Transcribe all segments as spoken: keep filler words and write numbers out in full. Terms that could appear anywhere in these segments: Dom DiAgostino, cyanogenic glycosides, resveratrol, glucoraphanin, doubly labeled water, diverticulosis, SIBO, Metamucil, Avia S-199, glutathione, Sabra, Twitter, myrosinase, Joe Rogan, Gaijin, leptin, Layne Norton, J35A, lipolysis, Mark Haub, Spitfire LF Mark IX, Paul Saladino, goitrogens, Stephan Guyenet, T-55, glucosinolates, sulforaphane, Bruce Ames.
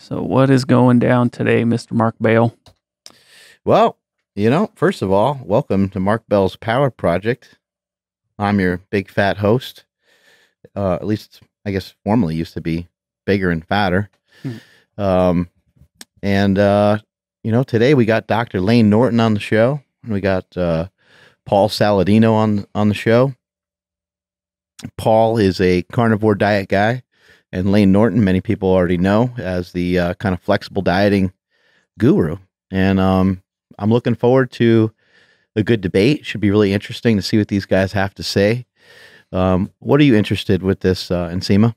So what is going down today, Mister Mark Bell? Well, you know, first of all, welcome to Mark Bell's Power Project. I'm your big fat host. Uh, at least, I guess, formerly used to be bigger and fatter. Hmm. Um, and, uh, you know, today we got Doctor Layne Norton on the show. And we got uh, Paul Saladino on, on the show. Paul is a carnivore diet guy. And Layne Norton, many people already know as the uh, kind of flexible dieting guru. And um, I'm looking forward to a good debate. Should be really interesting to see what these guys have to say. Um, what are you interested with this, uh, Ensema?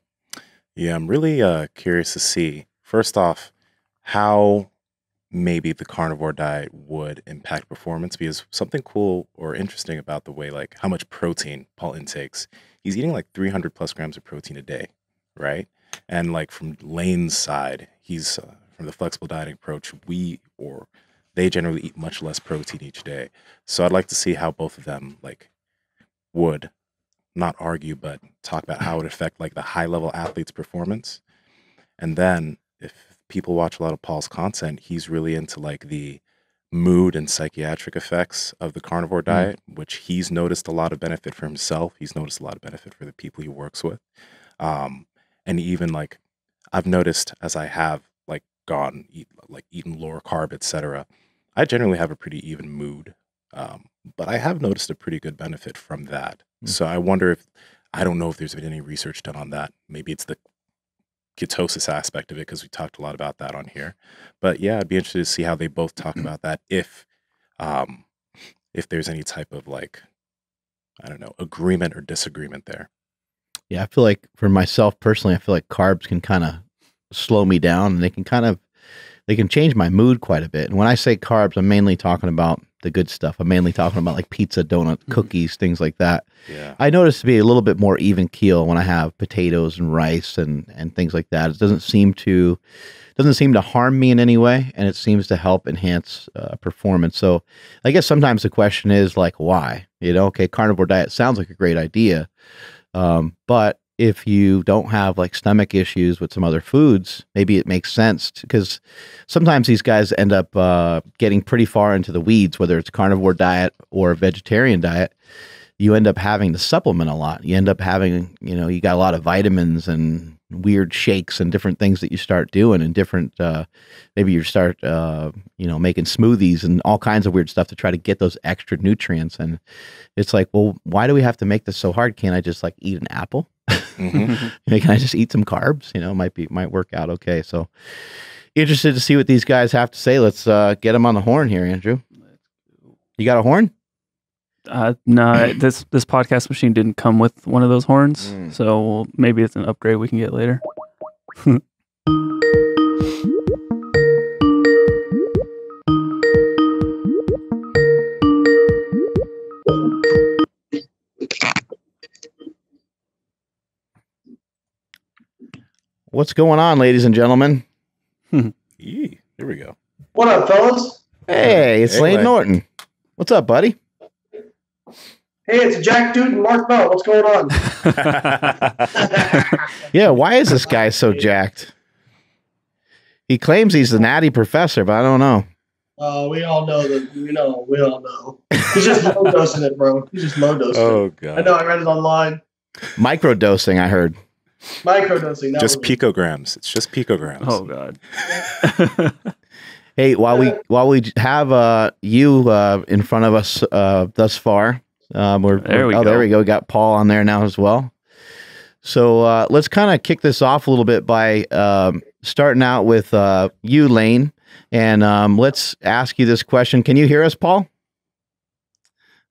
Yeah, I'm really uh, curious to see, first off, how maybe the carnivore diet would impact performance, because something cool or interesting about the way, like how much protein Paul intakes, he's eating like three hundred plus grams of protein a day. Right. And like from Layne's side, he's uh, from the flexible dieting approach, we or they generally eat much less protein each day. So I'd like to see how both of them like would not argue, but talk about how it would affect like the high level athlete's performance. And then if people watch a lot of Paul's content, he's really into like the mood and psychiatric effects of the carnivore diet, mm-hmm. which he's noticed a lot of benefit for himself. He's noticed a lot of benefit for the people he works with. Um, And even like I've noticed as I have like gone eat, like eaten lower carb, et cetera, I generally have a pretty even mood, um, but I have noticed a pretty good benefit from that. Mm-hmm. So I wonder if, I don't know if there's been any research done on that. Maybe it's the ketosis aspect of it, because we talked a lot about that on here. But yeah, I'd be interested to see how they both talk mm-hmm. about that. If, um, if there's any type of like, I don't know, agreement or disagreement there. Yeah, I feel like for myself personally, I feel like carbs can kind of slow me down, and they can kind of, they can change my mood quite a bit. And when I say carbs, I'm mainly talking about the good stuff. I'm mainly talking about like pizza, donut, mm-hmm. cookies, things like that. Yeah. I notice to be a little bit more even keel when I have potatoes and rice and, and things like that. It doesn't seem to, doesn't seem to harm me in any way, and it seems to help enhance uh, performance. So I guess sometimes the question is like, why? You know, okay, carnivore diet sounds like a great idea. Um, but if you don't have like stomach issues with some other foods, maybe it makes sense, because sometimes these guys end up, uh, getting pretty far into the weeds, whether it's carnivore diet or a vegetarian diet. You end up having to supplement a lot. You end up having, you know, you got a lot of vitamins and weird shakes and different things that you start doing, and different, uh, maybe you start, uh, you know, making smoothies and all kinds of weird stuff to try to get those extra nutrients. And it's like, well, why do we have to make this so hard? Can't I just like eat an apple? Mm-hmm. Can I just eat some carbs? You know, might be, might work out. Okay. So interested to see what these guys have to say. Let's, uh, get them on the horn here, Andrew. You got a horn? Uh, no, this, this podcast machine didn't come with one of those horns, mm. so maybe it's an upgrade we can get later. What's going on, ladies and gentlemen? Yee, here we go. What up, fellas? Hey, it's hey, Layne Norton. What's up, buddy? Hey, it's Jack Dude and Mark Bell. What's going on? Yeah, why is this guy so jacked? He claims he's the natty professor, but I don't know. Oh, uh, we all know that. You know, we all know. He's just low dosing it, bro. He's just low dosing. Oh god. I know. I read it online. Micro dosing, I heard. Micro dosing. Just picograms. It. It's just picograms. Oh god. Hey, while we while we have uh, you uh, in front of us uh, thus far. Um, we're, there we oh, go. There we go. We got Paul on there now as well. So uh, let's kind of kick this off a little bit by um, starting out with uh, you, Layne, and um, let's ask you this question. Can you hear us, Paul?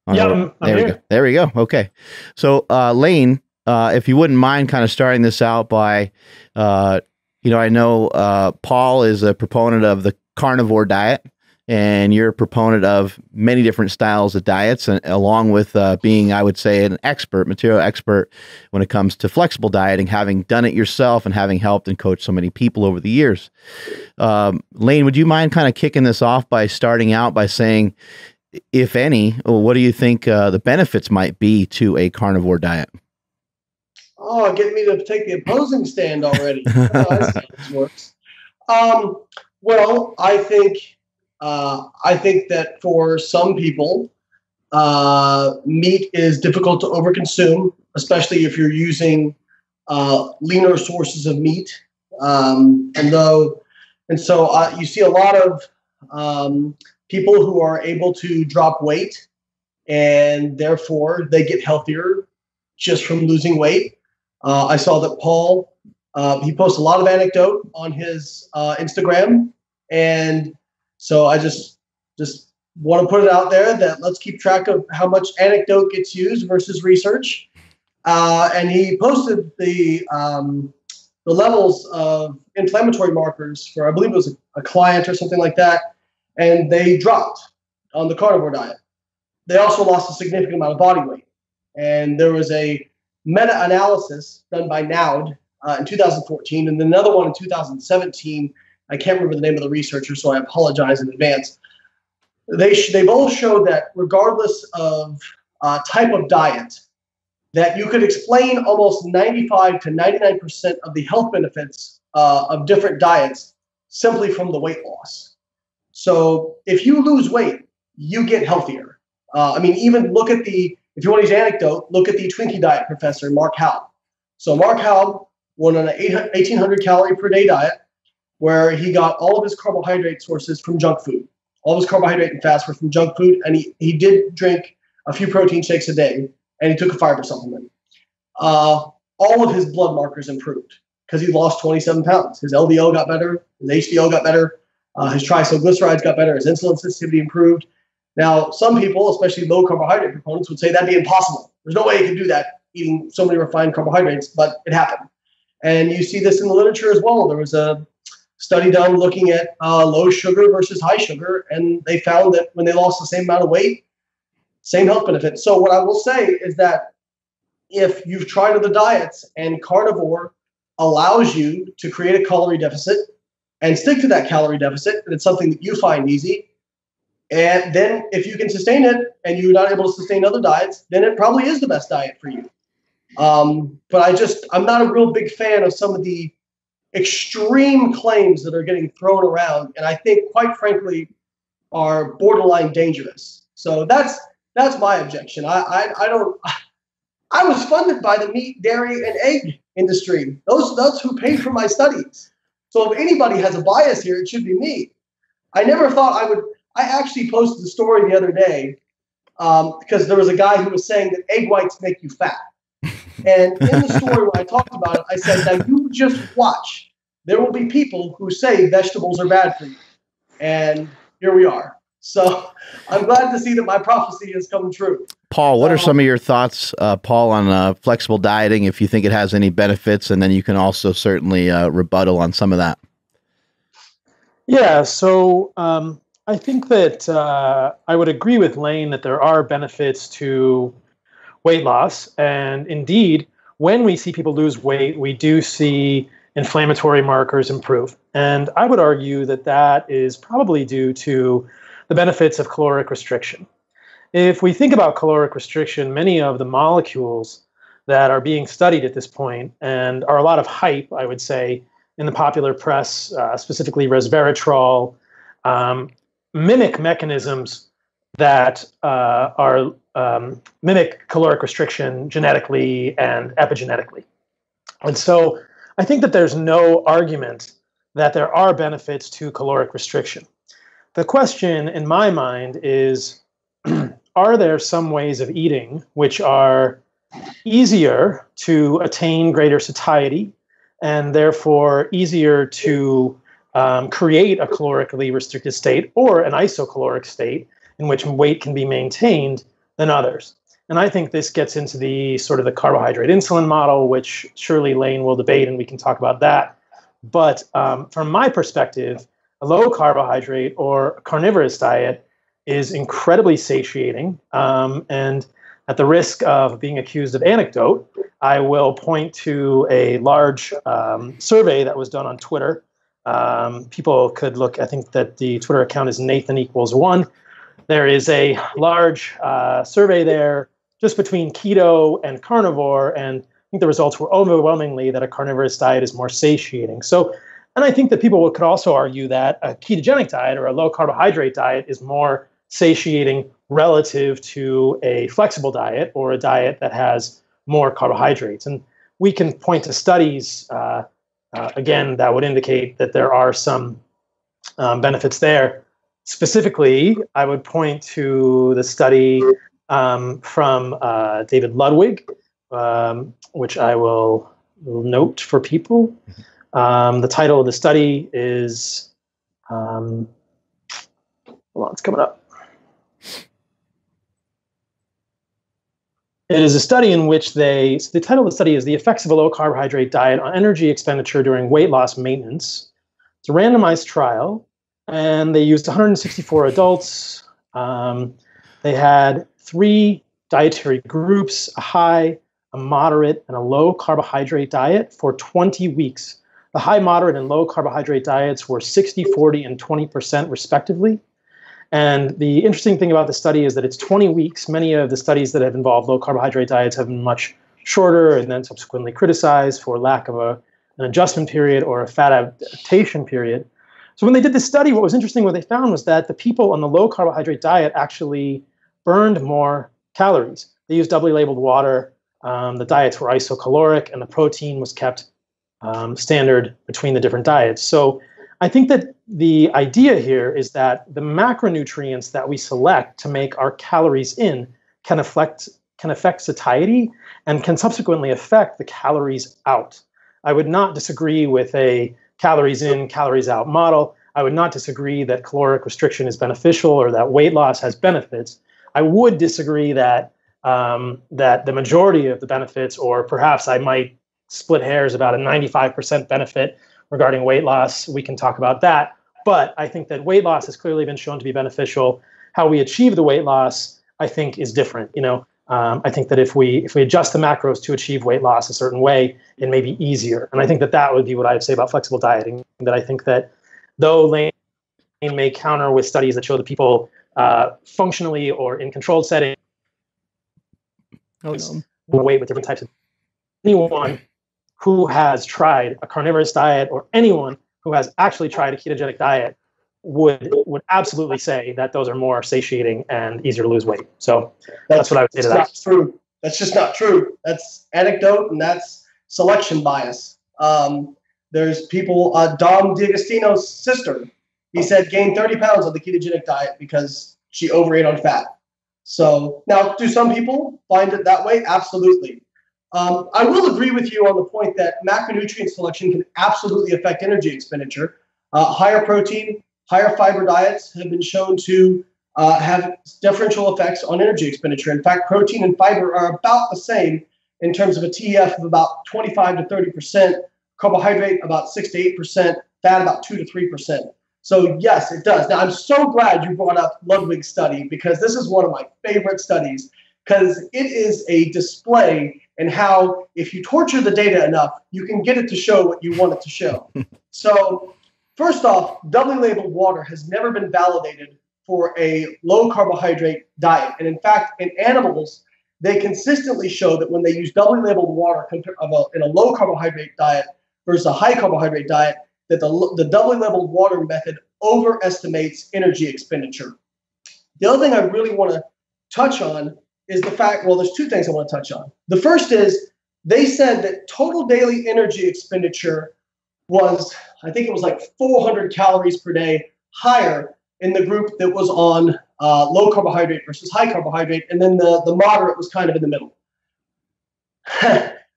Oh, yeah, no. I'm there here. We go. There we go. Okay. So uh, Layne, uh, if you wouldn't mind kind of starting this out by, uh, you know, I know uh, Paul is a proponent of the carnivore diet. And you're a proponent of many different styles of diets, and along with uh, being, I would say, an expert, material expert when it comes to flexible dieting, having done it yourself and having helped and coached so many people over the years. Um, Layne, would you mind kind of kicking this off by starting out by saying, if any, what do you think uh, the benefits might be to a carnivore diet? Oh, get me to take the opposing stand already. That's how this works. Um, well, I think uh, I think that for some people, uh, meat is difficult to overconsume, especially if you're using uh, leaner sources of meat. Um, and though, and so uh, you see a lot of um, people who are able to drop weight, and therefore they get healthier just from losing weight. Uh, I saw that Paul, uh, he posts a lot of anecdote on his uh, Instagram. And so I just just want to put it out there that let's keep track of how much anecdote gets used versus research. Uh, and he posted the um, the levels of inflammatory markers for, I believe it was a, a client or something like that. And they dropped on the carnivore diet. They also lost a significant amount of body weight. And there was a meta-analysis done by N O W D uh, in two thousand fourteen, and then another one in two thousand seventeen. I can't remember the name of the researcher, so I apologize in advance. They sh- they both showed that regardless of uh, type of diet, that you could explain almost ninety-five to ninety-nine percent of the health benefits uh, of different diets simply from the weight loss. So if you lose weight, you get healthier. Uh, I mean, even look at the If you want his anecdote, look at the Twinkie diet professor, Mark Haub. So Mark Haub went on an eighteen hundred calorie per day diet where he got all of his carbohydrate sources from junk food. All of his carbohydrate and fats were from junk food, and he, he did drink a few protein shakes a day, and he took a fiber supplement. Uh, all of his blood markers improved because he lost twenty-seven pounds. His L D L got better, his H D L got better, uh, his triglycerides got better, his insulin sensitivity improved. Now, some people, especially low carbohydrate proponents, would say that'd be impossible. There's no way you could do that, eating so many refined carbohydrates, but it happened. And you see this in the literature as well. There was a study done looking at uh, low sugar versus high sugar, and they found that when they lost the same amount of weight, same health benefits. So what I will say is that if you've tried other diets and carnivore allows you to create a calorie deficit and stick to that calorie deficit, and it's something that you find easy, and then if you can sustain it and you're not able to sustain other diets, then it probably is the best diet for you. Um, but I just, I'm not a real big fan of some of the extreme claims that are getting thrown around. And I think, quite frankly, are borderline dangerous. So that's, that's my objection. I, I, I don't, I was funded by the meat, dairy, and egg industry. Those, that's who paid for my studies. So if anybody has a bias here, it should be me. I never thought I would. I actually posted a story the other day um, because there was a guy who was saying that egg whites make you fat. And in the story when I talked about it, I said, now you just watch. There will be people who say vegetables are bad for you. And here we are. So I'm glad to see that my prophecy has come true. Paul, what um, are some of your thoughts, uh, Paul, on uh, flexible dieting, if you think it has any benefits? And then you can also certainly uh, rebuttal on some of that. Yeah, so... Um, I think that uh, I would agree with Layne that there are benefits to weight loss. And indeed, when we see people lose weight, we do see inflammatory markers improve. And I would argue that that is probably due to the benefits of caloric restriction. If we think about caloric restriction, many of the molecules that are being studied at this point and are a lot of hype, I would say, in the popular press, uh, specifically resveratrol, um, mimic mechanisms that uh, are um, mimic caloric restriction genetically and epigenetically. And so I think that there's no argument that there are benefits to caloric restriction. The question in my mind is, are there some ways of eating which are easier to attain greater satiety and therefore easier to Um, create a calorically restricted state or an isocaloric state in which weight can be maintained than others? And I think this gets into the sort of the carbohydrate insulin model, which surely Layne will debate, and we can talk about that. But um, from my perspective, a low carbohydrate or carnivorous diet is incredibly satiating. Um, and at the risk of being accused of anecdote, I will point to a large um, survey that was done on Twitter. Um, people could look, I think that the Twitter account is Nathan equals one. There is a large uh, survey there just between keto and carnivore, and I think the results were overwhelmingly that a carnivorous diet is more satiating. So And I think that people could also argue that a ketogenic diet or a low carbohydrate diet is more satiating relative to a flexible diet or a diet that has more carbohydrates. And we can point to studies, uh, uh, again, that would indicate that there are some um, benefits there. Specifically, I would point to the study um, from uh, David Ludwig, um, which I will note for people. Um, the title of the study is, um, hold on, it's coming up. It is a study in which they, so the title of the study is The Effects of a Low Carbohydrate Diet on Energy Expenditure During Weight Loss Maintenance. It's a randomized trial. And they used one hundred sixty-four adults. Um, they had three dietary groups, a high, a moderate, and a low carbohydrate diet for twenty weeks. The high, moderate, and low carbohydrate diets were sixty, forty, and twenty percent respectively. And the interesting thing about the study is that it's twenty weeks. Many of the studies that have involved low carbohydrate diets have been much shorter and then subsequently criticized for lack of a, an adjustment period or a fat adaptation period. So when they did this study, what was interesting, what they found was that the people on the low carbohydrate diet actually burned more calories. They used doubly labeled water. Um, the diets were isocaloric, and the protein was kept um, standard between the different diets. So I think that the idea here is that the macronutrients that we select to make our calories in can affect, can affect satiety and can subsequently affect the calories out. I would not disagree with a calories in, calories out model. I would not disagree that caloric restriction is beneficial or that weight loss has benefits. I would disagree that um, that the majority of the benefits, or perhaps I might split hairs about a ninety-five percent benefit regarding weight loss. We can talk about that. But I think that weight loss has clearly been shown to be beneficial. How we achieve the weight loss, I think, is different. You know, um, I think that if we if we adjust the macros to achieve weight loss a certain way, it may be easier. And I think that that would be what I would say about flexible dieting, that I think that though Layne may counter with studies that show that people uh, functionally or in controlled settings oh, no. weight with different types of anyone who has tried a carnivorous diet or anyone who has actually tried a ketogenic diet would would absolutely say that those are more satiating and easier to lose weight. So that's, that's what I would say to that. That's not true. That's just not true. That's anecdote, and that's selection bias. Um, there's people, uh, Dom DiAgostino's sister, he said gained thirty pounds on the ketogenic diet because she overate on fat. So now, do some people find it that way? Absolutely. Um, I will agree with you on the point that macronutrient selection can absolutely affect energy expenditure. Uh, higher protein, higher fiber diets have been shown to uh, have differential effects on energy expenditure. In fact, protein and fiber are about the same in terms of a T E F of about twenty-five to thirty percent, carbohydrate about six to eight percent, fat about two to three percent. So yes, it does. Now, I'm so glad you brought up Ludwig's study, because this is one of my favorite studies, because it is a display in how if you torture the data enough, you can get it to show what you want it to show. So first off, doubly labeled water has never been validated for a low carbohydrate diet. And in fact, in animals, they consistently show that when they use doubly labeled water in a low carbohydrate diet versus a high carbohydrate diet, that the, the doubly labeled water method overestimates energy expenditure. The other thing I really want to touch on is the fact, well, there's two things I want to touch on. The first is they said that total daily energy expenditure was, I think it was like four hundred calories per day higher in the group that was on uh, low carbohydrate versus high carbohydrate, and then the, the moderate was kind of in the middle.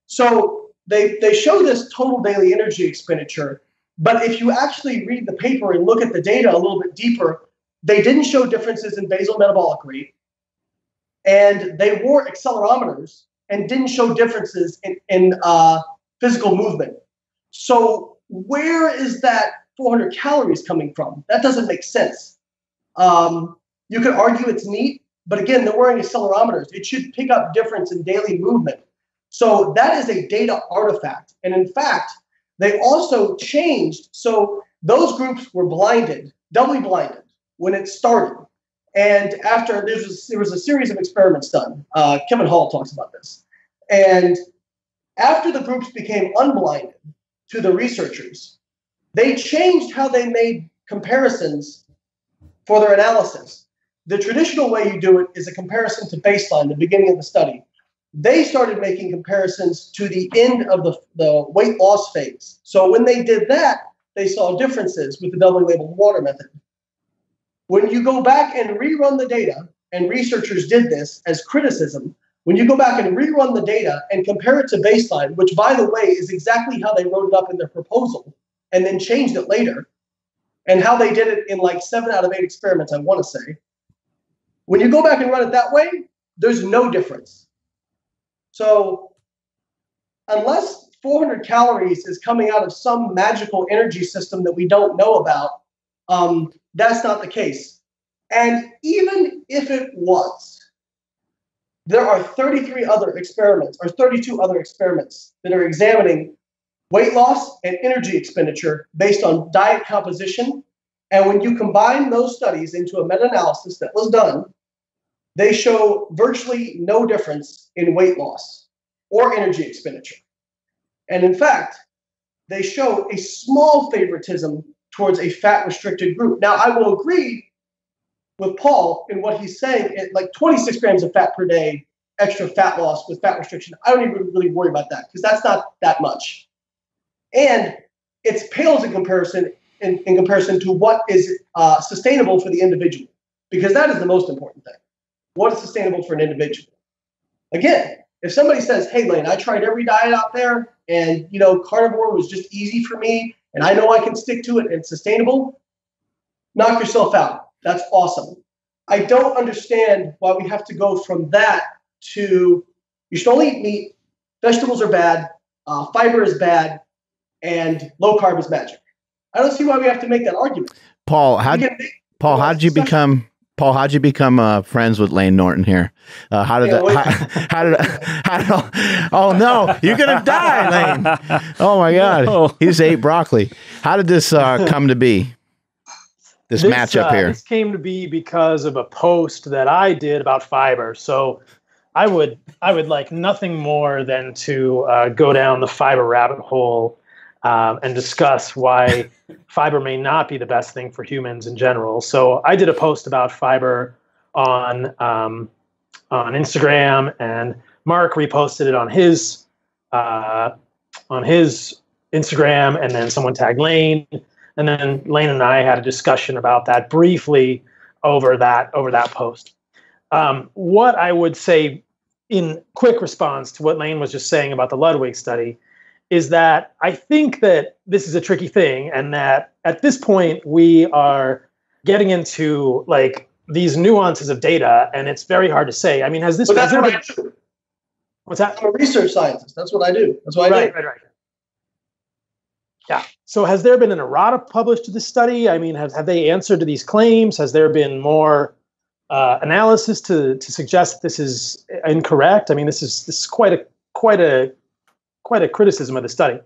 So they, they show this total daily energy expenditure, but if you actually read the paper and look at the data a little bit deeper, they didn't show differences in basal metabolic rate, and they wore accelerometers and didn't show differences in, in uh, physical movement. So where is that four hundred calories coming from? That doesn't make sense. Um, you could argue it's neat, but again, they're wearing accelerometers. It should pick up difference in daily movement. So that is a data artifact. And in fact, they also changed. So those groups were blinded, doubly blinded, when it started. And after there was, there was a series of experiments done, uh, Kevin Hall talks about this. And after the groups became unblinded to the researchers, They changed how they made comparisons for their analysis. The traditional way you do it is a comparison to baseline, the beginning of the study. They started making comparisons to the end of the, the weight loss phase. So when they did that, they saw differences with the doubling labeled water method. When you go back and rerun the data, and researchers did this as criticism, when you go back and rerun the data and compare it to baseline, which, by the way, is exactly how they wrote it up in their proposal and then changed it later, and how they did it in like seven out of eight experiments, I want to say. When you go back and run it that way, there's no difference. So unless four hundred calories is coming out of some magical energy system that we don't know about, um, that's not the case. And even if it was, there are thirty-three other experiments, or thirty-two other experiments, that are examining weight loss and energy expenditure based on diet composition. And when you combine those studies into a meta-analysis that was done, they show virtually no difference in weight loss or energy expenditure. And in fact, they show a small favoritism towards a fat-restricted group. Now, I will agree with Paul in what he's saying, like twenty-six grams of fat per day, extra fat loss with fat restriction. I don't even really worry about that because that's not that much. And it's pales in comparison in, in comparison to what is uh, sustainable for the individual, because that is the most important thing. What is sustainable for an individual? Again, if somebody says, hey, Layne, I tried every diet out there and, you know, carnivore was just easy for me and I know I can stick to it and it's sustainable, knock yourself out. That's awesome. I don't understand why we have to go from that to you should only eat meat, vegetables are bad, uh, fiber is bad, and low carb is magic. I don't see why we have to make that argument. Paul, how did Paul, how did you become Paul? How did you become uh, friends with Layne Norton here? Uh, how did yeah, that? How, how did? How did? All, oh no, you're gonna die, Layne! Oh my God, no. He just ate broccoli. How did this uh, come to be? This, this matchup uh, here. This came to be because of a post that I did about fiber. So I would I would like nothing more than to uh, go down the fiber rabbit hole. Um, and discuss why fiber may not be the best thing for humans in general. So I did a post about fiber on um, on Instagram, and Mark reposted it on his uh, on his Instagram, and then someone tagged Layne, and then Layne and I had a discussion about that briefly over that over that post. Um, what I would say in quick response to what Layne was just saying about the Ludwig study is that I think that this is a tricky thing, and that at this point we are getting into like these nuances of data, and it's very hard to say. I mean, has this? But that's what I do. What's that? I'm a research scientist. That's what I do. That's what I do. Right, right, right. Yeah. So, has there been an errata published to this study? I mean, have have they answered to these claims? Has there been more uh, analysis to to suggest that this is incorrect? I mean, this is this is quite a quite a Quite a criticism of the study.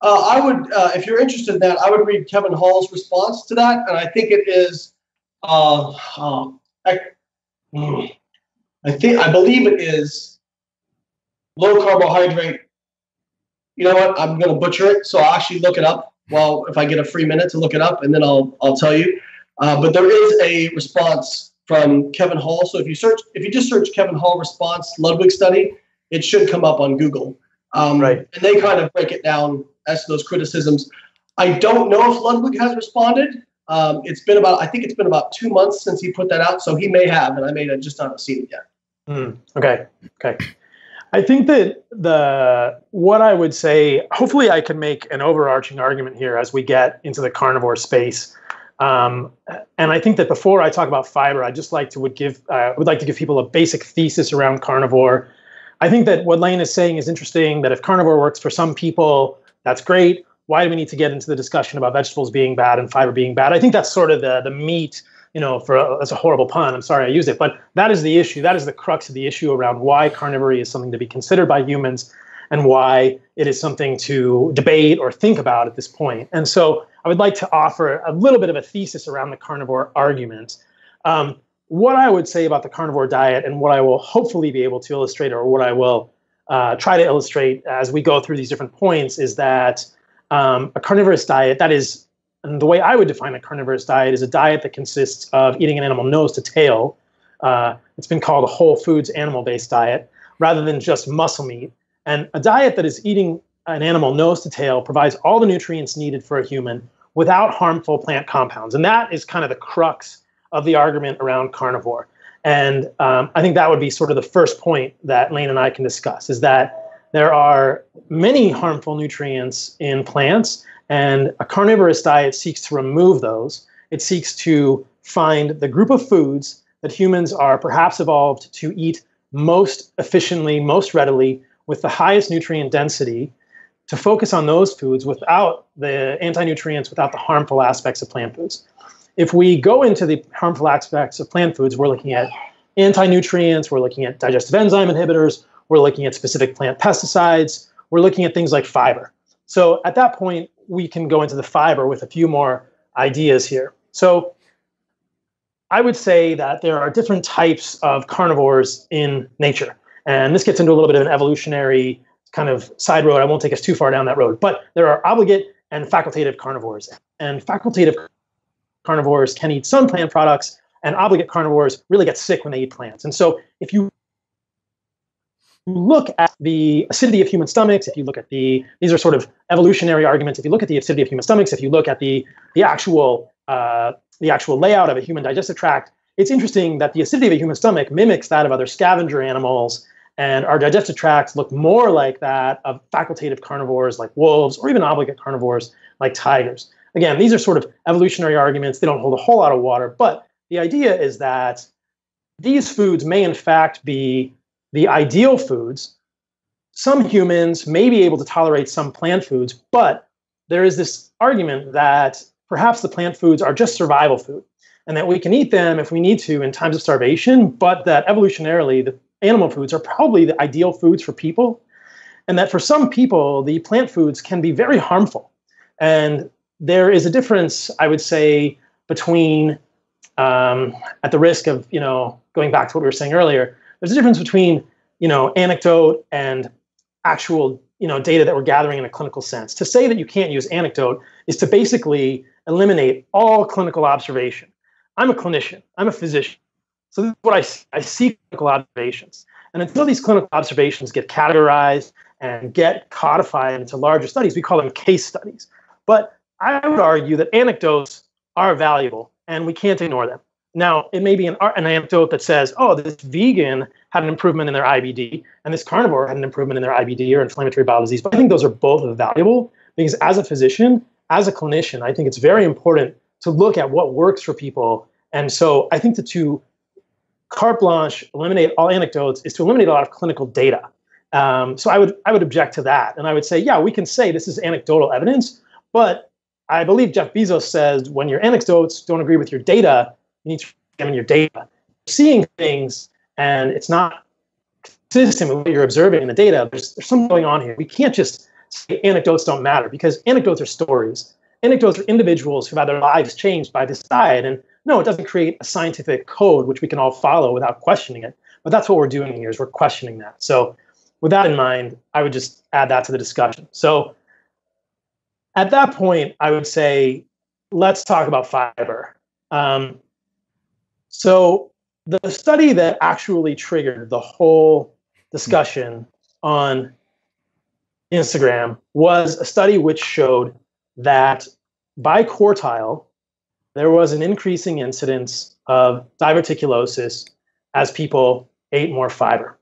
Uh, I would, uh, if you're interested in that, I would read Kevin Hall's response to that, and I think it is, uh, um, I, I think I believe it is low carbohydrate. You know what? I'm going to butcher it, so I'll actually look it up. Well, if I get a free minute to look it up, and then I'll I'll tell you. Uh, but there is a response from Kevin Hall. So if you search, if you just search Kevin Hall response Ludwig study, it should come up on Google. Um, right. And they kind of break it down as to those criticisms. I don't know if Ludwig has responded. Um, it's been about, I think it's been about two months since he put that out. So he may have, and I may have just not have seen it yet. Mm, okay. Okay. I think that the, what I would say, hopefully I can make an overarching argument here as we get into the carnivore space. Um, and I think that before I talk about fiber, I just like to would give, uh, would like to give people a basic thesis around carnivore. I think that what Layne is saying is interesting, that if carnivore works for some people, that's great. Why do we need to get into the discussion about vegetables being bad and fiber being bad? I think that's sort of the, the meat, you know, for a, that's a horrible pun. I'm sorry I used it. But that is the issue. That is the crux of the issue around why carnivory is something to be considered by humans and why it is something to debate or think about at this point. And so I would like to offer a little bit of a thesis around the carnivore argument. Um, What I would say about the carnivore diet, and what I will hopefully be able to illustrate, or what I will uh, try to illustrate as we go through these different points, is that Um, a carnivorous diet, that is, and the way I would define a carnivorous diet is a diet that consists of eating an animal nose to tail. Uh, it's been called a whole foods animal-based diet rather than just muscle meat. And a diet that is eating an animal nose to tail provides all the nutrients needed for a human without harmful plant compounds. And that is kind of the crux of the argument around carnivore. And um, I think that would be sort of the first point that Layne and I can discuss, is that there are many harmful nutrients in plants, and a carnivorous diet seeks to remove those. It seeks to find the group of foods that humans are perhaps evolved to eat most efficiently, most readily, with the highest nutrient density, to focus on those foods without the anti-nutrients, without the harmful aspects of plant foods. If we go into the harmful aspects of plant foods, we're looking at anti-nutrients, we're looking at digestive enzyme inhibitors, we're looking at specific plant pesticides, we're looking at things like fiber. So at that point, we can go into the fiber with a few more ideas here. So I would say that there are different types of carnivores in nature. And this gets into a little bit of an evolutionary kind of side road. I won't take us too far down that road. But there are obligate and facultative carnivores. And facultative carnivores can eat some plant products, and obligate carnivores really get sick when they eat plants. And so if you look at the acidity of human stomachs, if you look at the, these are sort of evolutionary arguments, if you look at the acidity of human stomachs, if you look at the the actual uh, the actual layout of a human digestive tract, it's interesting that the acidity of a human stomach mimics that of other scavenger animals, and our digestive tracts look more like that of facultative carnivores like wolves, or even obligate carnivores like tigers. Again, these are sort of evolutionary arguments. They don't hold a whole lot of water, but the idea is that these foods may in fact be the ideal foods. Some humans may be able to tolerate some plant foods, but there is this argument that perhaps the plant foods are just survival food, and that we can eat them if we need to in times of starvation, but that evolutionarily the animal foods are probably the ideal foods for people, and that for some people the plant foods can be very harmful. And there is a difference, I would say, between, um, at the risk of, you know, going back to what we were saying earlier, there's a difference between, you know, anecdote and actual, you know, data that we're gathering in a clinical sense. To say that you can't use anecdote is to basically eliminate all clinical observation. I'm a clinician. I'm a physician. So this is what I see. I see clinical observations. And until these clinical observations get categorized and get codified into larger studies, we call them case studies. But I would argue that anecdotes are valuable, and we can't ignore them. Now, it may be an, an anecdote that says, oh, this vegan had an improvement in their I B D, and this carnivore had an improvement in their I B D or inflammatory bowel disease. But I think those are both valuable, because as a physician, as a clinician, I think it's very important to look at what works for people. And so I think that to carte blanche eliminate all anecdotes is to eliminate a lot of clinical data. Um, so I would, I would object to that. And I would say, yeah, we can say this is anecdotal evidence, but I believe Jeff Bezos says when your anecdotes don't agree with your data, you need to examine your data. You're seeing things, and it's not consistent with what you're observing in the data. There's, there's something going on here. We can't just say anecdotes don't matter, because anecdotes are stories. Anecdotes are individuals who've had their lives changed by this diet. And no, it doesn't create a scientific code which we can all follow without questioning it. But that's what we're doing here, is we're questioning that. So with that in mind, I would just add that to the discussion. So at that point, I would say, let's talk about fiber. Um, So the study that actually triggered the whole discussion on Instagram was a study which showed that by quartile, there was an increasing incidence of diverticulosis as people ate more fiber.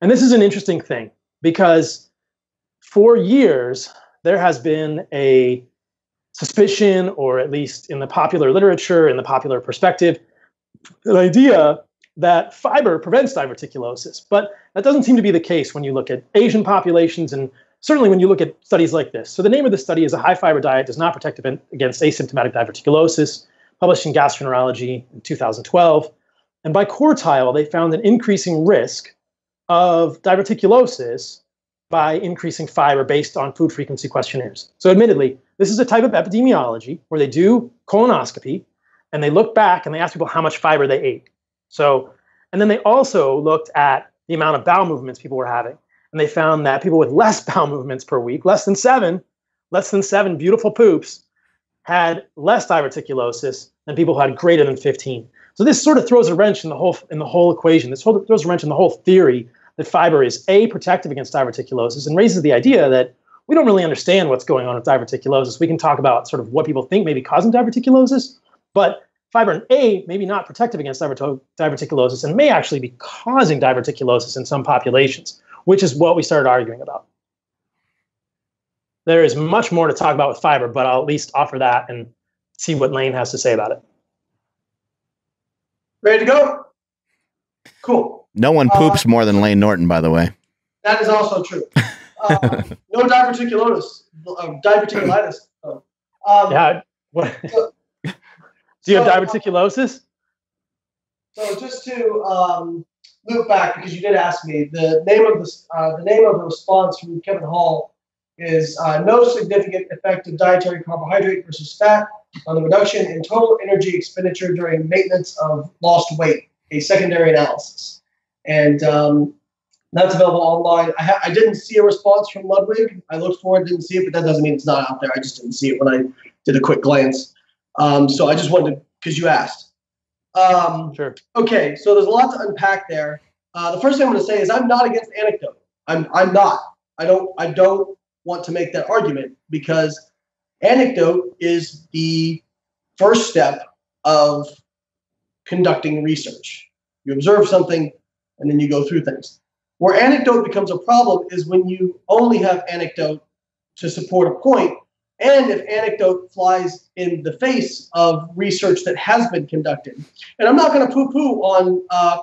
And this is an interesting thing, because for years, there has been a suspicion, or at least in the popular literature, in the popular perspective, the idea that fiber prevents diverticulosis, but that doesn't seem to be the case when you look at Asian populations, and certainly when you look at studies like this. So the name of the study is A High Fiber Diet Does Not Protect Against Asymptomatic Diverticulosis, published in Gastroenterology in two thousand twelve. And by quartile, they found an increasing risk of diverticulosis by increasing fiber based on food frequency questionnaires. So admittedly, this is a type of epidemiology where they do colonoscopy, and they looked back and they asked people how much fiber they ate. So, and then they also looked at the amount of bowel movements people were having. And they found that people with less bowel movements per week, less than seven, less than seven beautiful poops had less diverticulosis than people who had greater than fifteen. So this sort of throws a wrench in the whole in the whole equation. This whole, throws a wrench in the whole theory that fiber is A, protective against diverticulosis, and raises the idea that we don't really understand what's going on with diverticulosis. We can talk about sort of what people think may be causing diverticulosis, but fibrin A may be not protective against diverticulosis and may actually be causing diverticulosis in some populations, which is what we started arguing about. There is much more to talk about with fiber, but I'll at least offer that and see what Layne has to say about it. Ready to go? Cool. No one poops uh, more than Layne Norton, by the way. That is also true. Uh, no diverticulosis. Uh, diverticulitis. Oh. Um, yeah. What? So, do you so, have diverticulosis? So just to um, loop back, because you did ask me, the name of the uh, the name of the response from Kevin Hall is uh, no significant effect of dietary carbohydrate versus fat on the reduction in total energy expenditure during maintenance of lost weight, a secondary analysis. And um, that's available online. I, ha I didn't see a response from Ludwig. I looked for it, didn't see it, but that doesn't mean it's not out there. I just didn't see it when I did a quick glance. Um, so I just wanted to, because you asked. Um, sure. Okay, so there's a lot to unpack there. Uh, the first thing I'm going to say is I'm not against anecdote. I'm, I'm not. I don't, I don't want to make that argument because anecdote is the first step of conducting research. You observe something, and then you go through things. Where anecdote becomes a problem is when you only have anecdote to support a point, and if anecdote flies in the face of research that has been conducted. And I'm not going to poo-poo on, uh,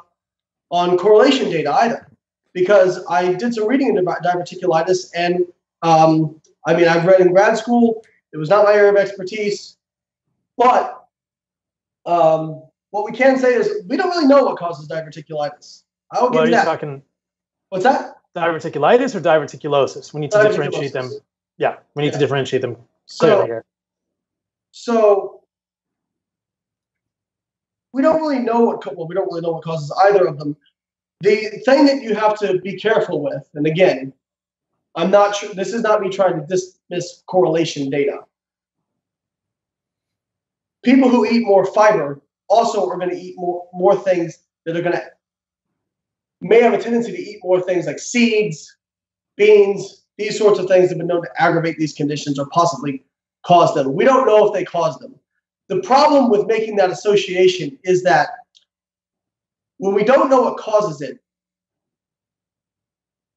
on correlation data either, because I did some reading about diverticulitis, and um, I mean, I've read in grad school. It was not my area of expertise, but um, what we can say is we don't really know what causes diverticulitis. I will give you that. Talking, What's that? Diverticulitis or diverticulosis? We need to differentiate them. Yeah, we need yeah. to differentiate them clearly so, here. So we don't really know what well, we don't really know what causes either of them. The thing that you have to be careful with, and again, I'm not sure. This is not me trying to dismiss correlation data. People who eat more fiber also are going to eat more, more things that are going to may have a tendency to eat more things like seeds, beans, these sorts of things have been known to aggravate these conditions or possibly cause them. We don't know if they cause them. The problem with making that association is that when we don't know what causes it,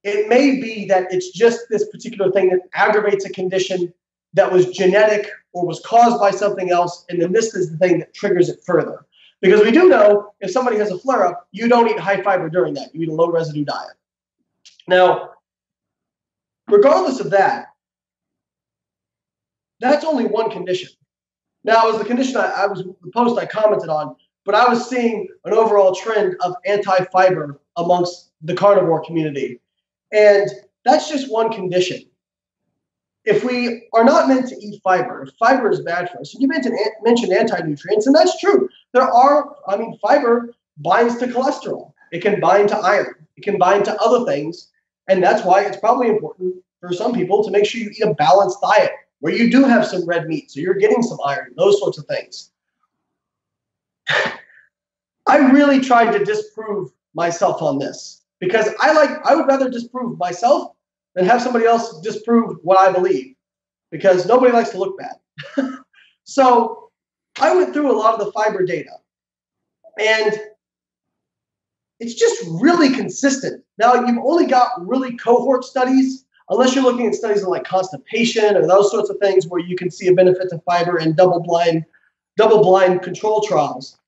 it may be that it's just this particular thing that aggravates a condition that was genetic or was caused by something else, and then this is the thing that triggers it further. Because we do know if somebody has a flare-up, you don't eat high fiber during that. You eat a low-residue diet. Now, regardless of that, that's only one condition. Now, it was the condition I, I was the post I commented on, but I was seeing an overall trend of anti-fiber amongst the carnivore community. And that's just one condition. If we are not meant to eat fiber, if fiber is bad for us, and you mentioned, mentioned anti-nutrients, and that's true. There are, I mean, fiber binds to cholesterol. It can bind to iron. It can bind to other things. And that's why it's probably important for some people to make sure you eat a balanced diet where you do have some red meat, so you're getting some iron, those sorts of things. I really tried to disprove myself on this. Because I like, I would rather disprove myself than have somebody else disprove what I believe, because nobody likes to look bad. So I went through a lot of the fiber data, and it's just really consistent. Now you've only got really cohort studies, unless you're looking at studies on like constipation or those sorts of things where you can see a benefit to fiber in double-blind, double-blind control trials.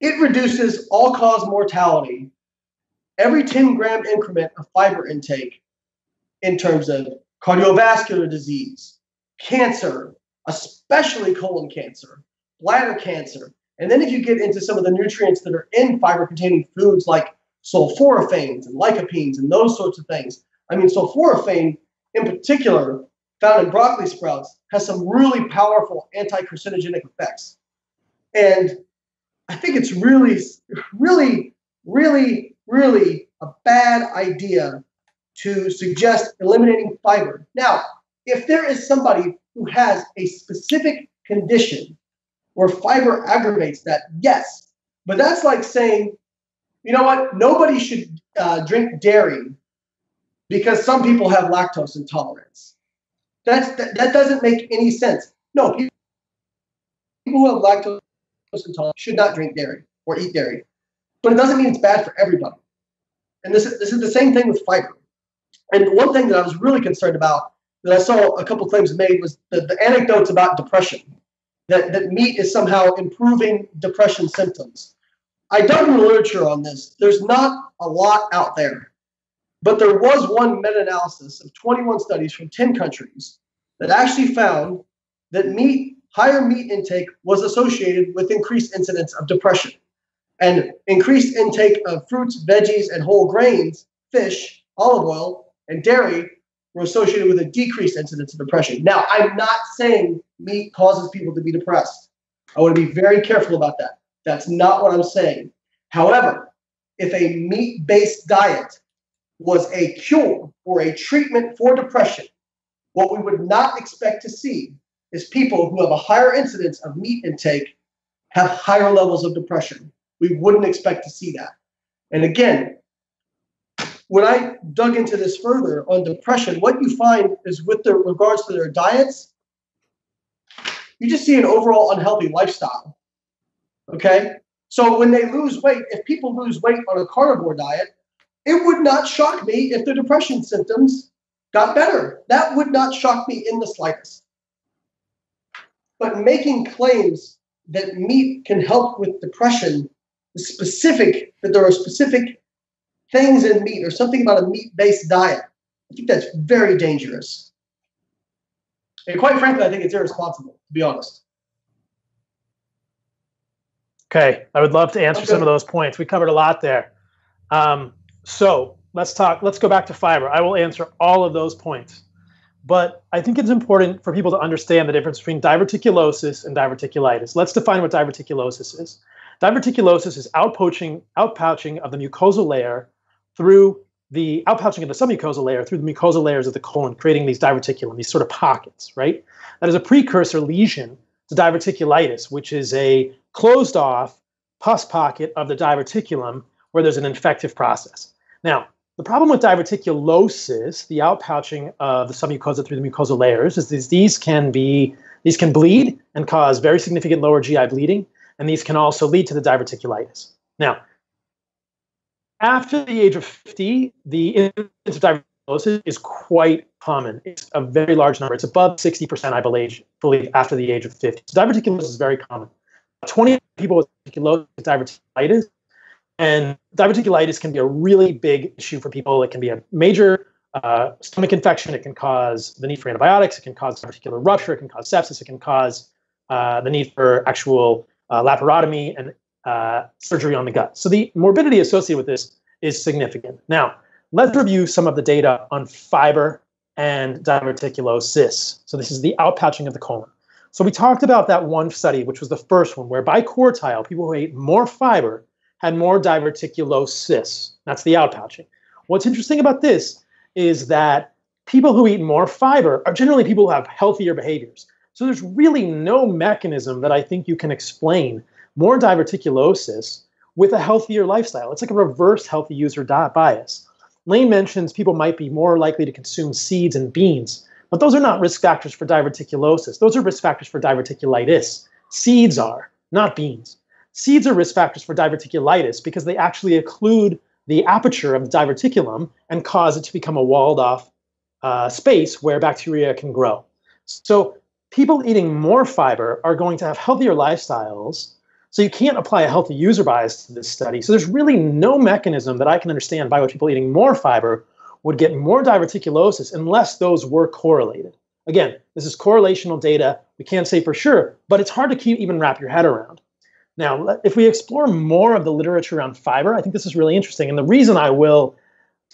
It reduces all-cause mortality. Every ten gram increment of fiber intake in terms of cardiovascular disease, cancer, especially colon cancer, bladder cancer. And then if you get into some of the nutrients that are in fiber-containing foods like sulforaphanes and lycopene and those sorts of things. I mean, sulforaphane in particular, found in broccoli sprouts, has some really powerful anti-carcinogenic effects. And I think it's really, really, really... really a bad idea to suggest eliminating fiber. Now, if there is somebody who has a specific condition where fiber aggravates that, yes. But that's like saying, you know what, nobody should uh, drink dairy because some people have lactose intolerance. That's, that, that doesn't make any sense. No, people who have lactose intolerance should not drink dairy or eat dairy. But it doesn't mean it's bad for everybody. And this is, this is the same thing with fiber. And one thing that I was really concerned about that I saw a couple claims made was the, the anecdotes about depression, that, that meat is somehow improving depression symptoms. I dug in the literature on this. There's not a lot out there, but there was one meta-analysis of twenty-one studies from ten countries that actually found that meat, higher meat intake was associated with increased incidence of depression. And increased intake of fruits, veggies, and whole grains, fish, olive oil, and dairy were associated with a decreased incidence of depression. Now, I'm not saying meat causes people to be depressed. I want to be very careful about that. That's not what I'm saying. However, if a meat-based diet was a cure or a treatment for depression, what we would not expect to see is people who have a higher incidence of meat intake have higher levels of depression. We wouldn't expect to see that. And again, when I dug into this further on depression, what you find is with the regards to their diets, you just see an overall unhealthy lifestyle. Okay? So when they lose weight, if people lose weight on a carnivore diet, it would not shock me if their depression symptoms got better. That would not shock me in the slightest. But making claims that meat can help with depression, specific, that there are specific things in meat or something about a meat-based diet, I think that's very dangerous. And quite frankly, I think it's irresponsible, to be honest. Okay, I would love to answer okay. some of those points. We covered a lot there. Um, so let's talk, let's go back to fiber. I will answer all of those points. But I think it's important for people to understand the difference between diverticulosis and diverticulitis. Let's define what diverticulosis is. Diverticulosis is outpouching, outpouching of the mucosal layer through the outpouching of the submucosal layer through the mucosal layers of the colon, creating these diverticulum, these sort of pockets, right? That is a precursor lesion to diverticulitis, which is a closed off pus pocket of the diverticulum where there's an infective process. Now, the problem with diverticulosis, the outpouching of the submucosa through the mucosal layers, is these, these can be these can bleed and cause very significant lower G I bleeding, and these can also lead to the diverticulitis. Now, after the age of fifty, the incidence of diverticulosis is quite common. It's a very large number. It's above sixty percent, I believe, believe after the age of fifty. So diverticulosis is very common. twenty people with diverticulitis. And diverticulitis can be a really big issue for people. It can be a major uh, stomach infection. It can cause the need for antibiotics. It can cause diverticular rupture. It can cause sepsis. It can cause uh, the need for actual uh, laparotomy and uh, surgery on the gut. So the morbidity associated with this is significant. Now, let's review some of the data on fiber and diverticulosis. So this is the outpouching of the colon. So we talked about that one study, which was the first one, where by quartile, people who ate more fiber had more diverticulosis. That's the outpouching. What's interesting about this is that people who eat more fiber are generally people who have healthier behaviors. So there's really no mechanism that I think you can explain more diverticulosis with a healthier lifestyle. It's like a reverse healthy user bias. Layne mentions people might be more likely to consume seeds and beans, but those are not risk factors for diverticulosis. Those are risk factors for diverticulitis. Seeds are, not beans. Seeds are risk factors for diverticulitis because they actually occlude the aperture of the diverticulum and cause it to become a walled-off uh, space where bacteria can grow. So people eating more fiber are going to have healthier lifestyles, so you can't apply a healthy user bias to this study. So there's really no mechanism that I can understand by which people eating more fiber would get more diverticulosis unless those were correlated. Again, this is correlational data. We can't say for sure, but it's hard to keep even wrap your head around. Now, if we explore more of the literature around fiber, I think this is really interesting. And the reason I will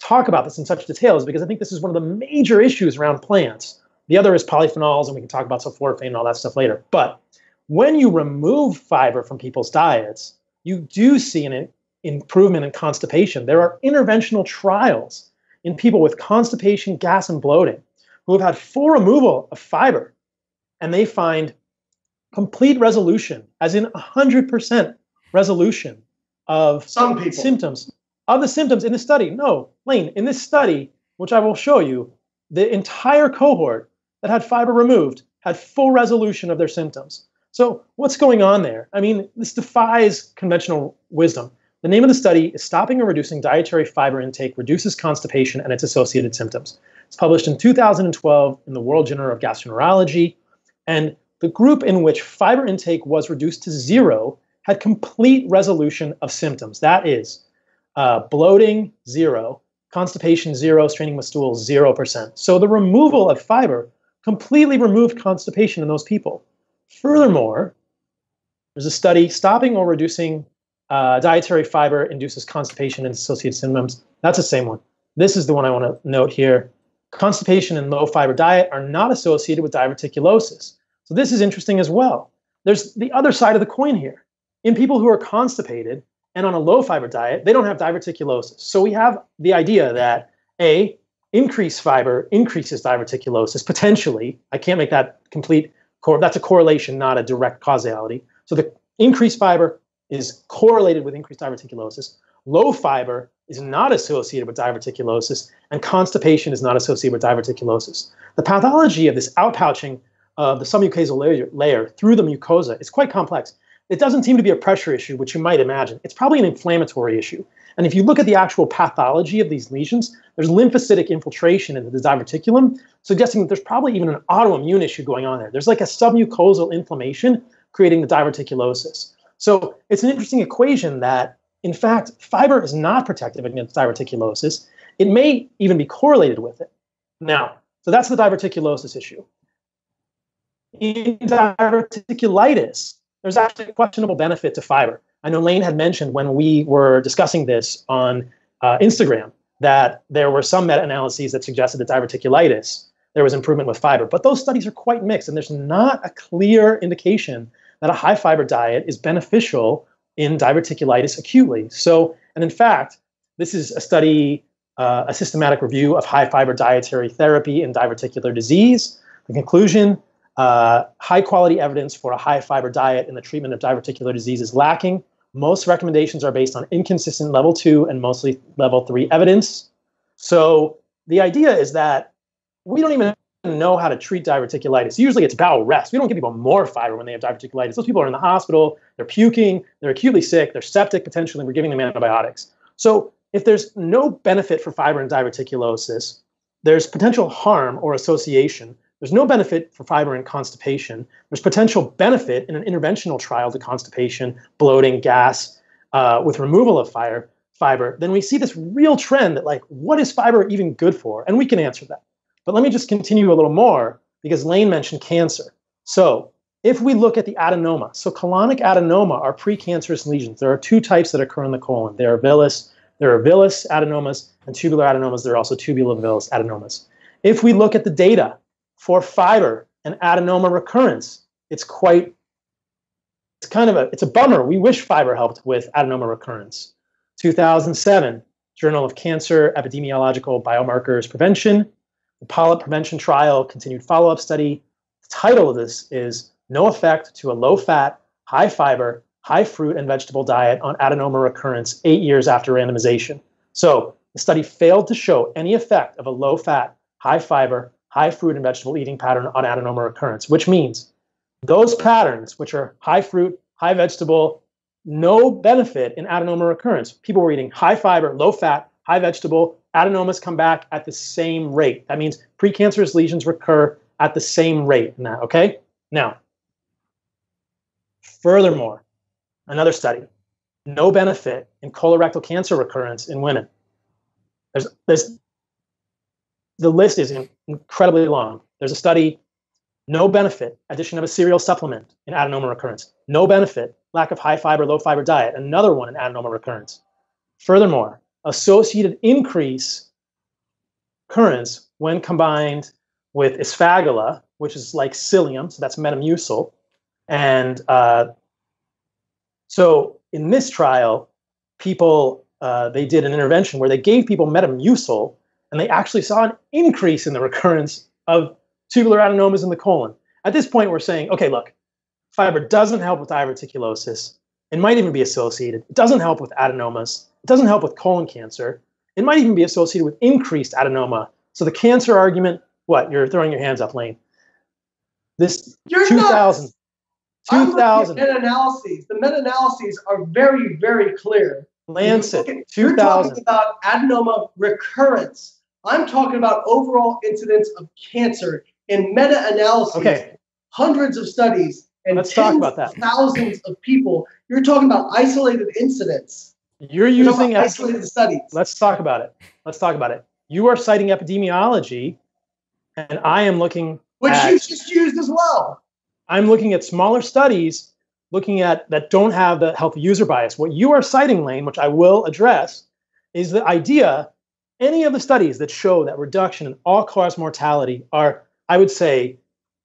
talk about this in such detail is because I think this is one of the major issues around plants. The other is polyphenols, and we can talk about sulforaphane and all that stuff later. But when you remove fiber from people's diets, you do see an improvement in constipation. There are interventional trials in people with constipation, gas, and bloating who have had full removal of fiber, and they find complete resolution, as in one hundred percent resolution of some people. symptoms, of the symptoms in the study. No, Layne, in this study, which I will show you, the entire cohort that had fiber removed had full resolution of their symptoms. So what's going on there? I mean, this defies conventional wisdom. The name of the study is Stopping or Reducing Dietary Fiber Intake Reduces Constipation and Its Associated Symptoms. It's published in two thousand twelve in the World Journal of Gastroenterology. And the group in which fiber intake was reduced to zero had complete resolution of symptoms. That is uh, bloating, zero, constipation, zero, straining with stool, zero percent. So the removal of fiber completely removed constipation in those people. Furthermore, there's a study, Stopping or Reducing Uh, dietary fiber induces constipation and associated symptoms. That's the same one. This is the one I want to note here. Constipation and low fiber diet are not associated with diverticulosis. So this is interesting as well. There's the other side of the coin here. In people who are constipated and on a low fiber diet, they don't have diverticulosis. So we have the idea that A, increased fiber increases diverticulosis, potentially. I can't make that complete. Cor- that's a correlation, not a direct causality. So the increased fiber is correlated with increased diverticulosis. Low fiber is not associated with diverticulosis, and constipation is not associated with diverticulosis. The pathology of this outpouching of the submucosal layer, layer through the mucosa is quite complex. It doesn't seem to be a pressure issue, which you might imagine. It's probably an inflammatory issue. And if you look at the actual pathology of these lesions, there's lymphocytic infiltration into the diverticulum, suggesting that there's probably even an autoimmune issue going on there. There's like a submucosal inflammation creating the diverticulosis. So it's an interesting equation that, in fact, fiber is not protective against diverticulosis. It may even be correlated with it. Now, so that's the diverticulosis issue. In diverticulitis, there's actually a questionable benefit to fiber. I know Layne had mentioned when we were discussing this on uh, Instagram that there were some meta-analyses that suggested that diverticulitis, there was improvement with fiber. But those studies are quite mixed, and there's not a clear indication that a high fiber diet is beneficial in diverticulitis acutely. So, and in fact, this is a study, uh, a systematic review of high fiber dietary therapy in diverticular disease. The conclusion, uh, high quality evidence for a high fiber diet in the treatment of diverticular disease is lacking. Most recommendations are based on inconsistent level two and mostly level three evidence. So the idea is that we don't even know how to treat diverticulitis. Usually it's bowel rest. We don't give people more fiber when they have diverticulitis. Those people are in the hospital, they're puking, they're acutely sick, they're septic potentially, we're giving them antibiotics. So if there's no benefit for fiber in diverticulosis, there's potential harm or association. There's no benefit for fiber in constipation. There's potential benefit in an interventional trial to constipation, bloating, gas, uh, with removal of fiber, fiber. Then we see this real trend that, like, what is fiber even good for? And we can answer that. But let me just continue a little more, because Layne mentioned cancer. So if we look at the adenoma, so colonic adenoma are precancerous lesions. There are two types that occur in the colon. There are villous, there are villous adenomas and tubular adenomas. There are also tubular villous adenomas. If we look at the data for fiber and adenoma recurrence, it's quite, it's kind of a, it's a bummer. We wish fiber helped with adenoma recurrence. two thousand seven, Journal of Cancer Epidemiological Biomarkers Prevention. The polyp prevention trial, continued follow-up study. The title of this is No Effect to a Low-Fat, High-Fiber, High-Fruit and Vegetable Diet on Adenoma Recurrence Eight Years After Randomization. So the study failed to show any effect of a low-fat, high-fiber, high-fruit and vegetable eating pattern on adenoma recurrence, which means those patterns which are high-fruit, high-vegetable, no benefit in adenoma recurrence. People were eating high-fiber, low-fat, high-vegetable, adenomas come back at the same rate. That means precancerous lesions recur at the same rate now, okay? Now, furthermore, another study, no benefit in colorectal cancer recurrence in women. There's, there's, the list is incredibly long. There's a study, no benefit, addition of a cereal supplement in adenoma recurrence. No benefit, lack of high fiber, low fiber diet, another one in adenoma recurrence. Furthermore, associated increase currents when combined with asphagula, which is like psyllium, so that's Metamucil. And uh, so in this trial, people, uh, they did an intervention where they gave people Metamucil, and they actually saw an increase in the recurrence of tubular adenomas in the colon. At this point, we're saying, okay, look, fiber doesn't help with diverticulosis. It might even be associated. It doesn't help with adenomas. It doesn't help with colon cancer. It might even be associated with increased adenoma. So the cancer argument, what? You're throwing your hands up, Layne. This You're two thousand. Nuts. two thousand. I'm looking at meta-analyses. The meta-analyses are very, very clear. Lancet, at, two thousand. You're talking about adenoma recurrence. I'm talking about overall incidence of cancer in meta-analyses. Okay. Hundreds of studies and Let's tens talk about that. thousands of people. You're talking about isolated incidents. You're using You're isolated ep- studies. Let's talk about it. Let's talk about it. You are citing epidemiology, and I am looking Which at, you just used as well. I'm looking at smaller studies, looking at that don't have the healthy user bias. What you are citing, Layne, which I will address, is the idea, any of the studies that show that reduction in all-cause mortality are, I would say,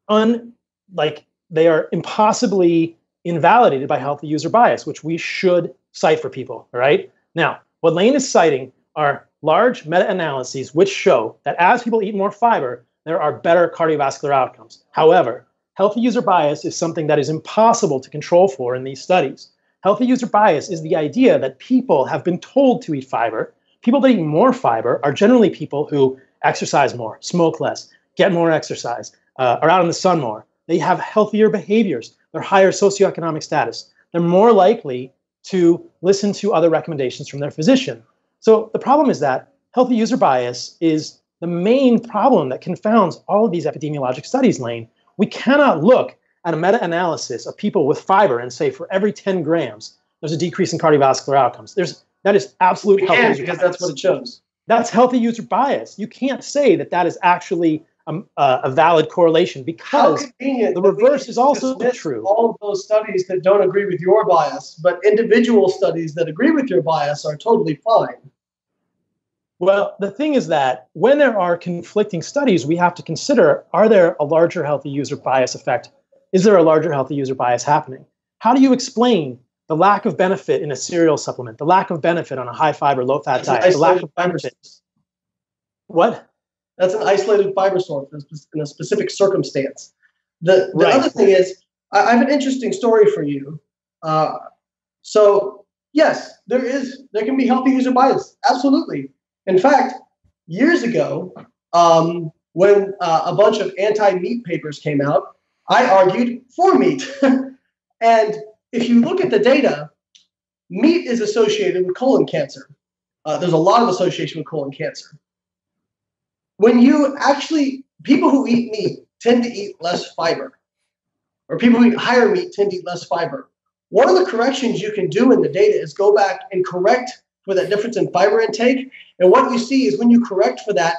un like they are impossibly invalidated by healthy user bias, which we should cite for people, all right? Now, what Layne is citing are large meta-analyses which show that as people eat more fiber, there are better cardiovascular outcomes. However, healthy user bias is something that is impossible to control for in these studies. Healthy user bias is the idea that people have been told to eat fiber. People that eat more fiber are generally people who exercise more, smoke less, get more exercise, uh, are out in the sun more. They have healthier behaviors. They're higher socioeconomic status. They're more likely to listen to other recommendations from their physician. So the problem is that healthy user bias is the main problem that confounds all of these epidemiologic studies, Layne. We cannot look at a meta-analysis of people with fiber and say for every ten grams, there's a decrease in cardiovascular outcomes. There's, that is absolute healthy user bias. Because that's what it shows. That's healthy user bias. You can't say that that is actually a, a valid correlation because the reverse is also true. All of those studies that don't agree with your bias, but individual studies that agree with your bias are totally fine. Well, the thing is that when there are conflicting studies, we have to consider, are there a larger healthy user bias effect? Is there a larger healthy user bias happening? How do you explain the lack of benefit in a cereal supplement, the lack of benefit on a high fiber, low fat diet, the lack of benefit? What? That's an isolated fiber source in a specific circumstance. The, the right. other thing is, I have an interesting story for you. Uh, so yes, there is, there can be healthy user bias. Absolutely. In fact, years ago, um, when uh, a bunch of anti-meat papers came out, I argued for meat. And if you look at the data, meat is associated with colon cancer. Uh, there's a lot of association with colon cancer. When you actually, people who eat meat tend to eat less fiber, or people who eat higher meat tend to eat less fiber. One of the corrections you can do in the data is go back and correct for that difference in fiber intake. And what you see is when you correct for that,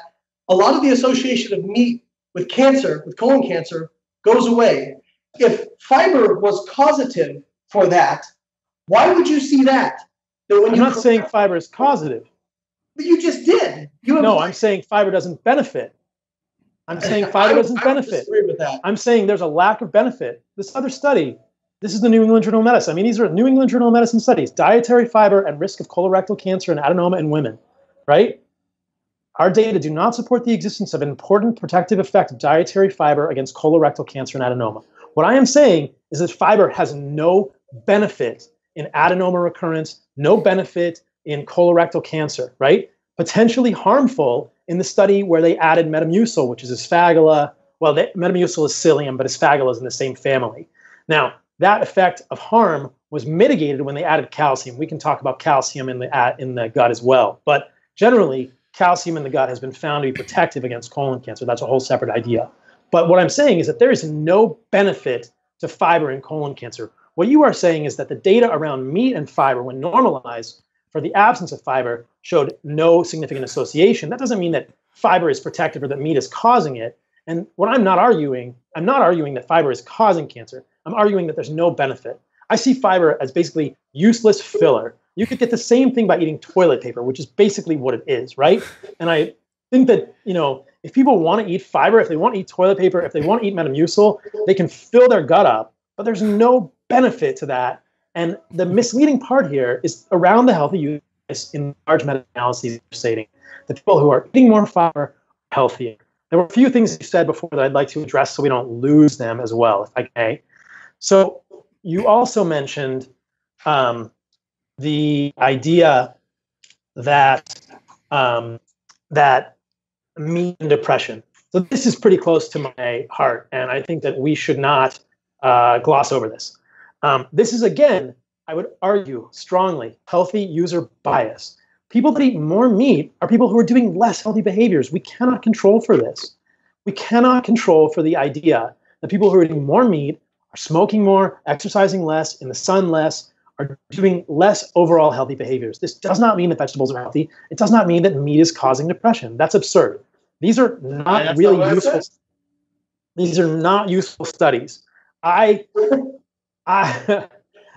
a lot of the association of meat with cancer, with colon cancer, goes away. If fiber was causative for that, why would you see that? that when I'm you not correct- saying fiber is causative. But you just did. You have- no, I'm saying fiber doesn't benefit. I'm saying fiber doesn't I would, benefit. I disagree with that. I'm saying there's a lack of benefit. This other study, this is the New England Journal of Medicine. I mean, these are New England Journal of Medicine studies, dietary fiber and risk of colorectal cancer and adenoma in women, right? Our data do not support the existence of an important protective effect of dietary fiber against colorectal cancer and adenoma. What I am saying is that fiber has no benefit in adenoma recurrence, no benefit in colorectal cancer, right? Potentially harmful in the study where they added Metamucil, which is Asphagala. Well, they, Metamucil is psyllium, but Asphagala is in the same family. Now, that effect of harm was mitigated when they added calcium. We can talk about calcium in the in the gut as well. But generally, calcium in the gut has been found to be protective against colon cancer. That's a whole separate idea. But what I'm saying is that there is no benefit to fiber in colon cancer. What you are saying is that the data around meat and fiber, when normalized for the absence of fiber, showed no significant association. That doesn't mean that fiber is protective or that meat is causing it. And what I'm not arguing, I'm not arguing that fiber is causing cancer. I'm arguing that there's no benefit. I see fiber as basically useless filler. You could get the same thing by eating toilet paper, which is basically what it is, right? And I think that, you know, if people want to eat fiber, if they want to eat toilet paper, if they want to eat Metamucil, they can fill their gut up, but there's no benefit to that. And the misleading part here is around the healthy use in large meta-analyses stating that people who are eating more fiber are healthier. There were a few things you said before that I'd like to address so we don't lose them as well, if I can. So you also mentioned um, the idea that um, that meat and depression. So this is pretty close to my heart, and I think that we should not uh, gloss over this. Um, this is, again, I would argue strongly, healthy user bias. People that eat more meat are people who are doing less healthy behaviors. We cannot control for this. We cannot control for the idea that people who are eating more meat are smoking more, exercising less, in the sun less, are doing less overall healthy behaviors. This does not mean that vegetables are healthy. It does not mean that meat is causing depression. That's absurd. These are not really useful. These are not useful studies. I, I.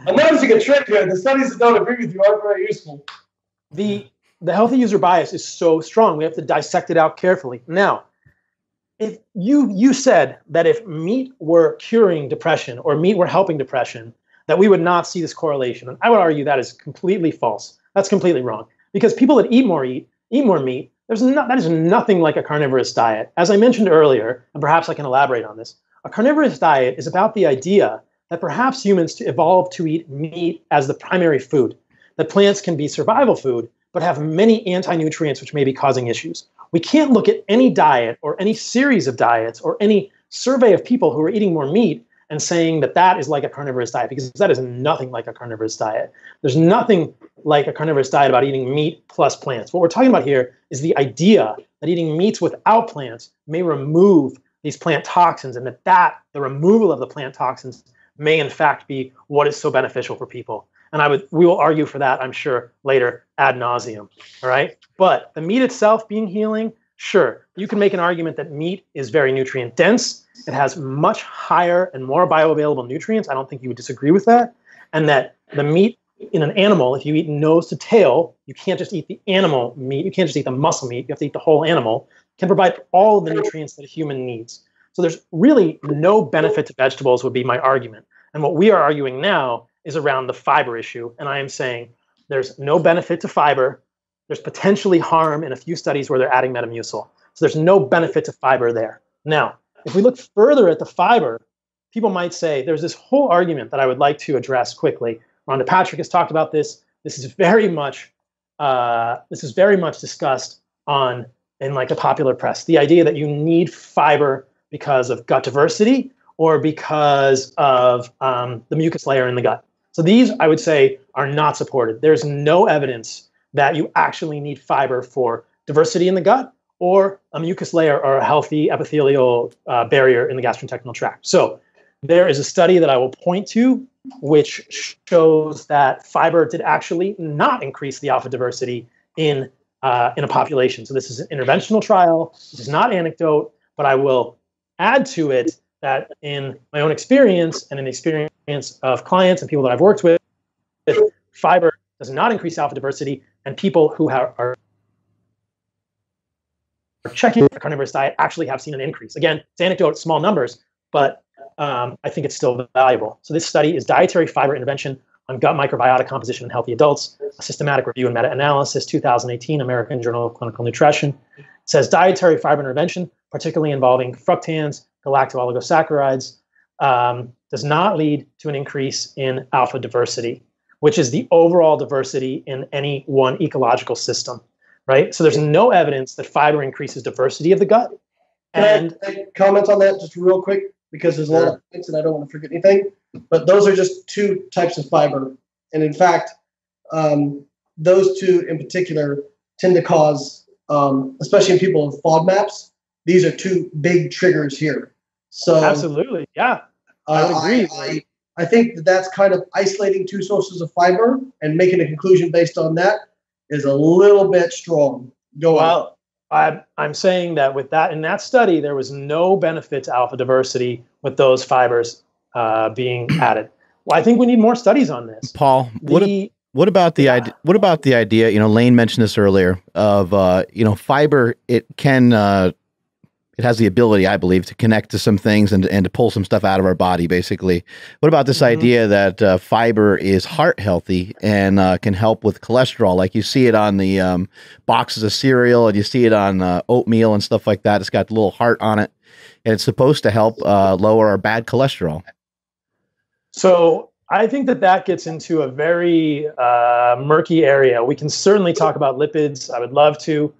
I'm noticing a trick here. The studies that don't agree with you aren't very useful. The the healthy user bias is so strong. We have to dissect it out carefully. Now, if you you said that if meat were curing depression or meat were helping depression, that we would not see this correlation. And I would argue that is completely false. That's completely wrong. Because people that eat more eat eat more meat. There's not, that is nothing like a carnivorous diet. As I mentioned earlier, and perhaps I can elaborate on this, a carnivorous diet is about the idea that perhaps humans evolved to eat meat as the primary food, that plants can be survival food, but have many anti-nutrients which may be causing issues. We can't look at any diet or any series of diets or any survey of people who are eating more meat and saying that that is like a carnivorous diet, because that is nothing like a carnivorous diet. There's nothing like a carnivorous diet about eating meat plus plants. What we're talking about here is the idea that eating meats without plants may remove these plant toxins, and that, that the removal of the plant toxins may in fact be what is so beneficial for people. And I would, we will argue for that, I'm sure, later ad nauseum, all right? But the meat itself being healing, sure, you can make an argument that meat is very nutrient dense. It has much higher and more bioavailable nutrients. I don't think you would disagree with that. And that the meat in an animal, if you eat nose to tail, you can't just eat the animal meat. You can't just eat the muscle meat. You have to eat the whole animal. It can provide all the nutrients that a human needs. So there's really no benefit to vegetables would be my argument. And what we are arguing now is around the fiber issue. And I am saying there's no benefit to fiber. There's potentially harm in a few studies where they're adding Metamucil. So there's no benefit to fiber there. Now, if we look further at the fiber, people might say there's this whole argument that I would like to address quickly. Rhonda Patrick has talked about this. This is very much uh, this is very much discussed on in like the popular press. The idea that you need fiber because of gut diversity or because of um, the mucus layer in the gut. So these, I would say, are not supported. There's no evidence that you actually need fiber for diversity in the gut or a mucus layer or a healthy epithelial uh, barrier in the gastrointestinal tract. So there is a study that I will point to which shows that fiber did actually not increase the alpha diversity in uh, in a population. So this is an interventional trial. This is not anecdote, but I will add to it that in my own experience and in the experience of clients and people that I've worked with, fiber does not increase alpha diversity, and people who are checking the carnivorous diet actually have seen an increase. Again, it's anecdote, small numbers, but um, I think it's still valuable. So this study is Dietary Fiber Intervention on Gut Microbiota Composition in Healthy Adults, a systematic review and meta-analysis, twenty eighteen, American Journal of Clinical Nutrition. It says dietary fiber intervention, particularly involving fructans, galacto-oligosaccharides, um, does not lead to an increase in alpha diversity, which is the overall diversity in any one ecological system, right? So there's no evidence that fiber increases diversity of the gut. And can I, can I comment on that just real quick, because there's a lot of things and I don't want to forget anything, but those are just two types of fiber. And in fact, um, those two in particular tend to cause, um, especially in people with FODMAPs, these are two big triggers here. So absolutely, yeah, uh, I agree. I, I, I think that that's kind of isolating two sources of fiber and making a conclusion based on that is a little bit strong. Go well, I'm, I'm saying that with that in that study, there was no benefit to alpha diversity with those fibers uh, being added. Well, I think we need more studies on this. Paul, the, what, a, what about the idea? What about the idea? You know, Layne mentioned this earlier of uh, you know, fiber. It can uh, it has the ability, I believe, to connect to some things and, and to pull some stuff out of our body, basically. What about this mm-hmm. idea that uh, fiber is heart healthy and uh, can help with cholesterol? Like you see it on the um, boxes of cereal, and you see it on uh, oatmeal and stuff like that. It's got the little heart on it, and it's supposed to help uh, lower our bad cholesterol. So I think that that gets into a very uh, murky area. We can certainly talk about lipids. I would love to.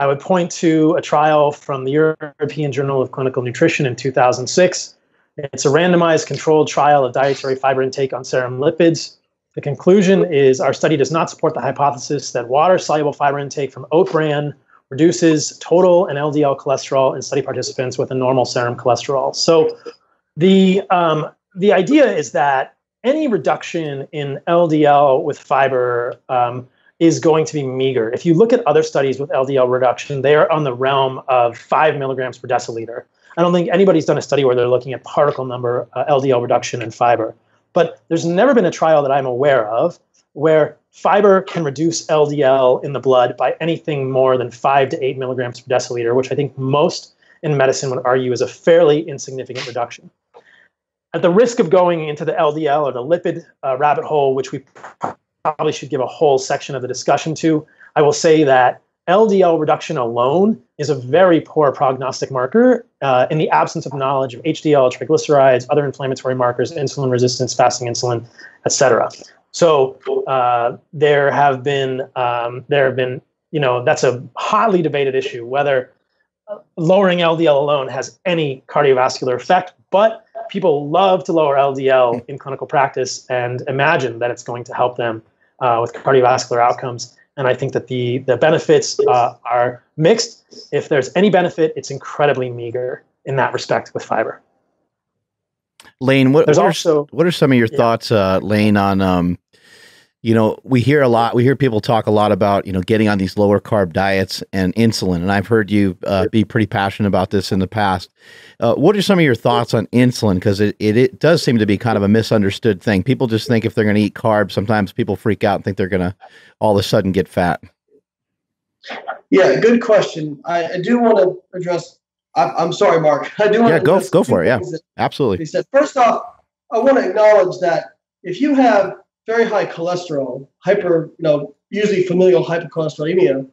I would point to a trial from the European Journal of Clinical Nutrition in two thousand six. It's a randomized controlled trial of dietary fiber intake on serum lipids. The conclusion is our study does not support the hypothesis that water-soluble fiber intake from oat bran reduces total and L D L cholesterol in study participants with a normal serum cholesterol. So the, um, the idea is that any reduction in L D L with fiber um, is going to be meager. If you look at other studies with L D L reduction, they are on the realm of five milligrams per deciliter. I don't think anybody's done a study where they're looking at particle number uh, L D L reduction in fiber. But there's never been a trial that I'm aware of where fiber can reduce L D L in the blood by anything more than five to eight milligrams per deciliter, which I think most in medicine would argue is a fairly insignificant reduction. At the risk of going into the L D L or the lipid uh, rabbit hole, which we probably should give a whole section of the discussion to, I will say that L D L reduction alone is a very poor prognostic marker uh, in the absence of knowledge of H D L, triglycerides, other inflammatory markers, insulin resistance, fasting insulin, et cetera. So uh, there have been, um, there have been, you know, that's a hotly debated issue, whether lowering L D L alone has any cardiovascular effect, but people love to lower L D L in clinical practice and imagine that it's going to help them uh, with cardiovascular outcomes. And I think that the, the benefits uh, are mixed. If there's any benefit, it's incredibly meager in that respect with fiber. Layne, what, what, also, are, what are some of your yeah. thoughts, uh, Layne, on, um, you know, we hear a lot, we hear people talk a lot about, you know, getting on these lower carb diets and insulin. And I've heard you uh, be pretty passionate about this in the past. Uh, what are some of your thoughts on insulin? Because it, it, it does seem to be kind of a misunderstood thing. People just think if they're going to eat carbs, sometimes people freak out and think they're going to all of a sudden get fat. Yeah, good question. I, I do want to address, I, I'm sorry, Mark. I do want yeah, to go, go for it. Yeah, absolutely. Said. First off, I want to acknowledge that if you have very high cholesterol, hyper, you know, usually familial hypercholesterolemia,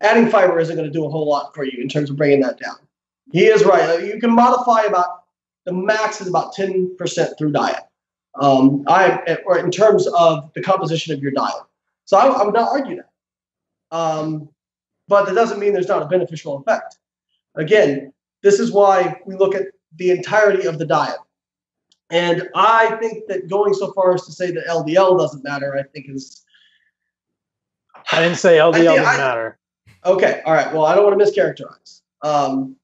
adding fiber isn't going to do a whole lot for you in terms of bringing that down. He is right. You can modify about, the max is about ten percent through diet, um, I or in terms of the composition of your diet. So I, I would not argue that. Um, but that doesn't mean there's not a beneficial effect. Again, this is why we look at the entirety of the diet. And I think that going so far as to say that L D L doesn't matter, I think is... I didn't say L D L doesn't matter. Okay. All right. Well, I don't want to mischaracterize. Um,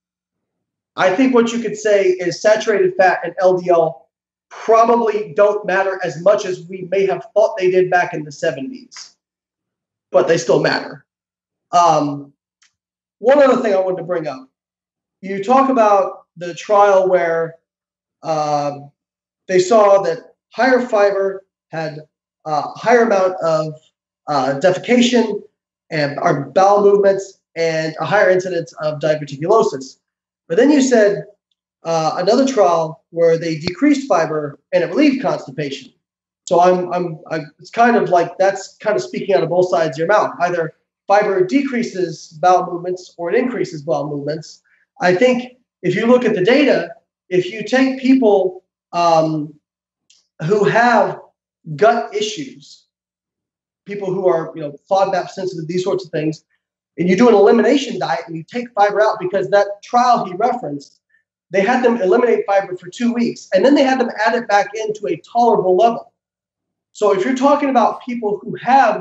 I think what you could say is saturated fat and L D L probably don't matter as much as we may have thought they did back in the seventies. But they still matter. Um, one other thing I wanted to bring up. You talk about the trial where... Uh, They saw that higher fiber had a uh, higher amount of uh, defecation and our bowel movements and a higher incidence of diverticulosis. But then you said uh, another trial where they decreased fiber and it relieved constipation. So I'm, I'm, I'm, it's kind of like that's kind of speaking out of both sides of your mouth. Either fiber decreases bowel movements or it increases bowel movements. I think if you look at the data, if you take people Um, who have gut issues, people who are, you know, FODMAP sensitive, these sorts of things, and you do an elimination diet and you take fiber out because that trial he referenced, they had them eliminate fiber for two weeks and then they had them add it back into a tolerable level. So if you're talking about people who have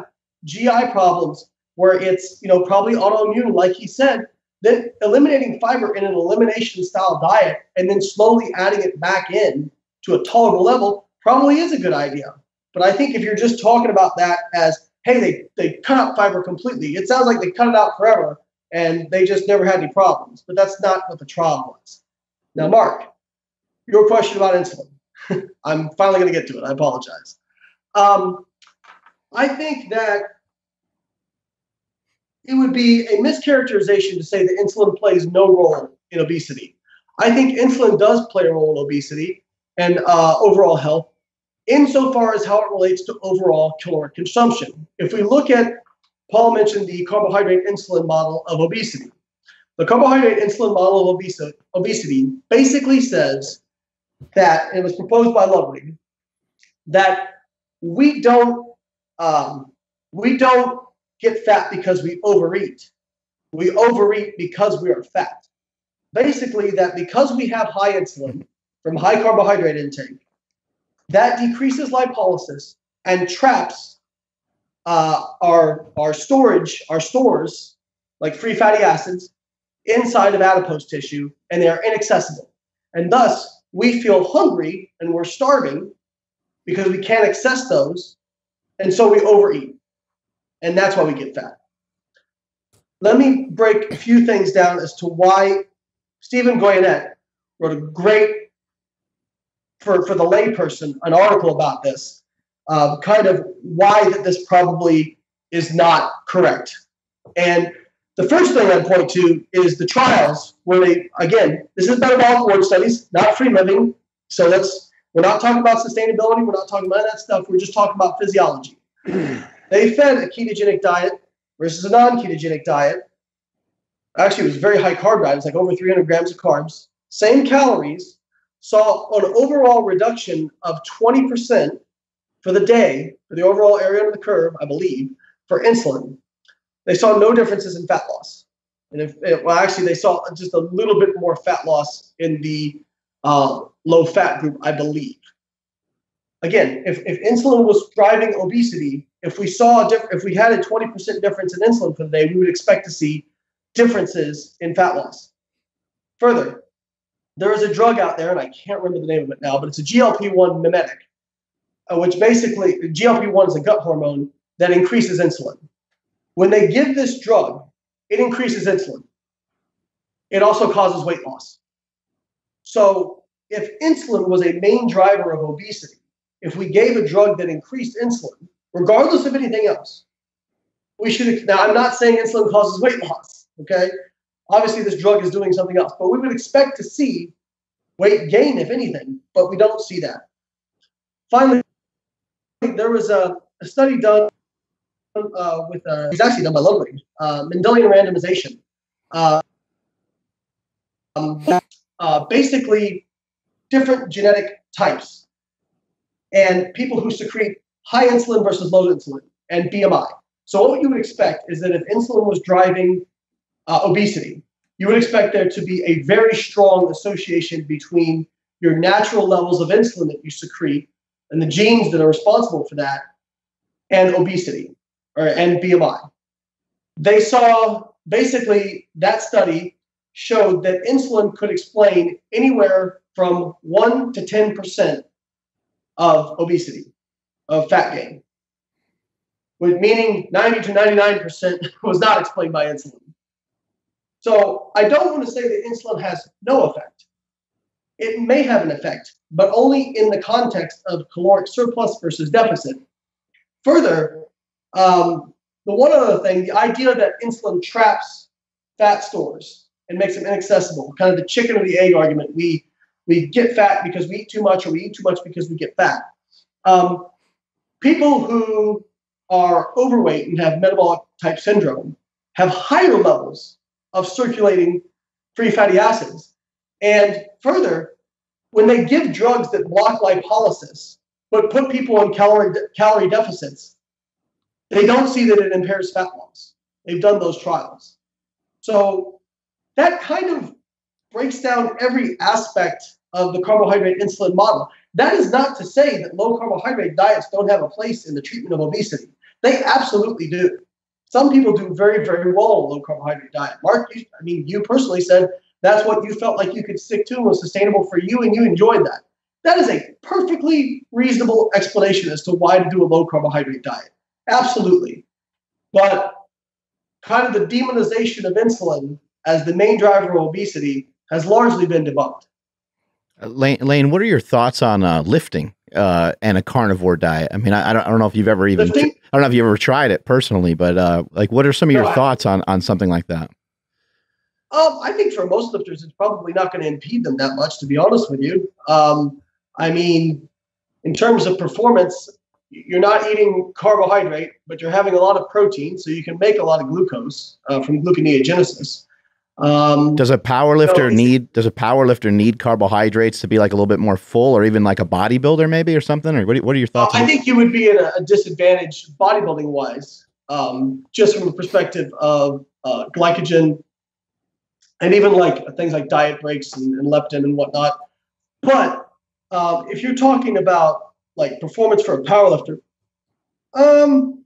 G I problems where it's, you know, probably autoimmune, like he said, then eliminating fiber in an elimination style diet and then slowly adding it back in to a tolerable level probably is a good idea. But I think if you're just talking about that as, hey, they, they cut out fiber completely, it sounds like they cut it out forever and they just never had any problems. But that's not what the trial was. Now, Mark, your question about insulin. I'm finally going to get to it. I apologize. Um, I think that it would be a mischaracterization to say that insulin plays no role in obesity. I think insulin does play a role in obesity and uh, overall health insofar as how it relates to overall caloric consumption. If we look at, Paul mentioned the carbohydrate insulin model of obesity. The carbohydrate insulin model of obesity, obesity basically says that, and it was proposed by Ludwig, that we don't um, we don't get fat because we overeat. We overeat because we are fat. Basically, that because we have high insulin from high carbohydrate intake, that decreases lipolysis and traps uh, our our storage, our stores like free fatty acids inside of adipose tissue, and they are inaccessible. And thus, we feel hungry and we're starving because we can't access those, and so we overeat. And that's why we get fat. Let me break a few things down as to why. Stephan Guyenet wrote a great, for, for the layperson, an article about this, uh, kind of why that this probably is not correct. And the first thing I'd point to is the trials where they, again, this is metabolic ward studies, not free living. So that's, we're not talking about sustainability. We're not talking about that stuff. We're just talking about physiology. They fed a ketogenic diet versus a non-ketogenic diet. Actually, it was very high carb diet. It was like over three hundred grams of carbs. Same calories. Saw an overall reduction of twenty percent for the day, for the overall area under the curve, I believe, for insulin. They saw no differences in fat loss. And if, if, well, actually, they saw just a little bit more fat loss in the uh, low-fat group, I believe. Again, if, if insulin was driving obesity, if we saw a diff- if we had a twenty percent difference in insulin for the day, we would expect to see differences in fat loss. Further, there is a drug out there, and I can't remember the name of it now, but it's a G L P one mimetic, which basically, G L P one is a gut hormone that increases insulin. When they give this drug, it increases insulin. It also causes weight loss. So if insulin was a main driver of obesity, if we gave a drug that increased insulin, regardless of anything else, we should, now I'm not saying insulin causes weight loss, okay? Obviously this drug is doing something else, but we would expect to see weight gain, if anything, but we don't see that. Finally, there was a, a study done Uh, with uh, it's actually done by Ludwig, uh, Mendelian randomization. Uh, um, uh, basically, different genetic types and people who secrete high insulin versus low insulin and B M I. So what you would expect is that if insulin was driving uh, obesity, you would expect there to be a very strong association between your natural levels of insulin that you secrete and the genes that are responsible for that and obesity. Or, and B M I. They saw, basically, that study showed that insulin could explain anywhere from one to ten percent of obesity, of fat gain, with meaning ninety to ninety-nine percent was not explained by insulin. So I don't want to say that insulin has no effect. It may have an effect, but only in the context of caloric surplus versus deficit. Further, Um, the one other thing, the idea that insulin traps fat stores and makes them inaccessible, kind of the chicken or the egg argument. We we get fat because we eat too much, or we eat too much because we get fat. Um, people who are overweight and have metabolic type syndrome have higher levels of circulating free fatty acids. And further, when they give drugs that block lipolysis, but put people in calorie calorie deficits, they don't see that it impairs fat loss. They've done those trials. So that kind of breaks down every aspect of the carbohydrate insulin model. That is not to say that low carbohydrate diets don't have a place in the treatment of obesity. They absolutely do. Some people do very, very well on a low carbohydrate diet. Mark, you, I mean, you personally said that's what you felt like you could stick to and was sustainable for you, and you enjoyed that. That is a perfectly reasonable explanation as to why to do a low carbohydrate diet. Absolutely. But kind of the demonization of insulin as the main driver of obesity has largely been debunked. Uh, Layne, Layne, what are your thoughts on uh, lifting uh, and a carnivore diet? I mean, I, I, don't, I don't know if you've ever even, lifting? I don't know if you've ever tried it personally, but uh, like, what are some of your no, thoughts on, on something like that? Um, I think for most lifters, it's probably not going to impede them that much, to be honest with you. Um, I mean, in terms of performance, you're not eating carbohydrate, but you're having a lot of protein, so you can make a lot of glucose uh, from gluconeogenesis. Um, does a power lifter so need does a power lifter need carbohydrates to be like a little bit more full, or even like a bodybuilder maybe or something? Or what are, what are your thoughts? Uh, I think you would be at a, a disadvantage bodybuilding wise, um, just from the perspective of uh, glycogen and even like things like diet breaks and, and leptin and whatnot. But uh, if you're talking about like performance for a powerlifter, um,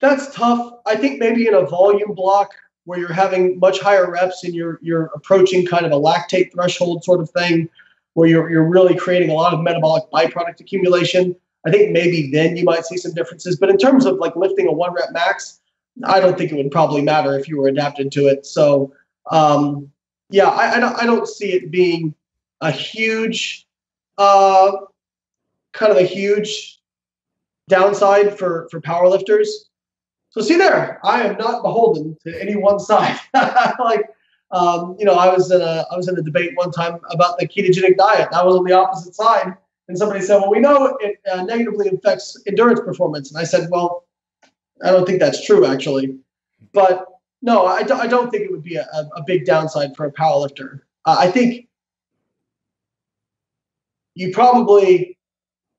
that's tough. I think maybe in a volume block where you're having much higher reps and you're you're approaching kind of a lactate threshold sort of thing, where you're you're really creating a lot of metabolic byproduct accumulation, I think maybe then you might see some differences. But in terms of like lifting a one rep max, I don't think it would probably matter if you were adapted to it. So um, yeah, I, I don't I don't see it being a huge uh, kind of a huge downside for for powerlifters. So see there, I am not beholden to any one side. Like, um, you know, I was in a I was in a debate one time about the ketogenic diet. I was on the opposite side, and somebody said, "Well, we know it uh, negatively affects endurance performance." And I said, "Well, I don't think that's true, actually." But no, I, d I don't think it would be a, a big downside for a powerlifter. Uh, I think you probably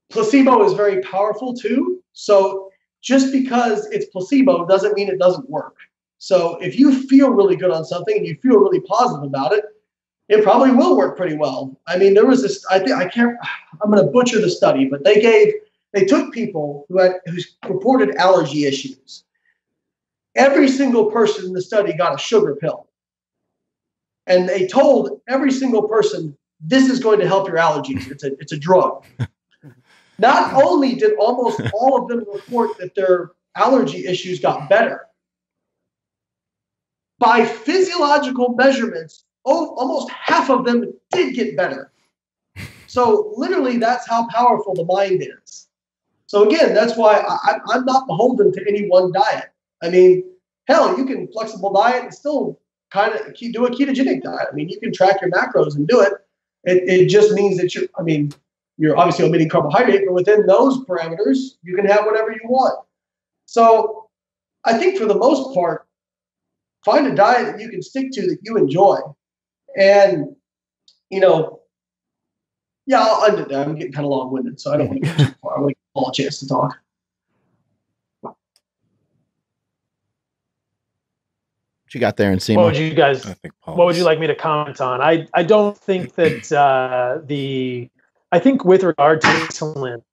placebo is very powerful too, so. Just because it's placebo doesn't mean it doesn't work. So if you feel really good on something and you feel really positive about it, it probably will work pretty well. I mean, there was this, I think I can't, I'm going to butcher the study, but they gave, they took people who had, who reported allergy issues. Every single person in the study got a sugar pill. And they told every single person, this is going to help your allergies. It's a, it's a drug. Not only did almost all of them report that their allergy issues got better, by physiological measurements, oh, almost half of them did get better. So literally that's how powerful the mind is. So again, that's why I, I'm not beholden to any one diet. I mean, hell, you can flexible diet and still kind of do a ketogenic diet. I mean, you can track your macros and do it. It, it just means that you're, I mean, you're obviously omitting carbohydrate, but within those parameters, you can have whatever you want. So I think for the most part, find a diet that you can stick to that you enjoy. And, you know, yeah, I'll end it there. I'm getting kind of long-winded, so I don't want to go too far. I want to give Paul a chance to talk. What you got there and see what would you guys, I think Paul's... what would you like me to comment on? I, I don't think that uh, the... I think with regard to insulin,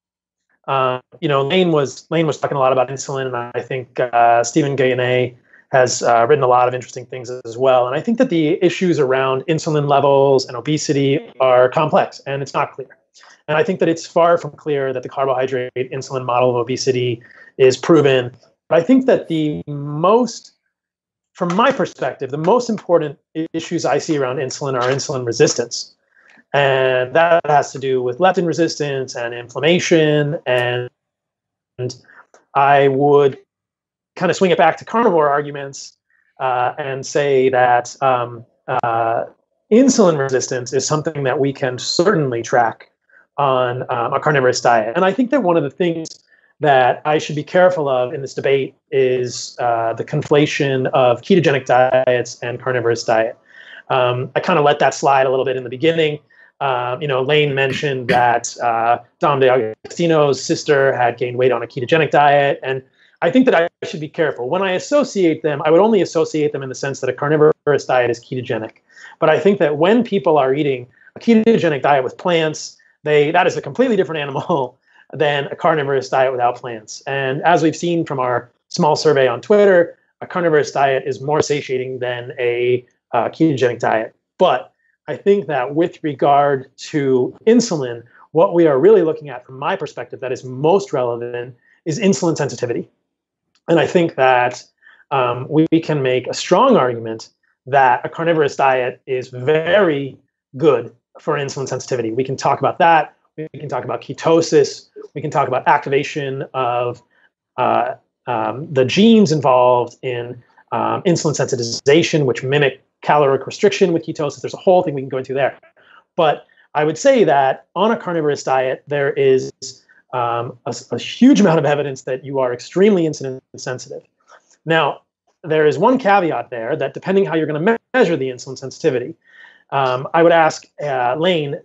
uh, you know, Layne was Layne was talking a lot about insulin, and I think uh, Stephan Guyenet has uh, written a lot of interesting things as well. And I think that the issues around insulin levels and obesity are complex, and it's not clear. And I think that it's far from clear that the carbohydrate insulin model of obesity is proven. But I think that the most, from my perspective, the most important issues I see around insulin are insulin resistance. And that has to do with leptin resistance and inflammation. And, and I would kind of swing it back to carnivore arguments uh, and say that um, uh, insulin resistance is something that we can certainly track on um, a carnivorous diet. And I think that one of the things that I should be careful of in this debate is uh, the conflation of ketogenic diets and carnivorous diet. Um, I kind of let that slide a little bit in the beginning. Uh, you know, Layne mentioned that uh, Dom DeAugustino's sister had gained weight on a ketogenic diet, and I think that I should be careful. When I associate them, I would only associate them in the sense that a carnivorous diet is ketogenic. But I think that when people are eating a ketogenic diet with plants, they that is a completely different animal than a carnivorous diet without plants. And as we've seen from our small survey on Twitter, a carnivorous diet is more satiating than a uh, ketogenic diet. But I think that with regard to insulin, what we are really looking at from my perspective that is most relevant is insulin sensitivity. And I think that um, we can make a strong argument that a carnivorous diet is very good for insulin sensitivity. We can talk about that. We can talk about ketosis. We can talk about activation of uh, um, the genes involved in um, insulin sensitization, which mimic caloric restriction with ketosis. There's a whole thing we can go into there. But I would say that on a carnivorous diet, there is um, a, a huge amount of evidence that you are extremely insulin sensitive. Now, there is one caveat there that depending how you're going to measure the insulin sensitivity, um, I would ask uh, Layne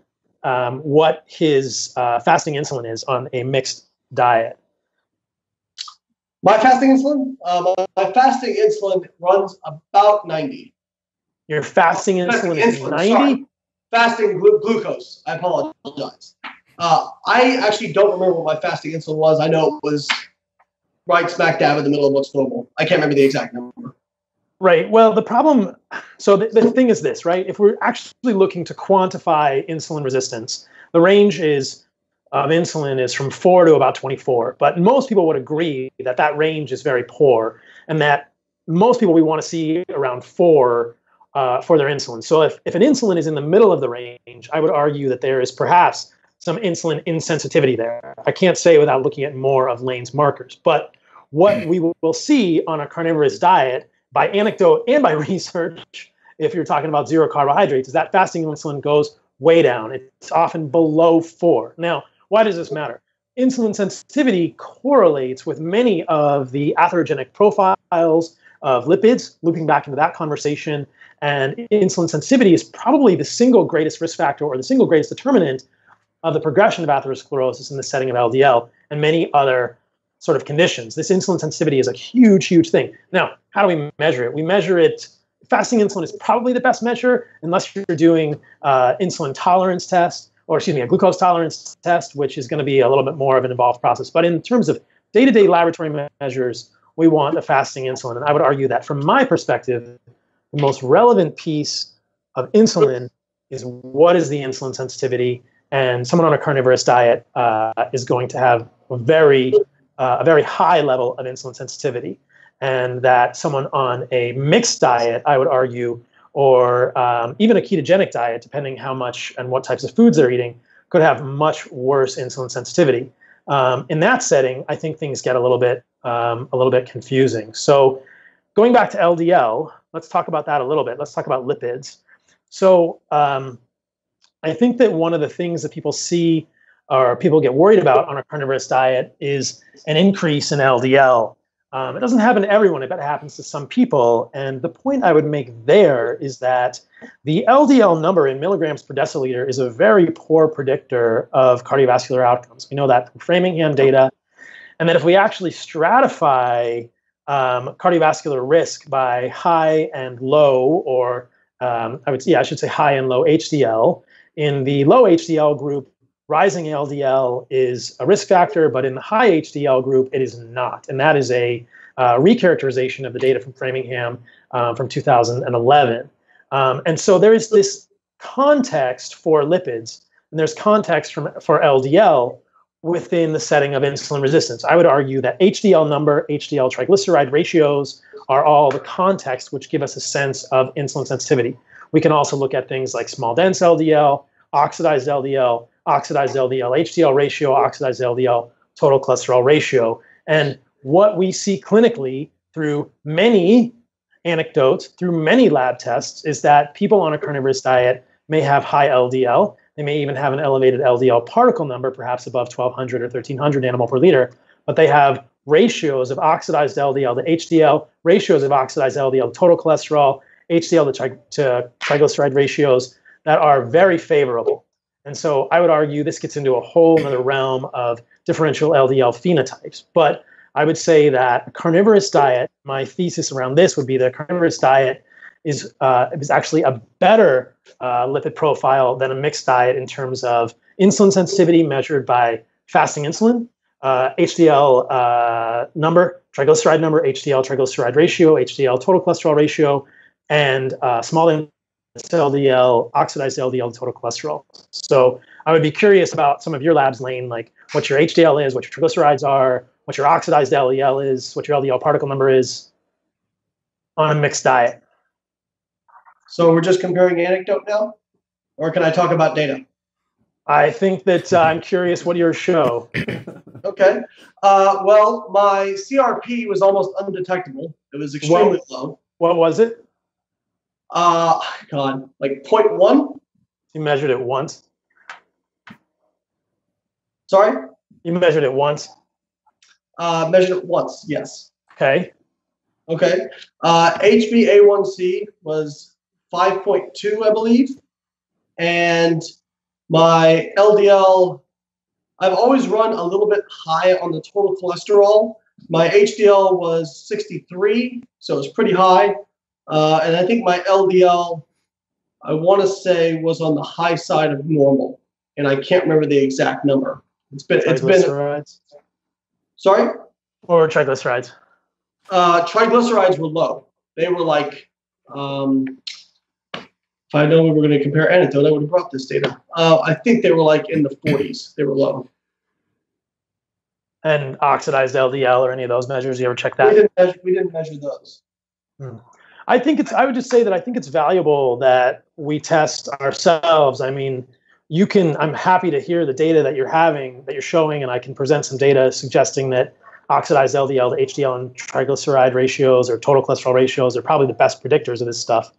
um, what his uh, fasting insulin is on a mixed diet. My fasting insulin? Um, my fasting insulin runs about ninety. Your fasting insulin is ninety? Sorry. Fasting glu glucose. I apologize. Uh, I actually don't remember what my fasting insulin was. I know it was right smack dab in the middle of what's normal. I can't remember the exact number. Right. Well, the problem, so the, the thing is this, right? If we're actually looking to quantify insulin resistance, the range is of insulin is from four to about twenty-four. But most people would agree that that range is very poor and that most people we want to see around four uh, for their insulin. So if, if an insulin is in the middle of the range, I would argue that there is perhaps some insulin insensitivity there. I can't say without looking at more of Layne's markers. But what we will see on a carnivorous diet by anecdote and by research, if you're talking about zero carbohydrates, is that fasting insulin goes way down. It's often below four. Now, why does this matter? Insulin sensitivity correlates with many of the atherogenic profiles of lipids, looping back into that conversation, and insulin sensitivity is probably the single greatest risk factor or the single greatest determinant of the progression of atherosclerosis in the setting of L D L and many other sort of conditions. This insulin sensitivity is a huge, huge thing. Now, how do we measure it? We measure it, fasting insulin is probably the best measure unless you're doing uh, insulin tolerance test, or excuse me, a glucose tolerance test, which is gonna be a little bit more of an involved process. But in terms of day-to-day laboratory measures, we want a fasting insulin. And I would argue that from my perspective, the most relevant piece of insulin is what is the insulin sensitivity, and someone on a carnivorous diet uh, is going to have a very, uh, a very high level of insulin sensitivity. And that someone on a mixed diet, I would argue, or um, even a ketogenic diet, depending how much and what types of foods they're eating, could have much worse insulin sensitivity. Um, in that setting, I think things get a little bit, um, a little bit confusing. So going back to L D L, let's talk about that a little bit. Let's talk about lipids. So um, I think that one of the things that people see or people get worried about on a carnivorous diet is an increase in L D L. Um, it doesn't happen to everyone, but it happens to some people. And the point I would make there is that the L D L number in milligrams per deciliter is a very poor predictor of cardiovascular outcomes. We know that from Framingham data. And that if we actually stratify um, cardiovascular risk by high and low, or um, I would yeah, I should say high and low H D L, in the low H D L group, rising L D L is a risk factor, but in the high H D L group, it is not. And that is a uh, recharacterization of the data from Framingham uh, from two thousand eleven. Um, and so there is this context for lipids, and there's context from, for L D L within the setting of insulin resistance. I would argue that H D L number, H D L triglyceride ratios are all the context which give us a sense of insulin sensitivity. We can also look at things like small dense L D L, oxidized L D L, oxidized L D L, H D L ratio, oxidized L D L, total cholesterol ratio. And what we see clinically through many anecdotes, through many lab tests, is that people on a carnivorous diet may have high L D L. They may even have an elevated L D L particle number, perhaps above twelve hundred or thirteen hundred nanomoles per liter, but they have ratios of oxidized L D L to H D L, ratios of oxidized L D L to total cholesterol, H D L to, tri to triglyceride ratios that are very favorable. And so I would argue this gets into a whole other realm of differential L D L phenotypes. But I would say that a carnivorous diet, my thesis around this would be that a carnivorous diet is, uh, is actually a better uh, lipid profile than a mixed diet in terms of insulin sensitivity measured by fasting insulin, uh, H D L uh, number, triglyceride number, H D L triglyceride ratio, H D L total cholesterol ratio, and uh, small L D L, oxidized L D L, total cholesterol. So I would be curious about some of your labs, Layne, like what your H D L is, what your triglycerides are, what your oxidized L D L is, what your L D L particle number is on a mixed diet. So we're just comparing anecdote now? Or can I talk about data? I think that uh, I'm curious what your show. Okay. Uh, well, my C R P was almost undetectable. It was extremely what, low. What was it? Uh, God, like zero point one. You measured it once. Sorry? You measured it once. Uh, measured it once, yes. Okay. Okay. Uh, H b A one C was five point two, I believe. And my L D L, I've always run a little bit high on the total cholesterol. My H D L was sixty-three, so it was pretty high. Uh, and I think my L D L, I want to say, was on the high side of normal. And I can't remember the exact number. It's been, it's been, sorry? What were triglycerides? Uh, triglycerides were low. They were like, um, if I know we were going to compare anecdote, I would have brought this data. Uh, I think they were like in the forties. They were low. And oxidized L D L or any of those measures, you ever check that? We didn't measure, we didn't measure those. Hmm. I think it's, I would just say that I think it's valuable that we test ourselves. I mean, you can, I'm happy to hear the data that you're having, that you're showing, and I can present some data suggesting that oxidized L D L to H D L and triglyceride ratios or total cholesterol ratios are probably the best predictors of this stuff.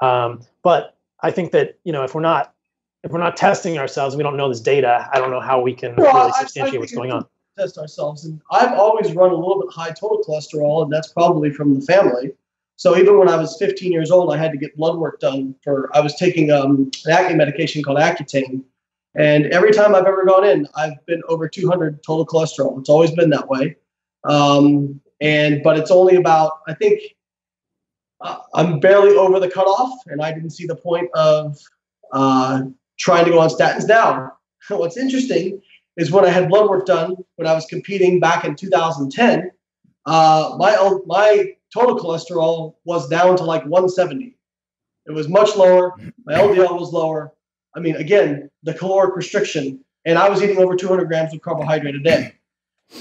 Um, but I think that, you know, if we're not, if we're not testing ourselves, and we don't know this data, I don't know how we can well, really substantiate I, I what's going on. Test ourselves. And I've always run a little bit high total cholesterol, and that's probably from the family. So even when I was fifteen years old, I had to get blood work done for, I was taking um, an acne medication called Accutane. And every time I've ever gone in, I've been over two hundred total cholesterol. It's always been that way. Um, and, but it's only about, I think uh, I'm barely over the cutoff, and I didn't see the point of uh, trying to go on statins now. What's interesting is when I had blood work done, when I was competing back in two thousand ten, uh, my, my, total cholesterol was down to like one seventy. It was much lower. My L D L was lower. I mean, again, the caloric restriction, and I was eating over two hundred grams of carbohydrate a day.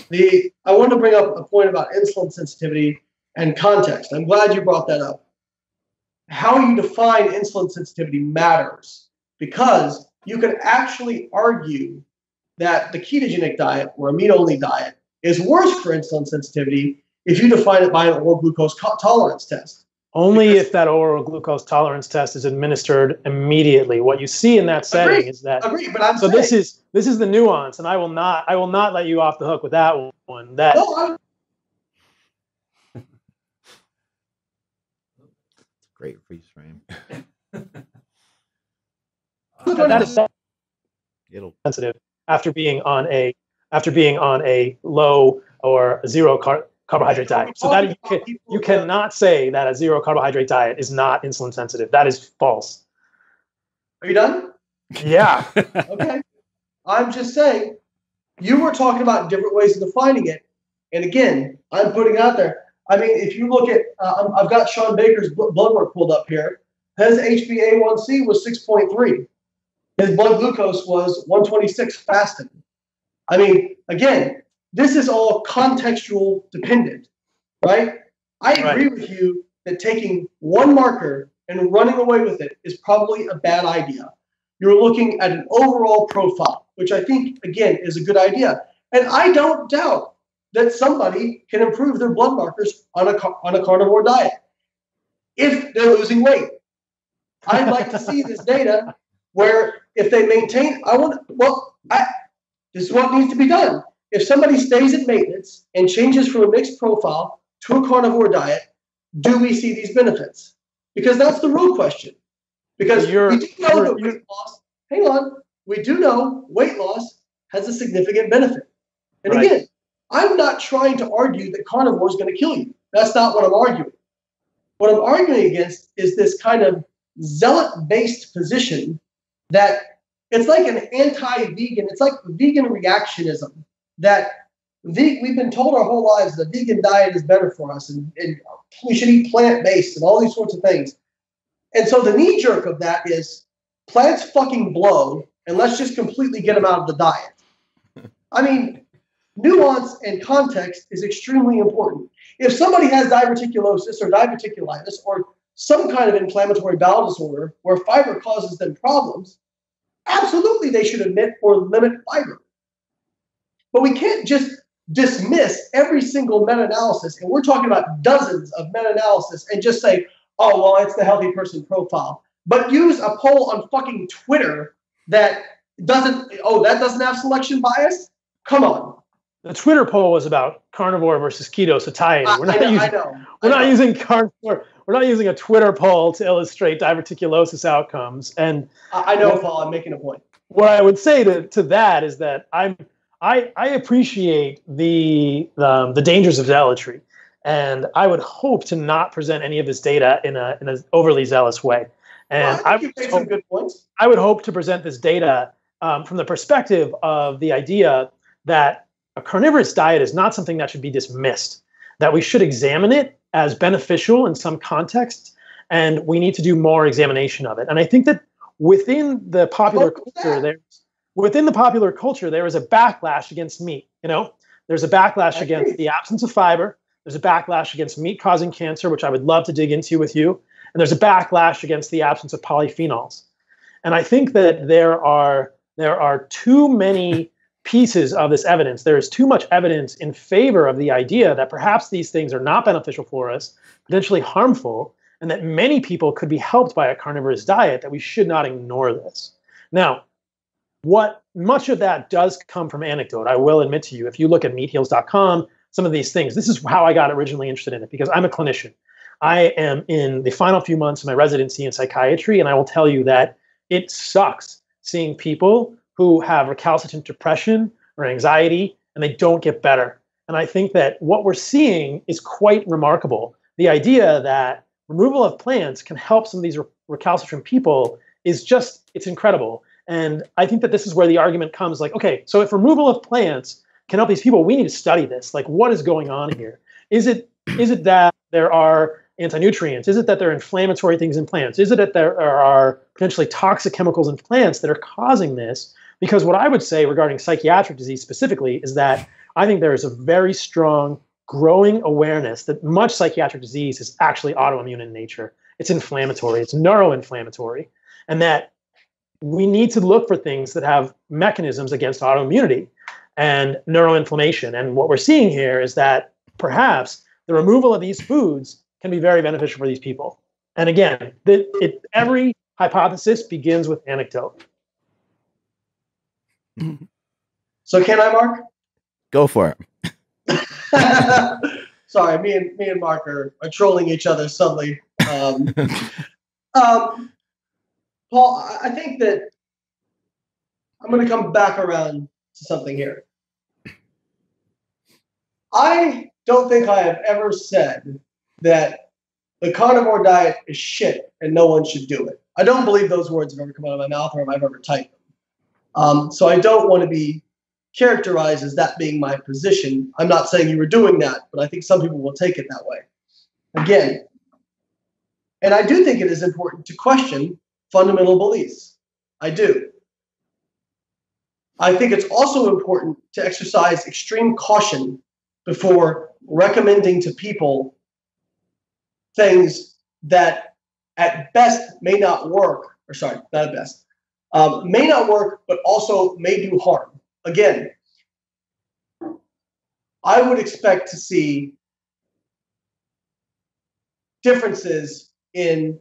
The, I wanted to bring up a point about insulin sensitivity and context. I'm glad you brought that up. How you define insulin sensitivity matters, because you could actually argue that the ketogenic diet or a meat-only diet is worse for insulin sensitivity if you define it by an oral glucose tolerance test. Only because if that oral glucose tolerance test is administered immediately. What you see in that setting agree, is that agree, but I'm so saying, this is this is the nuance, and I will not I will not let you off the hook with that one. That no, great freeze frame. That it'll sensitive after being on a after being on a low or zero car carbohydrate diet. So that you, can, you cannot say that a zero carbohydrate diet is not insulin sensitive. That is false. Are you done? Yeah. Okay. I'm just saying, you were talking about different ways of defining it. And again, I'm putting it out there. I mean, if you look at, uh, I've got Shawn Baker's blood work pulled up here. His H b A one C was six point three. His blood glucose was one twenty-six fasting. I mean, again, this is all contextual dependent, right? I agree right. with you that taking one marker and running away with it is probably a bad idea. You're looking at an overall profile, which I think, again, is a good idea. And I don't doubt that somebody can improve their blood markers on a, on a carnivore diet if they're losing weight. I'd like to see this data where if they maintain, I want, well, I, this is what needs to be done. If somebody stays at maintenance and changes from a mixed profile to a carnivore diet, do we see these benefits? Because that's the real question. Because you're, we do know that weight loss, hang on, we do know weight loss has a significant benefit. And right. again, I'm not trying to argue that carnivore is going to kill you. That's not what I'm arguing. What I'm arguing against is this kind of zealot-based position that it's like an anti-vegan, it's like vegan reactionism. That the, we've been told our whole lives that a vegan diet is better for us, and, and we should eat plant-based and all these sorts of things. And so the knee-jerk of that is plants fucking blow, and let's just completely get them out of the diet. I mean, nuance and context is extremely important. If somebody has diverticulosis or diverticulitis or some kind of inflammatory bowel disorder where fiber causes them problems, absolutely they should omit or limit fiber. But we can't just dismiss every single meta-analysis, and we're talking about dozens of meta-analysis, and just say, oh, well, it's the healthy person profile. But use a poll on fucking Twitter that doesn't, oh, that doesn't have selection bias? Come on. The Twitter poll was about carnivore versus keto satiety. We're not I know, using, I know, we're I know. not using carnivore. We're not using a Twitter poll to illustrate diverticulosis outcomes. And I know, what, Paul, I'm making a point. What I would say to, to that is that I'm I I appreciate the um, the dangers of zealotry, and I would hope to not present any of this data in a in an overly zealous way. And well, I, I, would hope, some good points. I would hope to present this data um, from the perspective of the idea that a carnivorous diet is not something that should be dismissed, that we should examine it as beneficial in some contexts, and we need to do more examination of it. And I think that within the popular culture, there's within the popular culture, there is a backlash against meat. You know, there's a backlash against the absence of fiber. There's a backlash against meat causing cancer, which I would love to dig into with you. And there's a backlash against the absence of polyphenols. And I think that there are there are too many pieces of this evidence. There is too much evidence in favor of the idea that perhaps these things are not beneficial for us, potentially harmful, and that many people could be helped by a carnivorous diet, that we should not ignore this. Now, what much of that does come from anecdote, I will admit to you. If you look at meat heals dot com, some of these things, this is how I got originally interested in it, because I'm a clinician. I am in the final few months of my residency in psychiatry, and I will tell you that it sucks seeing people who have recalcitrant depression or anxiety, and they don't get better. And I think that what we're seeing is quite remarkable. The idea that removal of plants can help some of these recalcitrant people is just, it's incredible. And I think that this is where the argument comes, like, okay, so if removal of plants can help these people, we need to study this. Like, what is going on here? Is it is it that there are anti-nutrients? Is it that there are inflammatory things in plants? Is it that there are potentially toxic chemicals in plants that are causing this? Because what I would say regarding psychiatric disease specifically is that I think there is a very strong growing awareness that much psychiatric disease is actually autoimmune in nature. It's inflammatory, it's neuroinflammatory, and that we need to look for things that have mechanisms against autoimmunity and neuroinflammation. And what we're seeing here is that perhaps the removal of these foods can be very beneficial for these people. And again, the, it, every hypothesis begins with anecdote. So can I, Mark? Go for it. Sorry, me and me and Mark are, are trolling each other suddenly. Um, um, Paul, I think that I'm going to come back around to something here. I don't think I have ever said that the carnivore diet is shit and no one should do it. I don't believe those words have ever come out of my mouth, or if I've ever typed them. Um, so I don't want to be characterized as that being my position. I'm not saying you were doing that, but I think some people will take it that way. Again, and I do think it is important to question fundamental beliefs. I do. I think it's also important to exercise extreme caution before recommending to people things that at best may not work, or sorry, not at best, Um, may not work, but also may do harm. Again, I would expect to see differences in, I'm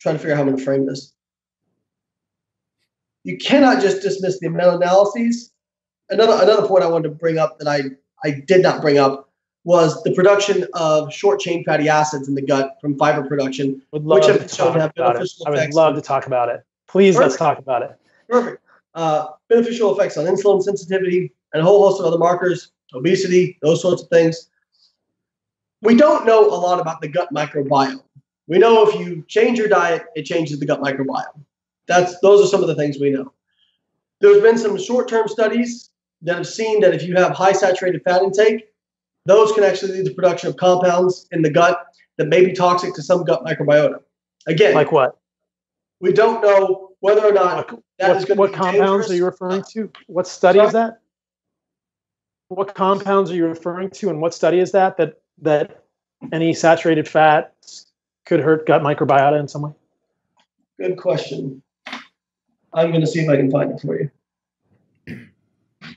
trying to figure out how I'm going to frame this. You cannot just dismiss the meta-analyses. Another, another point I wanted to bring up that I, I did not bring up was the production of short-chain fatty acids in the gut from fiber production, which have been shown to have beneficial effects. I would love to talk about it. Please, Perfect. Let's talk about it. Perfect. Uh, beneficial effects on insulin sensitivity and a whole host of other markers, obesity, those sorts of things. We don't know a lot about the gut microbiome. We know if you change your diet, it changes the gut microbiome. That's those are some of the things we know. There's been some short-term studies that have seen that if you have high saturated fat intake, those can actually lead to production of compounds in the gut that may be toxic to some gut microbiota. Again, like what? We don't know whether or not that what, is going what to be compounds dangerous. Are you referring to? What study Sorry? Is that? What compounds are you referring to, and what study is that that that any saturated fats could hurt gut microbiota in some way? Good question. I'm going to see if I can find it for you.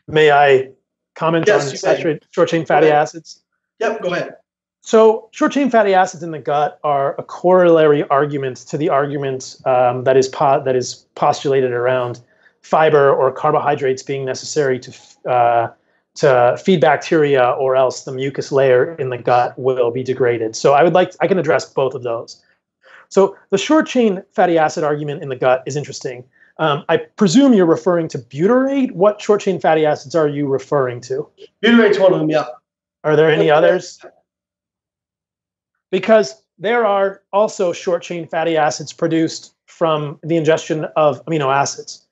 May I comment yes, on saturated short chain fatty acids? Yep, go ahead. So short-chain fatty acids in the gut are a corollary argument to the argument um, that is po- that is postulated around fiber or carbohydrates being necessary to uh, to feed bacteria, or else the mucus layer in the gut will be degraded. So I would like to, I can address both of those. So the short-chain fatty acid argument in the gut is interesting. Um, I presume you're referring to butyrate. What short-chain fatty acids are you referring to? Butyrate's one of them, yeah. Are there any others? Because there are also short-chain fatty acids produced from the ingestion of amino acids.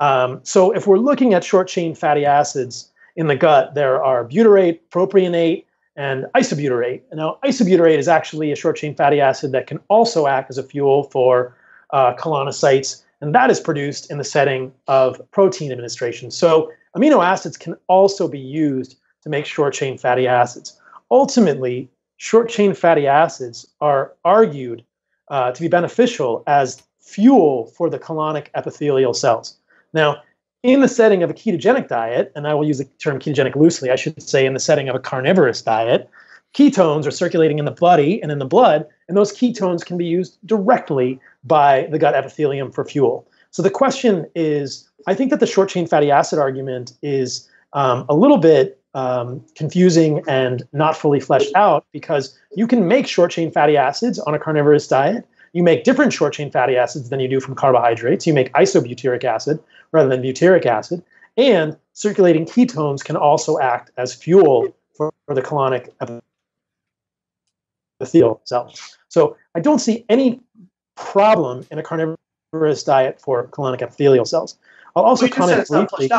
Um, so if we're looking at short-chain fatty acids in the gut, there are butyrate, propionate, and isobutyrate. Now, isobutyrate is actually a short-chain fatty acid that can also act as a fuel for uh, colonocytes, and that is produced in the setting of protein administration. So amino acids can also be used to make short-chain fatty acids. Ultimately, short-chain fatty acids are argued uh, to be beneficial as fuel for the colonic epithelial cells. Now, in the setting of a ketogenic diet, and I will use the term ketogenic loosely, I should say in the setting of a carnivorous diet, ketones are circulating in the body and in the blood, and those ketones can be used directly by the gut epithelium for fuel. So the question is, I think that the short-chain fatty acid argument is um, a little bit um, confusing and not fully fleshed out, because you can make short-chain fatty acids on a carnivorous diet. You make different short-chain fatty acids than you do from carbohydrates. You make isobutyric acid rather than butyric acid. And circulating ketones can also act as fuel for, for the colonic epithelial cell. So I don't see any problem in a carnivorous diet for colonic epithelial cells. I'll also comment briefly.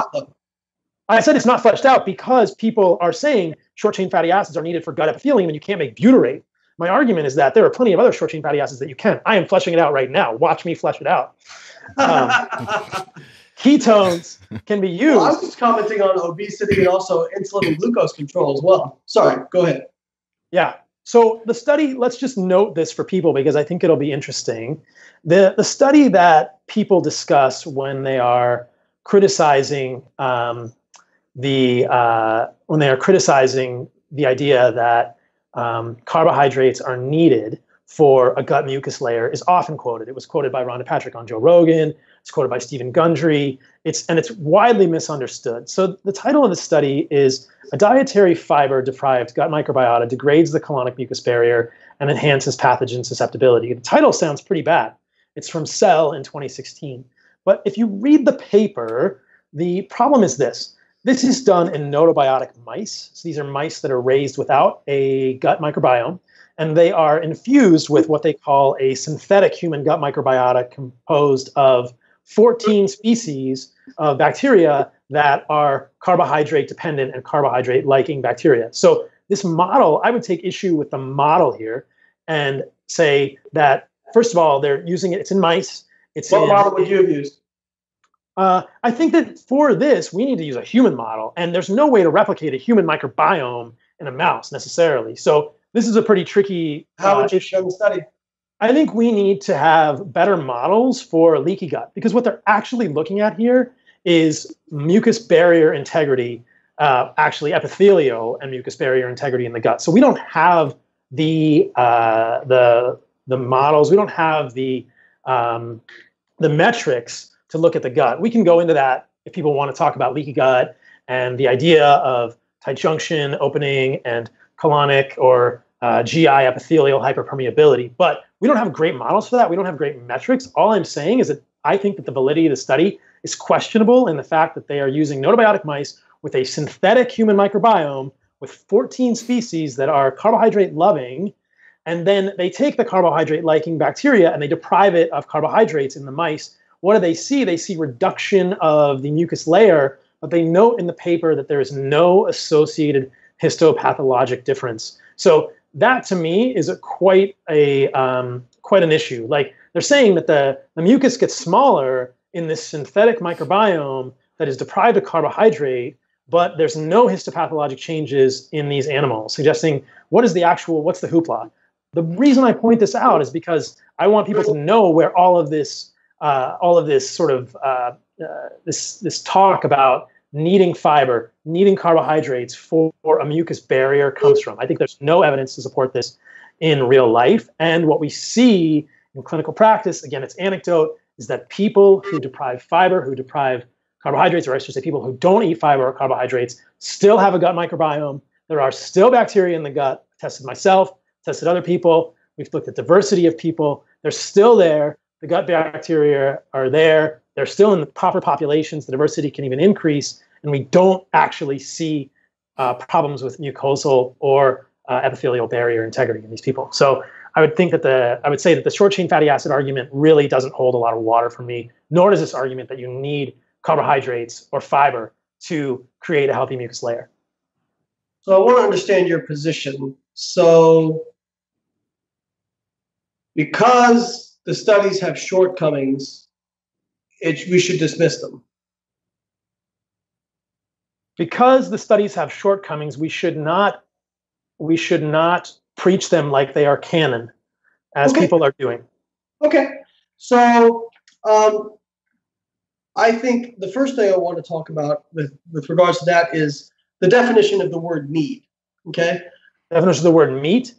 I said it's not fleshed out because people are saying short-chain fatty acids are needed for gut epithelium and you can't make butyrate. My argument is that there are plenty of other short-chain fatty acids that you can. I am fleshing it out right now. Watch me flesh it out. Um, ketones can be used. Well, I was just commenting on obesity and also insulin and glucose control as well. Sorry, go ahead. Yeah. So the study, let's just note this for people because I think it'll be interesting. The, the study that people discuss when they are criticizing um, the uh, when they are criticizing the idea that Um, carbohydrates are needed for a gut mucus layer is often quoted. It was quoted by Rhonda Patrick on Joe Rogan. It's quoted by Stephen Gundry. It's, and it's widely misunderstood. So the title of the study is A Dietary Fiber-Deprived Gut Microbiota Degrades the Colonic Mucus Barrier and Enhances Pathogen Susceptibility. The title sounds pretty bad. It's from Cell in twenty sixteen. But if you read the paper, the problem is this. This is done in notobiotic mice. So these are mice that are raised without a gut microbiome, and they are infused with what they call a synthetic human gut microbiota composed of fourteen species of bacteria that are carbohydrate dependent and carbohydrate liking bacteria. So this model, I would take issue with the model here and say that, first of all, they're using it, it's in mice. It's what in, model would you have used? Uh, I think that for this, we need to use a human model, and there's no way to replicate a human microbiome in a mouse necessarily. So this is a pretty tricky uh, How would you issue. Show the study? I think we need to have better models for leaky gut, because what they're actually looking at here is mucus barrier integrity, uh, actually epithelial and mucus barrier integrity in the gut. So we don't have the uh, the the models. We don't have the um, the metrics to look at the gut. We can go into that if people want to talk about leaky gut and the idea of tight junction opening and colonic or uh, G I epithelial hyperpermeability. But we don't have great models for that. We don't have great metrics. All I'm saying is that I think that the validity of the study is questionable in the fact that they are using notobiotic mice with a synthetic human microbiome with fourteen species that are carbohydrate loving, and then they take the carbohydrate liking bacteria and they deprive it of carbohydrates in the mice. What do they see? They see reduction of the mucus layer, but they note in the paper that there is no associated histopathologic difference. So that, to me, is a quite a um, quite an issue. Like, they're saying that the, the mucus gets smaller in this synthetic microbiome that is deprived of carbohydrate, but there's no histopathologic changes in these animals, suggesting what is the actual, what's the hoopla? The reason I point this out is because I want people to know where all of this Uh, all of this sort of uh, uh, this this talk about needing fiber, needing carbohydrates for a mucus barrier comes from. I think there's no evidence to support this in real life. And what we see in clinical practice, again, it's anecdote, is that people who deprive fiber, who deprive carbohydrates, or I should say people who don't eat fiber or carbohydrates, still have a gut microbiome. There are still bacteria in the gut. I tested myself, tested other people. We've looked at diversity of people. They're still there. The gut bacteria are there. They're still in the proper populations. The diversity can even increase. And we don't actually see uh, problems with mucosal or uh, epithelial barrier integrity in these people. So I would think that the, I would say that the short chain fatty acid argument really doesn't hold a lot of water for me, nor does this argument that you need carbohydrates or fiber to create a healthy mucus layer. So I want to understand your position. So because the studies have shortcomings, it, we should dismiss them. Because the studies have shortcomings, we should not, we should not preach them like they are canon, as okay. people are doing. Okay. So um, I think the first thing I want to talk about with, with regards to that is the definition of the word need. Okay. Definition of the word meat?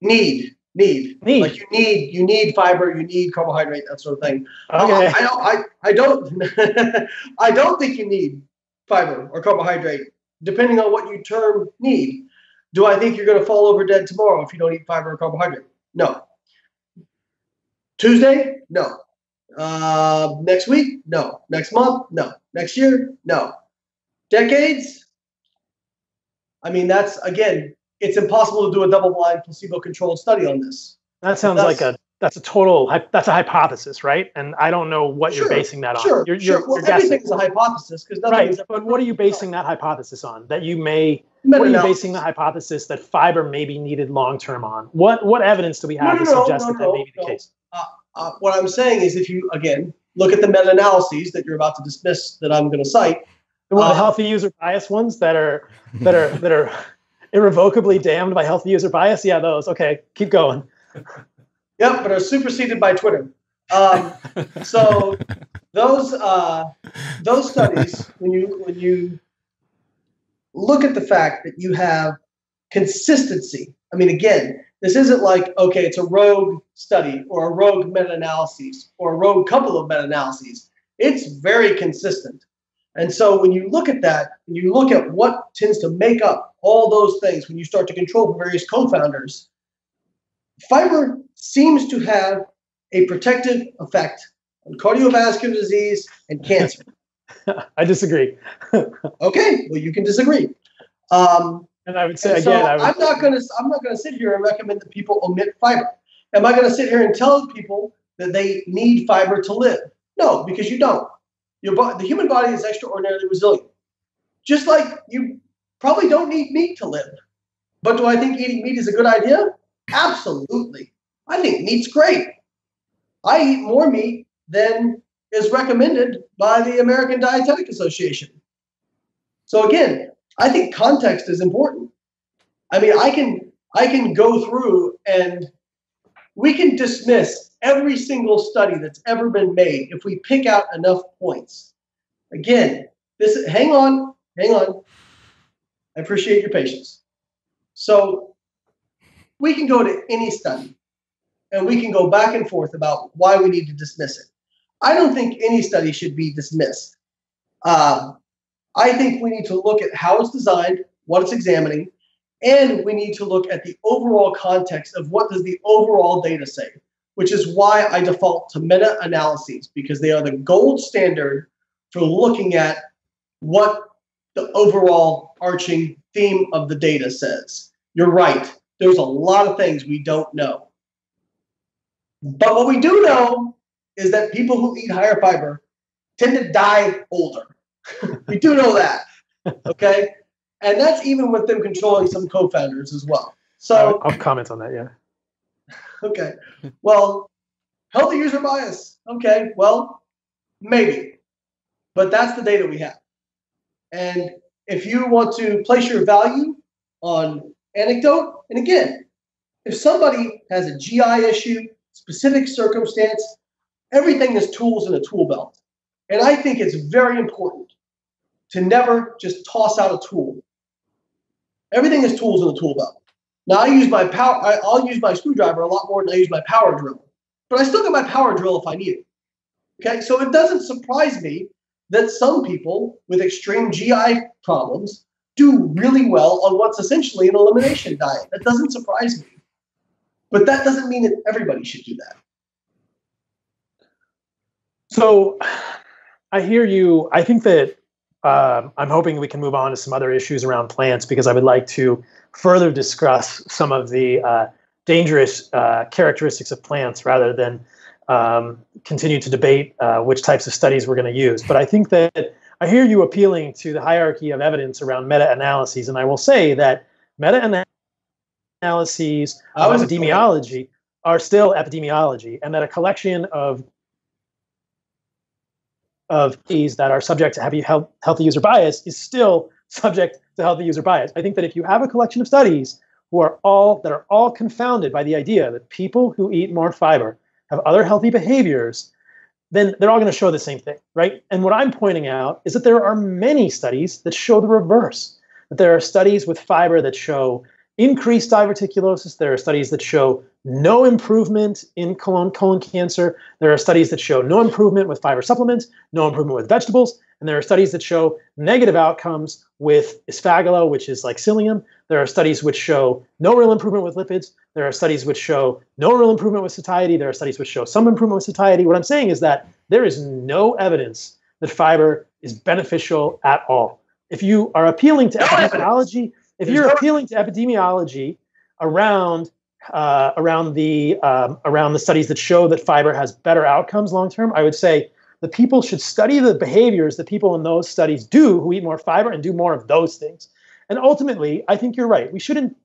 Need. Need. Need. Like you need, you need fiber, you need carbohydrate, that sort of thing. Okay. I, I don't I, I don't I don't think you need fiber or carbohydrate, depending on what you term need. Do I think you're going to fall over dead tomorrow if you don't eat fiber or carbohydrate? No. Tuesday? No. Uh, next week? No. Next month? No. Next year? No. Decades? I mean, that's, again, it's impossible to do a double-blind, placebo-controlled study on this. That sounds that's, like a, that's a total, that's a hypothesis, right? And I don't know what sure, you're basing that on. Sure, you're, sure. You're, well, you're everything is a hypothesis. Because nothing right, is but what are you basing that hypothesis on? That you may... What are you basing the hypothesis that fiber may be needed long-term on? What what evidence do we have no, no, to suggest no, no, that that may be no. the case? Uh, uh, what I'm saying is if you, again, look at the meta-analyses that you're about to dismiss that I'm going to cite. The uh, healthy user bias ones that are that are, that are irrevocably damned by healthy user bias? Yeah, those. Okay, keep going. Yep, but are superseded by Twitter. Um, so those uh, those studies, when you when you... look at the fact that you have consistency. I mean, again, this isn't like, okay, it's a rogue study or a rogue meta-analysis or a rogue couple of meta-analyses. It's very consistent. And so when you look at that, when you look at what tends to make up all those things, when you start to control for various co-founders, fiber seems to have a protective effect on cardiovascular disease and cancer. I disagree. Okay, well, you can disagree. Um, and I would say again, so I would, I'm not going to. I'm not going to sit here and recommend that people omit fiber. Am I going to sit here and tell people that they need fiber to live? No, because you don't. Your bo- the human body is extraordinarily resilient. Just like you probably don't need meat to live. But do I think eating meat is a good idea? Absolutely. I think meat's great. I eat more meat than is recommended by the American Dietetic Association. So again, I think context is important. I mean, I can I can go through and we can dismiss every single study that's ever been made if we pick out enough points. Again, this hang on, hang on. I appreciate your patience. So we can go to any study and we can go back and forth about why we need to dismiss it. I don't think any study should be dismissed. Um, I think we need to look at how it's designed, what it's examining, and we need to look at the overall context of what does the overall data say, which is why I default to meta-analyses, because they are the gold standard for looking at what the overall arching theme of the data says. You're right. There's a lot of things we don't know. But what we do know is that people who eat higher fiber tend to die older. We do know that, okay? And that's even with them controlling some co-founders as well. So I'll, I'll comment on that, yeah. Okay, well, healthy user bias. Okay, well, maybe. But that's the data we have. And if you want to place your value on anecdote, and again, if somebody has a G I issue, specific circumstance, everything is tools in a tool belt. And I think it's very important to never just toss out a tool. Everything is tools in the tool belt. Now I use my power, I'll use my screwdriver a lot more than I use my power drill, but I still get my power drill if I need it. Okay, so it doesn't surprise me that some people with extreme G I problems do really well on what's essentially an elimination diet. That doesn't surprise me. But that doesn't mean that everybody should do that. So I hear you. I think that uh, I'm hoping we can move on to some other issues around plants, because I would like to further discuss some of the uh, dangerous uh, characteristics of plants rather than um, continue to debate uh, which types of studies we're going to use. But I think that I hear you appealing to the hierarchy of evidence around meta-analyses. And I will say that meta-analyses of epidemiology are still epidemiology, and that a collection of of these that are subject to heavy health, healthy user bias is still subject to healthy user bias. I think that if you have a collection of studies who are all that are all confounded by the idea that people who eat more fiber have other healthy behaviors, then they're all going to show the same thing, right? And what I'm pointing out is that there are many studies that show the reverse, that there are studies with fiber that show increased diverticulosis. There are studies that show no improvement in colon, colon cancer. There are studies that show no improvement with fiber supplements, no improvement with vegetables. And there are studies that show negative outcomes with esphagula, which is like psyllium. There are studies which show no real improvement with lipids. There are studies which show no real improvement with satiety. There are studies which show some improvement with satiety. What I'm saying is that there is no evidence that fiber is beneficial at all. If you are appealing to no epidemiology, if you're appealing to epidemiology around uh, around the um, around the studies that show that fiber has better outcomes long term, I would say the people should study the behaviors that people in those studies do who eat more fiber and do more of those things. And ultimately, I think you're right. We shouldn't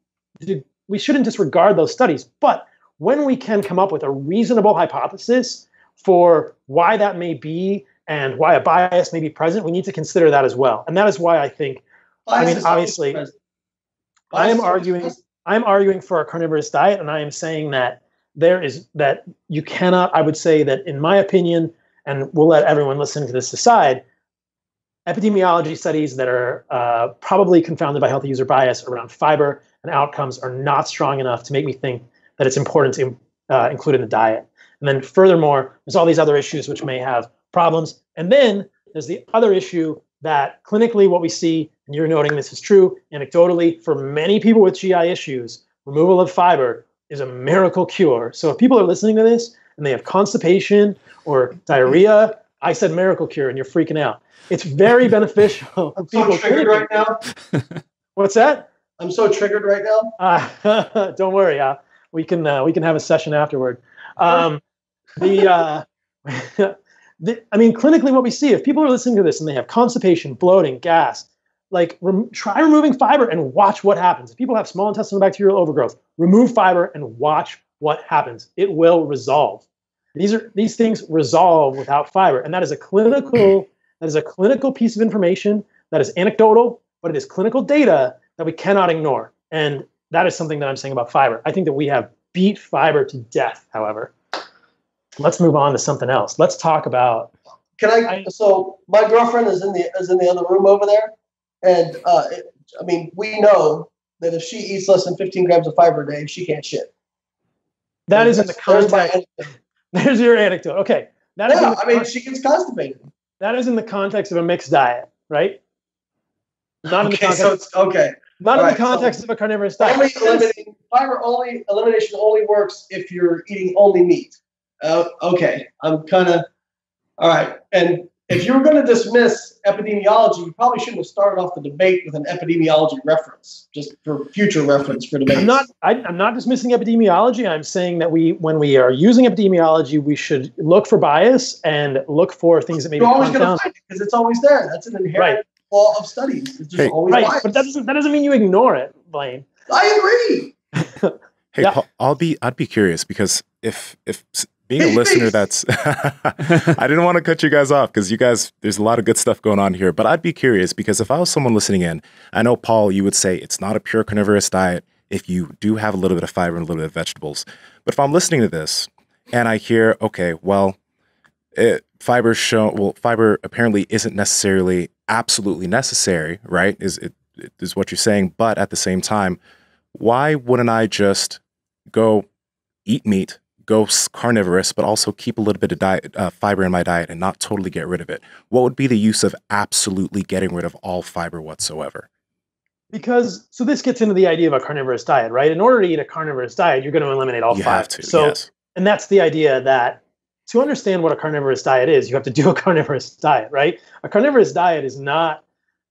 we shouldn't disregard those studies. But when we can come up with a reasonable hypothesis for why that may be and why a bias may be present, we need to consider that as well. And that is why I think, I mean, obviously, I am arguing. I am arguing for a carnivorous diet, and I am saying that there is that you cannot. I would say that, in my opinion, and we'll let everyone listening to this decide, epidemiology studies that are uh, probably confounded by healthy user bias around fiber and outcomes are not strong enough to make me think that it's important to uh, include in the diet. And then, furthermore, there's all these other issues which may have problems. And then there's the other issue that clinically, what we see, and you're noting this is true anecdotally for many people with G I issues, removal of fiber is a miracle cure. So if people are listening to this and they have constipation or diarrhea, I said miracle cure and you're freaking out. It's very beneficial. I'm so people triggered right now. What's that? I'm so triggered right now. Uh, don't worry. Uh, we can uh, we can have a session afterward. Um, the uh, the, I mean, clinically what we see, if people are listening to this and they have constipation, bloating, gas, like rem- try removing fiber and watch what happens. If people have small intestinal bacterial overgrowth, remove fiber and watch what happens. It will resolve. These are these things resolve without fiber. And that is a clinical, that is a clinical piece of information that is anecdotal, but it is clinical data that we cannot ignore. And that is something that I'm saying about fiber. I think that we have beat fiber to death, however. Let's move on to something else. Let's talk about. Can I, I? So my girlfriend is in the is in the other room over there, and uh, it, I mean, we know that if she eats less than fifteen grams of fiber a day, she can't shit. That and is in the context. There's, there's your anecdote. Okay, that yeah, is. In the I mean, context, she gets constipated. That is in the context of a mixed diet, right? Not in okay, the context. So it's, okay. Not All in right, the context so of a carnivorous diet. Only eliminating, fiber only elimination only works if you're eating only meat. Uh, okay, I'm kind of all right. And if you were going to dismiss epidemiology, you probably shouldn't have started off the debate with an epidemiology reference, just for future reference for debate. I'm not. I, I'm not dismissing epidemiology. I'm saying that we, when we are using epidemiology, we should look for bias and look for things that maybe you're always going to find it because it's always there. That's an inherent right. law of studies. It's just hey, always right, bias. But that doesn't that doesn't mean you ignore it, Blaine. I agree. Hey, yeah. Paul, I'll be. I'd be curious because if if. Being a listener, that's, I didn't want to cut you guys off because you guys, there's a lot of good stuff going on here, but I'd be curious because if I was someone listening in, I know, Paul, you would say it's not a pure carnivorous diet if you do have a little bit of fiber and a little bit of vegetables. But if I'm listening to this and I hear, okay, well, it, fiber show, well, fiber apparently isn't necessarily absolutely necessary, right? Is it, is what you're saying. But at the same time, why wouldn't I just go eat meat, go carnivorous, but also keep a little bit of diet, uh, fiber in my diet and not totally get rid of it? What would be the use of absolutely getting rid of all fiber whatsoever? Because, so this gets into the idea of a carnivorous diet, right? In order to eat a carnivorous diet, you're going to eliminate all you fiber. Have to, so, yes. And that's the idea that to understand what a carnivorous diet is, you have to do a carnivorous diet, right? A carnivorous diet is not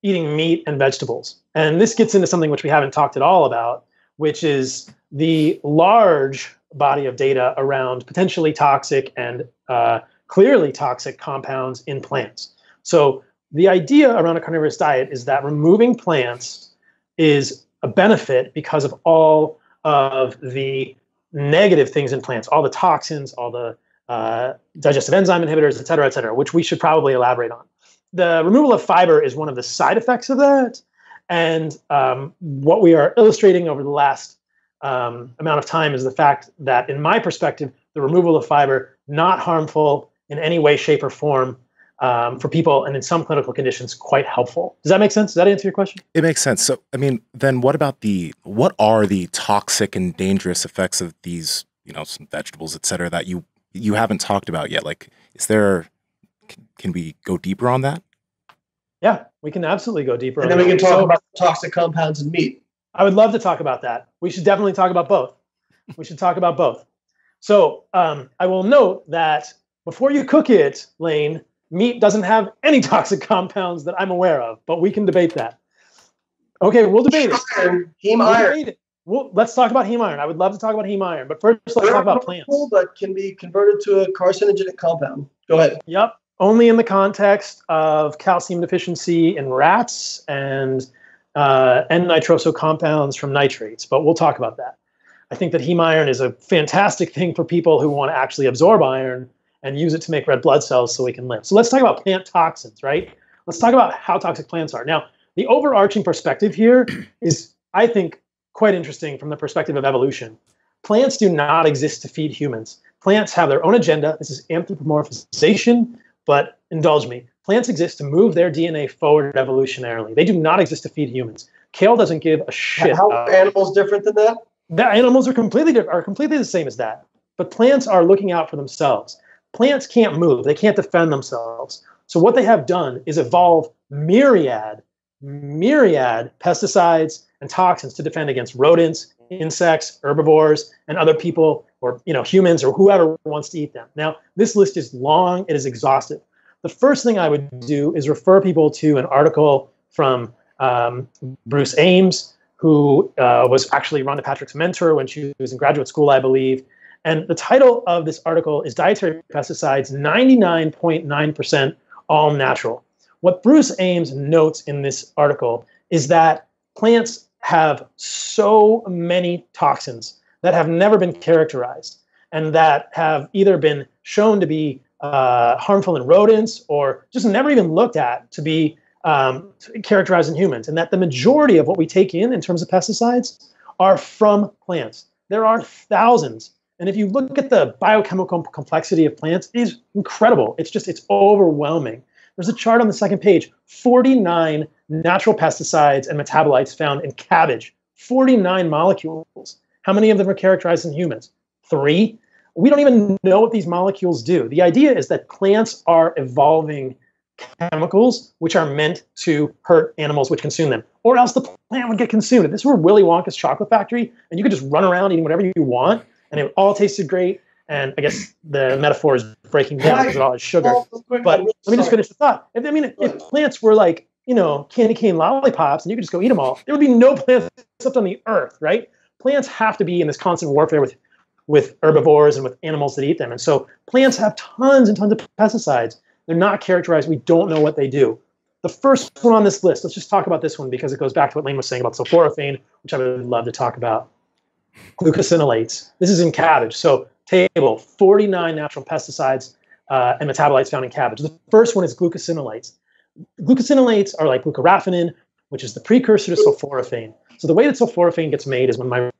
eating meat and vegetables. And this gets into something which we haven't talked at all about, which is the large body of data around potentially toxic and uh, clearly toxic compounds in plants. So the idea around a carnivorous diet is that removing plants is a benefit because of all of the negative things in plants, all the toxins, all the uh, digestive enzyme inhibitors, et cetera, et cetera, which we should probably elaborate on. The removal of fiber is one of the side effects of that. And um, what we are illustrating over the last um, amount of time is the fact that, in my perspective, the removal of fiber, not harmful in any way, shape, or form um, for people, and in some clinical conditions, quite helpful. Does that make sense? Does that answer your question? It makes sense. So, I mean, then what about the, what are the toxic and dangerous effects of these, you know, some vegetables, et cetera, that you, you haven't talked about yet? Like, is there... Can we go deeper on that? Yeah, we can absolutely go deeper. And then we can talk about toxic compounds in meat. I would love to talk about that. We should definitely talk about both. We should talk about both. So um, I will note that before you cook it, Layne, meat doesn't have any toxic compounds that I'm aware of, but we can debate that. Okay, we'll debate it. Heme iron. We'll, let's talk about heme iron. I would love to talk about heme iron, but first let's talk about plants. That can be converted to a carcinogenic compound. Go ahead. Yep. Only in the context of calcium deficiency in rats and uh, N-nitroso compounds from nitrates, but we'll talk about that. I think that heme iron is a fantastic thing for people who want to actually absorb iron and use it to make red blood cells so we can live. So let's talk about plant toxins, right? Let's talk about how toxic plants are. Now, the overarching perspective here is, I think, quite interesting from the perspective of evolution. Plants do not exist to feed humans. Plants have their own agenda. This is anthropomorphization. But indulge me, plants exist to move their D N A forward evolutionarily. They do not exist to feed humans. Kale doesn't give a shit. How are animals different than that? The animals are completely different, are completely the same as that. But plants are looking out for themselves. Plants can't move. They can't defend themselves. So what they have done is evolve myriad, myriad pesticides and toxins to defend against rodents, insects, herbivores, and other people, or you know, humans, or whoever wants to eat them. Now, this list is long, it is exhaustive. The first thing I would do is refer people to an article from um, Bruce Ames, who uh, was actually Rhonda Patrick's mentor when she was in graduate school, I believe. And the title of this article is Dietary Pesticides, ninety-nine point nine percent All Natural. What Bruce Ames notes in this article is that plants have so many toxins that have never been characterized and that have either been shown to be uh, harmful in rodents or just never even looked at to be um, characterized in humans, and that the majority of what we take in in terms of pesticides are from plants. There are thousands. And if you look at the biochemical complexity of plants, it is incredible. It's just, it's overwhelming. There's a chart on the second page, forty-nine natural pesticides and metabolites found in cabbage, forty-nine molecules. How many of them are characterized in humans? Three. We don't even know what these molecules do. The idea is that plants are evolving chemicals which are meant to hurt animals which consume them, or else the plant would get consumed. If this were Willy Wonka's chocolate factory and you could just run around eating whatever you want and it all tasted great, and I guess the metaphor is breaking down because it all has sugar. But let me just finish the thought. I mean, if, if plants were like, you know, candy cane lollipops and you could just go eat them all, there would be no plants left on the earth, right? Plants have to be in this constant warfare with, with herbivores and with animals that eat them. And so plants have tons and tons of pesticides. They're not characterized. We don't know what they do. The first one on this list, let's just talk about this one because it goes back to what Layne was saying about sulforaphane, which I would love to talk about. Glucosinolates. This is in cabbage. So table, forty-nine natural pesticides uh, and metabolites found in cabbage. The first one is glucosinolates. Glucosinolates are like glucoraphanin, which is the precursor to sulforaphane. So the way that sulforaphane gets made is when my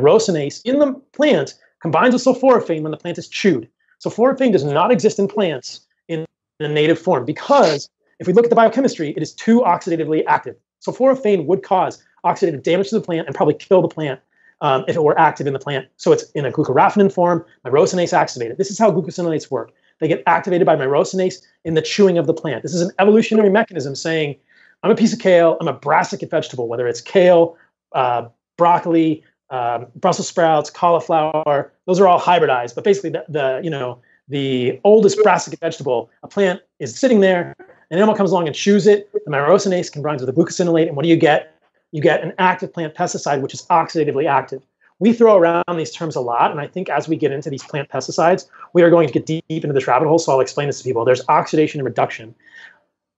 myrosinase in the plant combines with sulforaphane when the plant is chewed. Sulforaphane does not exist in plants in in a native form, because if we look at the biochemistry, it is too oxidatively active. Sulforaphane would cause oxidative damage to the plant and probably kill the plant um, if it were active in the plant. So it's in a glucoraphanin form, myrosinase activated. This is how glucosinolates work. They get activated by myrosinase in the chewing of the plant. This is an evolutionary mechanism saying, I'm a piece of kale, I'm a brassicate vegetable, whether it's kale, uh, broccoli, um, Brussels sprouts, cauliflower, those are all hybridized. But basically, the, the you know the oldest brassicate vegetable, a plant is sitting there, an animal comes along and chews it, the myrosinase combines with the glucosinolate, and what do you get? You get an active plant pesticide, which is oxidatively active. We throw around these terms a lot, and I think as we get into these plant pesticides, we are going to get deep into this rabbit hole, so I'll explain this to people. There's oxidation and reduction.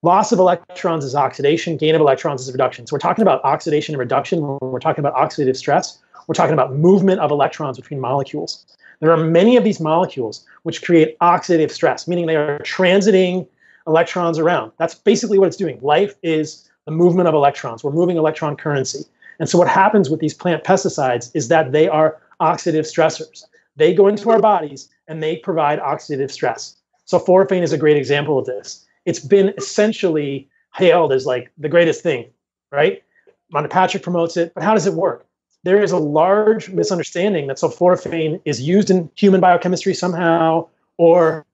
Loss of electrons is oxidation, gain of electrons is reduction. So we're talking about oxidation and reduction when we're talking about oxidative stress. We're talking about movement of electrons between molecules. There are many of these molecules which create oxidative stress, meaning they are transiting electrons around. That's basically what it's doing. Life is the movement of electrons. We're moving electron currency. And so what happens with these plant pesticides is that they are oxidative stressors. They go into our bodies and they provide oxidative stress. Sulforaphane is a great example of this. It's been essentially hailed as like the greatest thing, right? Rhonda Patrick promotes it, but how does it work? There is a large misunderstanding that sulforaphane is used in human biochemistry somehow or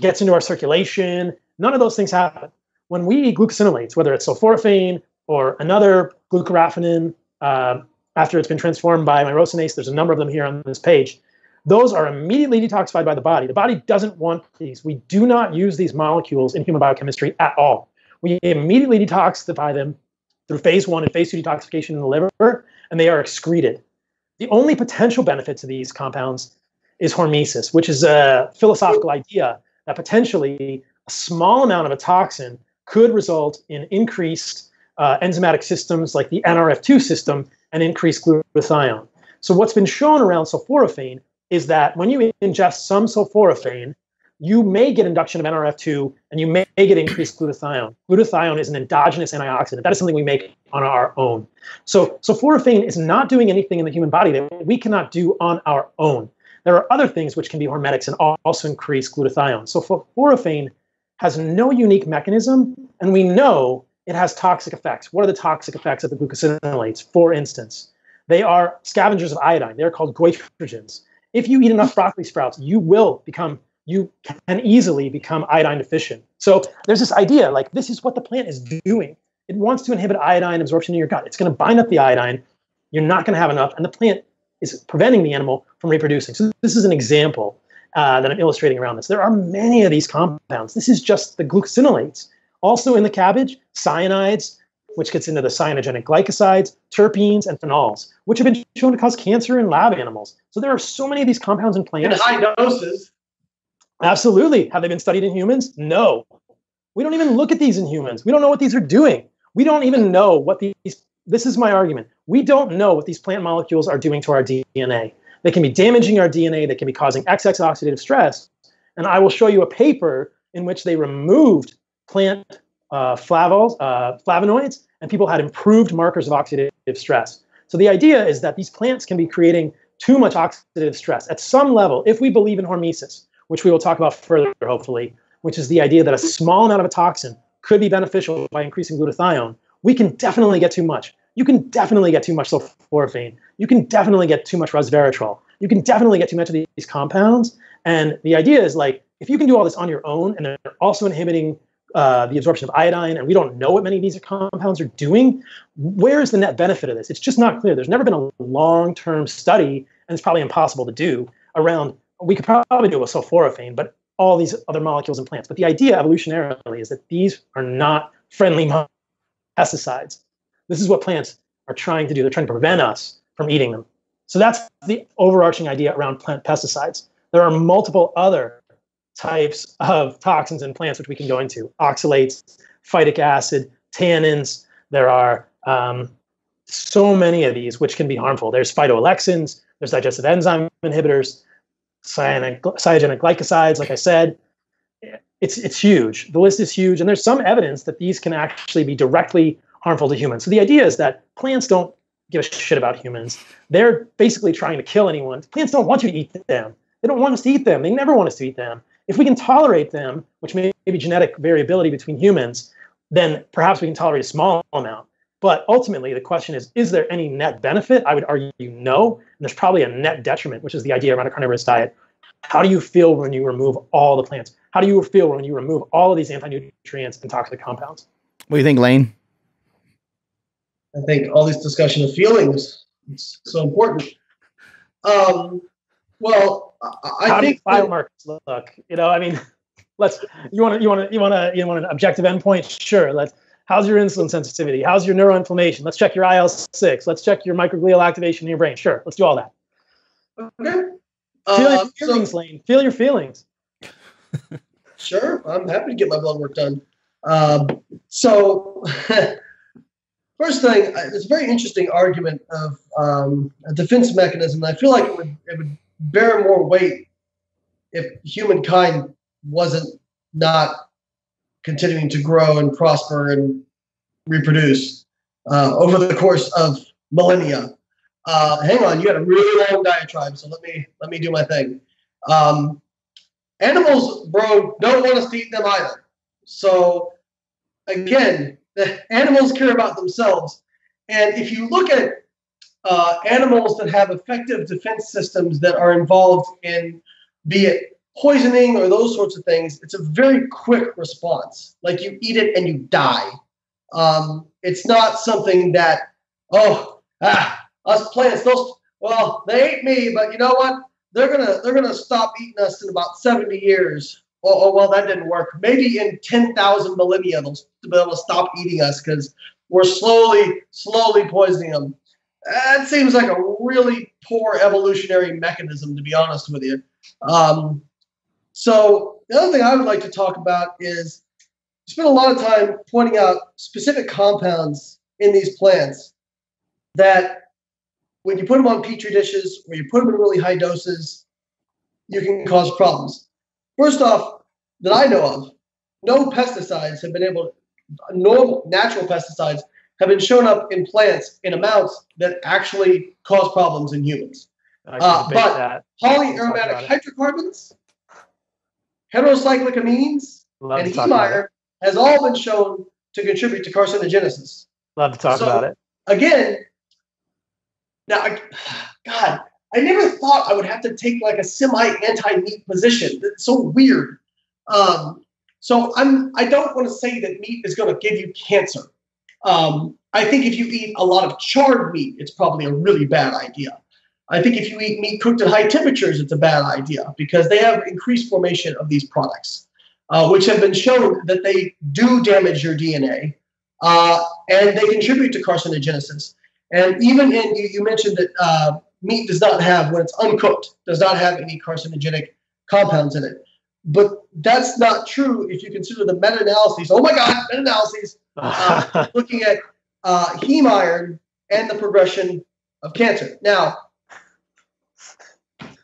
gets into our circulation. None of those things happen. When we eat glucosinolates, whether it's sulforaphane or another glucoraphanin, uh, after it's been transformed by myrosinase, there's a number of them here on this page, those are immediately detoxified by the body. The body doesn't want these. We do not use these molecules in human biochemistry at all. We immediately detoxify them through phase one and phase two detoxification in the liver, and they are excreted. The only potential benefit to these compounds is hormesis, which is a philosophical idea that potentially a small amount of a toxin could result in increased uh, enzymatic systems like the N R F two system and increased glutathione. So what's been shown around sulforaphane is that when you ingest some sulforaphane, you may get induction of N R F two and you may get increased glutathione. Glutathione is an endogenous antioxidant. That is something we make on our own. So sulforaphane is not doing anything in the human body that we cannot do on our own. There are other things which can be hormetics and also increase glutathione. So sulforaphane has no unique mechanism, and we know it has toxic effects. What are the toxic effects of the glucosinolates? For instance, they are scavengers of iodine. They're called goitrogens. If you eat enough broccoli sprouts, you will become, you can easily become iodine deficient. So there's this idea, like this is what the plant is doing. It wants to inhibit iodine absorption in your gut. It's gonna bind up the iodine. You're not gonna have enough, and the plant is preventing the animal from reproducing. So this is an example Uh, that I'm illustrating around this. There are many of these compounds. This is just the glucosinolates. Also in the cabbage, cyanides, which gets into the cyanogenic glycosides, terpenes, and phenols, which have been shown to cause cancer in lab animals. So there are so many of these compounds in plants. In high doses. Absolutely. Have they been studied in humans? No. We don't even look at these in humans. We don't know what these are doing. We don't even know what these, this is my argument, we don't know what these plant molecules are doing to our D N A. They can be damaging our D N A, they can be causing excess oxidative stress, and I will show you a paper in which they removed plant uh, flavols, uh, flavonoids, and people had improved markers of oxidative stress. So the idea is that these plants can be creating too much oxidative stress at some level, if we believe in hormesis, which we will talk about further, hopefully, which is the idea that a small amount of a toxin could be beneficial by increasing glutathione. We can definitely get too much. You can definitely get too much sulforaphane. You can definitely get too much resveratrol. You can definitely get too much of these compounds. And the idea is like, if you can do all this on your own, and they're also inhibiting uh, the absorption of iodine, and we don't know what many of these compounds are doing, where is the net benefit of this? It's just not clear. There's never been a long-term study, and it's probably impossible to do, around, we could probably do with sulforaphane, but all these other molecules in plants. But the idea evolutionarily is that these are not friendly pesticides. This is what plants are trying to do. They're trying to prevent us from eating them. So that's the overarching idea around plant pesticides. There are multiple other types of toxins in plants which we can go into. Oxalates, phytic acid, tannins. There are um, so many of these which can be harmful. There's phytoalexins. There's digestive enzyme inhibitors. Cyanogenic glycosides, like I said. It's, it's huge. The list is huge. And there's some evidence that these can actually be directly harmful to humans. So the idea is that plants don't give a shit about humans. They're basically trying to kill anyone. Plants don't want you to eat them. They don't want us to eat them. They never want us to eat them. If we can tolerate them, which may maybe genetic variability between humans, then perhaps we can tolerate a small amount. But ultimately, the question is, is there any net benefit? I would argue no. And there's probably a net detriment, which is the idea around a carnivorous diet. How do you feel when you remove all the plants? How do you feel when you remove all of these anti-nutrients and toxic compounds? What do you think, Layne? I think all this discussion of feelings is so important. Um, well, I, I think biomarkers look. You know, I mean, let's. You want to. You want to. You want to. You want an objective endpoint? Sure. Let's. How's your insulin sensitivity? How's your neuroinflammation? Let's check your I L six. Let's check your microglial activation in your brain. Sure. Let's do all that. Okay. Feel your feelings, uh, so, Layne. Feel your feelings. Sure. I'm happy to get my blood work done. Um, so, first thing, it's a very interesting argument of um, a defense mechanism. I feel like it would, it would bear more weight if humankind wasn't not continuing to grow and prosper and reproduce uh, over the course of millennia. Uh, hang on, you had a really long diatribe, so let me let me do my thing. Um, animals, bro, don't want us to eat them either. So, again, the animals care about themselves. And if you look at uh, animals that have effective defense systems that are involved in, be it poisoning or those sorts of things, it's a very quick response. Like, you eat it and you die. Um, it's not something that, oh, ah, us plants, those, well, they ate me, but you know what? They're gonna they're gonna stop eating us in about seventy years. Oh, oh well, that didn't work. Maybe in ten thousand millennia, they'll be able to stop eating us because we're slowly, slowly poisoning them. That seems like a really poor evolutionary mechanism, to be honest with you. Um, so the other thing I would like to talk about is I spent a lot of time pointing out specific compounds in these plants that, when you put them on petri dishes or you put them in really high doses, you can cause problems. First off, that I know of, no pesticides have been able to, no natural pesticides have been shown up in plants in amounts that actually cause problems in humans. Uh, but that. polyaromatic hydrocarbons, heterocyclic amines, Love and E-Meyer has all been shown to contribute to carcinogenesis. Love to talk so, about it. Again, Now, I, God, I never thought I would have to take like a semi-anti-meat position. That's so weird. Um, so I'm, I don't want to say that meat is going to give you cancer. Um, I think if you eat a lot of charred meat, it's probably a really bad idea. I think if you eat meat cooked at high temperatures, it's a bad idea because they have increased formation of these products, uh, which have been shown that they do damage your D N A uh, and they contribute to carcinogenesis. And even in, you, you mentioned that uh, meat does not have, when it's uncooked, does not have any carcinogenic compounds in it. But that's not true if you consider the meta-analyses. Oh my God, meta-analyses uh, looking at uh, heme iron and the progression of cancer. Now,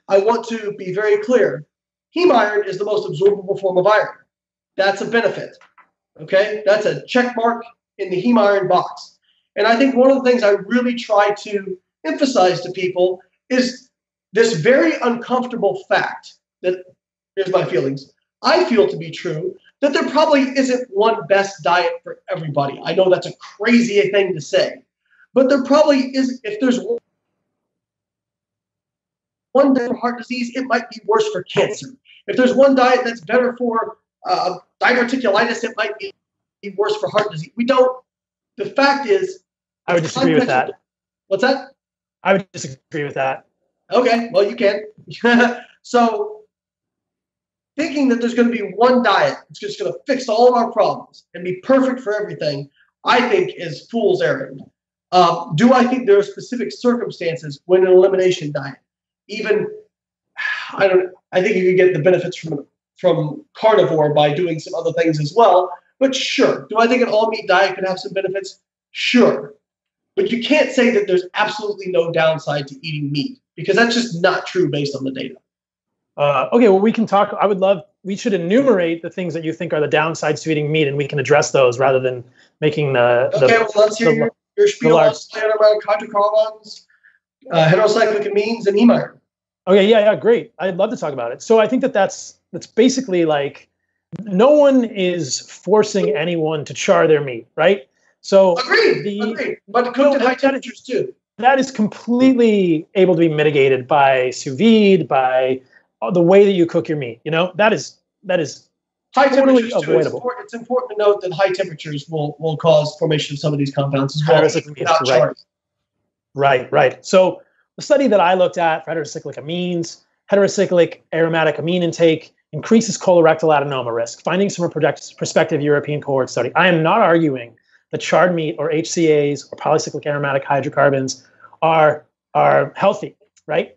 I want to be very clear. Heme iron is the most absorbable form of iron. That's a benefit. Okay? That's a check mark in the heme iron box. And I think one of the things I really try to emphasize to people is this very uncomfortable fact that, here's my feelings, I feel to be true, that there probably isn't one best diet for everybody. I know that's a crazy thing to say, but there probably is, if there's one diet for heart disease, it might be worse for cancer. If there's one diet that's better for uh, diverticulitis, it might be worse for heart disease. We don't. The fact is, I would disagree with that. What's that? I would disagree with that. Okay, well, you can. So, thinking that there's going to be one diet that's just going to fix all of our problems and be perfect for everything, I think is fool's errand. Um, do I think there are specific circumstances when an elimination diet, even, I don't. I think you could get the benefits from from carnivore by doing some other things as well. But sure, do I think an all-meat diet could have some benefits? Sure. But you can't say that there's absolutely no downside to eating meat because that's just not true based on the data. Uh, okay, well, we can talk. I would love, we should enumerate the things that you think are the downsides to eating meat and we can address those rather than making the... Okay, the, well, let's hear the, your, your spiel on hydrocarbons, uh, heterocyclic amines, and E-Meyer. Okay, yeah, yeah, great. I'd love to talk about it. So I think that that's, that's basically like, no one is forcing anyone to char their meat, right? So agreed, the, agreed. But cooked no, at high temperatures too. That is completely able to be mitigated by sous vide, by the way that you cook your meat. You know, that is that is high totally temperatures avoidable. Too. It's important, it's important to note that high temperatures will will cause formation of some of these compounds as well. Without right. right, right. So the study that I looked at for heterocyclic amines, heterocyclic aromatic amine intake increases colorectal adenoma risk. Findings from a prospective European cohort study. I am not arguing that charred meat or H C As or polycyclic aromatic hydrocarbons are are healthy, right?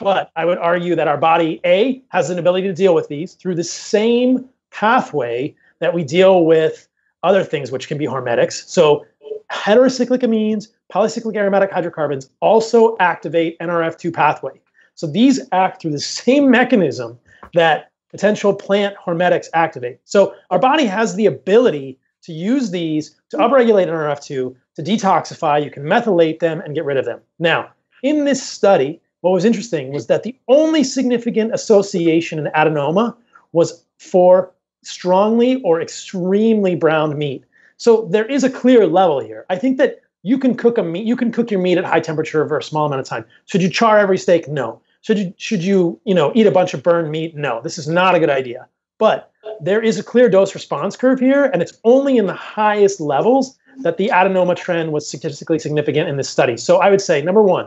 But I would argue that our body, A, has an ability to deal with these through the same pathway that we deal with other things which can be hormetics. So heterocyclic amines, polycyclic aromatic hydrocarbons also activate N R F two pathway. So these act through the same mechanism that potential plant hormetics activate. So our body has the ability to use these to upregulate N R F two, to detoxify. You can methylate them and get rid of them. Now, in this study, what was interesting was that the only significant association in adenoma was for strongly or extremely browned meat. So there is a clear level here. I think that you can cook a meat, you can cook your meat at high temperature for a small amount of time. Should you char every steak? No. Should you should you, you know, eat a bunch of burned meat? No. This is not a good idea. But there is a clear dose response curve here, and it's only in the highest levels that the adenoma trend was statistically significant in this study. So I would say, number one,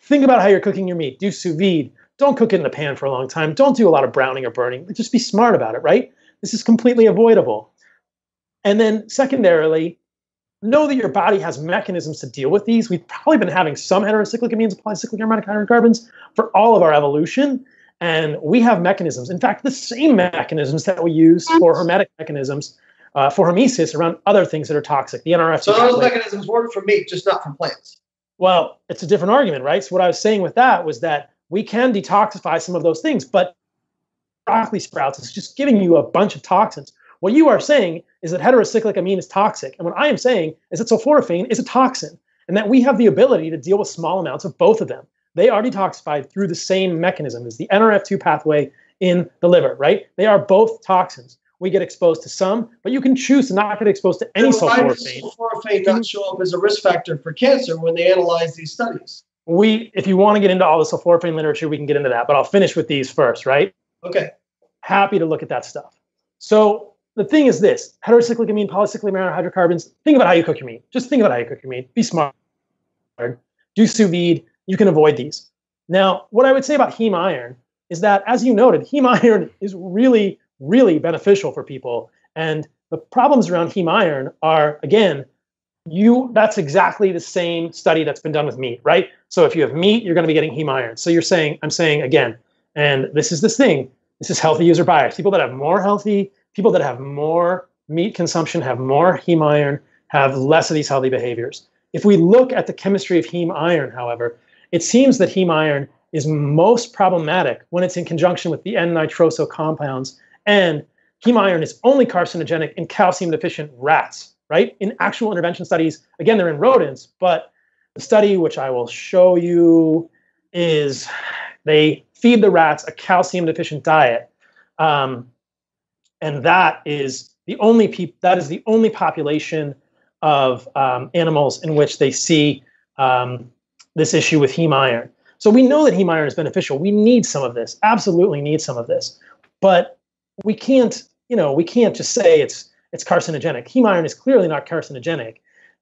think about how you're cooking your meat. Do sous vide. Don't cook it in the pan for a long time. Don't do a lot of browning or burning. Just be smart about it, right? This is completely avoidable. And then secondarily, know that your body has mechanisms to deal with these. We've probably been having some heterocyclic amines and polycyclic aromatic hydrocarbons for all of our evolution. And we have mechanisms, in fact, the same mechanisms that we use for hormetic mechanisms, uh, for hormesis around other things that are toxic, the N R F two. So those mechanisms work for meat, just not for plants. Well, it's a different argument, right? So what I was saying with that was that we can detoxify some of those things, but broccoli sprouts is just giving you a bunch of toxins. What you are saying is that heterocyclic amine is toxic. And what I am saying is that sulforaphane is a toxin and that we have the ability to deal with small amounts of both of them. They are detoxified through the same mechanism as the N R F two pathway in the liver, right? They are both toxins. We get exposed to some, but you can choose to not get exposed to any so sulforaphane. Why does sulforaphane not show up as a risk factor for cancer when they analyze these studies? We, if you want to get into all the sulforaphane literature, we can get into that, but I'll finish with these first, right? Okay. Happy to look at that stuff. So the thing is this, heterocyclic amine, polycyclic aromatic hydrocarbons, think about how you cook your meat. Just think about how you cook your meat. Be smart. Do sous vide. You can avoid these. Now, what I would say about heme iron is that, as you noted, heme iron is really, really beneficial for people. And the problems around heme iron are, again, you that's exactly the same study that's been done with meat, right? So if you have meat, you're going to be getting heme iron. So you're saying, I'm saying again, and this is this thing, this is healthy user bias. People that have more healthy, people that have more meat consumption, have more heme iron, have less of these healthy behaviors. If we look at the chemistry of heme iron, however, it seems that heme iron is most problematic when it's in conjunction with the N-nitroso compounds, and heme iron is only carcinogenic in calcium-deficient rats, right? In actual intervention studies, again, they're in rodents, but the study, which I will show you, is they feed the rats a calcium-deficient diet, um, and that is the only pe- that is the only population of um, animals in which they see um, this issue with heme iron. So we know that heme iron is beneficial. We need some of this, absolutely need some of this, but we can't, you know, we can't just say it's, it's carcinogenic. Heme iron is clearly not carcinogenic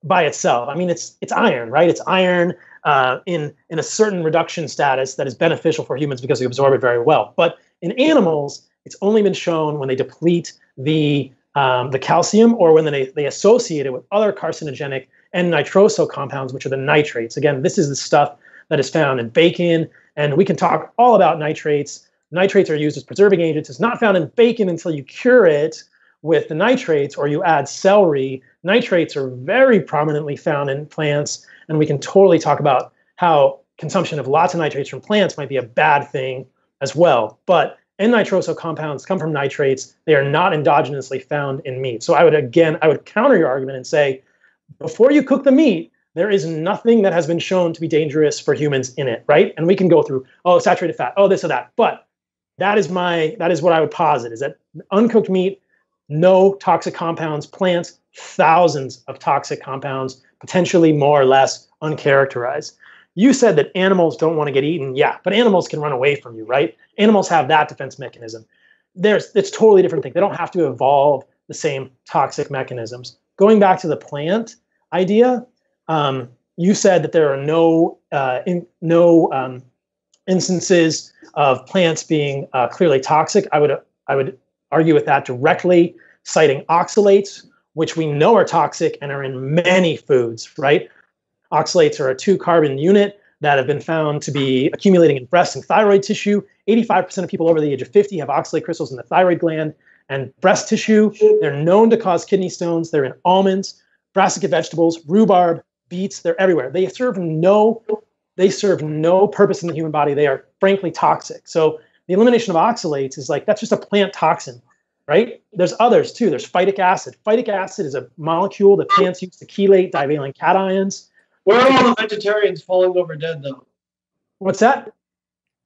by itself. I mean, it's, it's iron, right? It's iron uh, in, in a certain reduction status that is beneficial for humans because we absorb it very well. But in animals, it's only been shown when they deplete the, um, the calcium or when they, they associate it with other carcinogenic and nitroso compounds, which are the nitrates. Again, this is the stuff that is found in bacon, and we can talk all about nitrates. Nitrates are used as preserving agents. It's not found in bacon until you cure it with the nitrates or you add celery. Nitrates are very prominently found in plants, and we can totally talk about how consumption of lots of nitrates from plants might be a bad thing as well. But N-nitroso compounds come from nitrates. They are not endogenously found in meat. So I would, again, I would counter your argument and say, before you cook the meat, there is nothing that has been shown to be dangerous for humans in it, right? And we can go through, oh, saturated fat, oh, this or that. But that is my, that is what I would posit, is that uncooked meat no toxic compounds, plants, thousands of toxic compounds, potentially more or less uncharacterized. You said that animals don't want to get eaten. Yeah, but animals can run away from you, right? Animals have that defense mechanism. There's, it's totally different thing. They don't have to evolve the same toxic mechanisms. Going back to the plant idea, um, you said that there are no uh, in, no um, instances of plants being uh, clearly toxic. I would I would argue with that directly, citing oxalates, which we know are toxic and are in many foods, right? Oxalates are a two-carbon unit that have been found to be accumulating in breast and thyroid tissue. eighty-five percent of people over the age of fifty have oxalate crystals in the thyroid gland and breast tissue. They're known to cause kidney stones. They're in almonds, brassica vegetables, rhubarb, beets. They're everywhere. They serve no, they serve no purpose in the human body. They are frankly toxic. So the elimination of oxalates is like, that's just a plant toxin, right? There's others too. There's phytic acid. Phytic acid is a molecule that plants use to chelate divalent cations. Where are all the vegetarians falling over dead, though? What's that?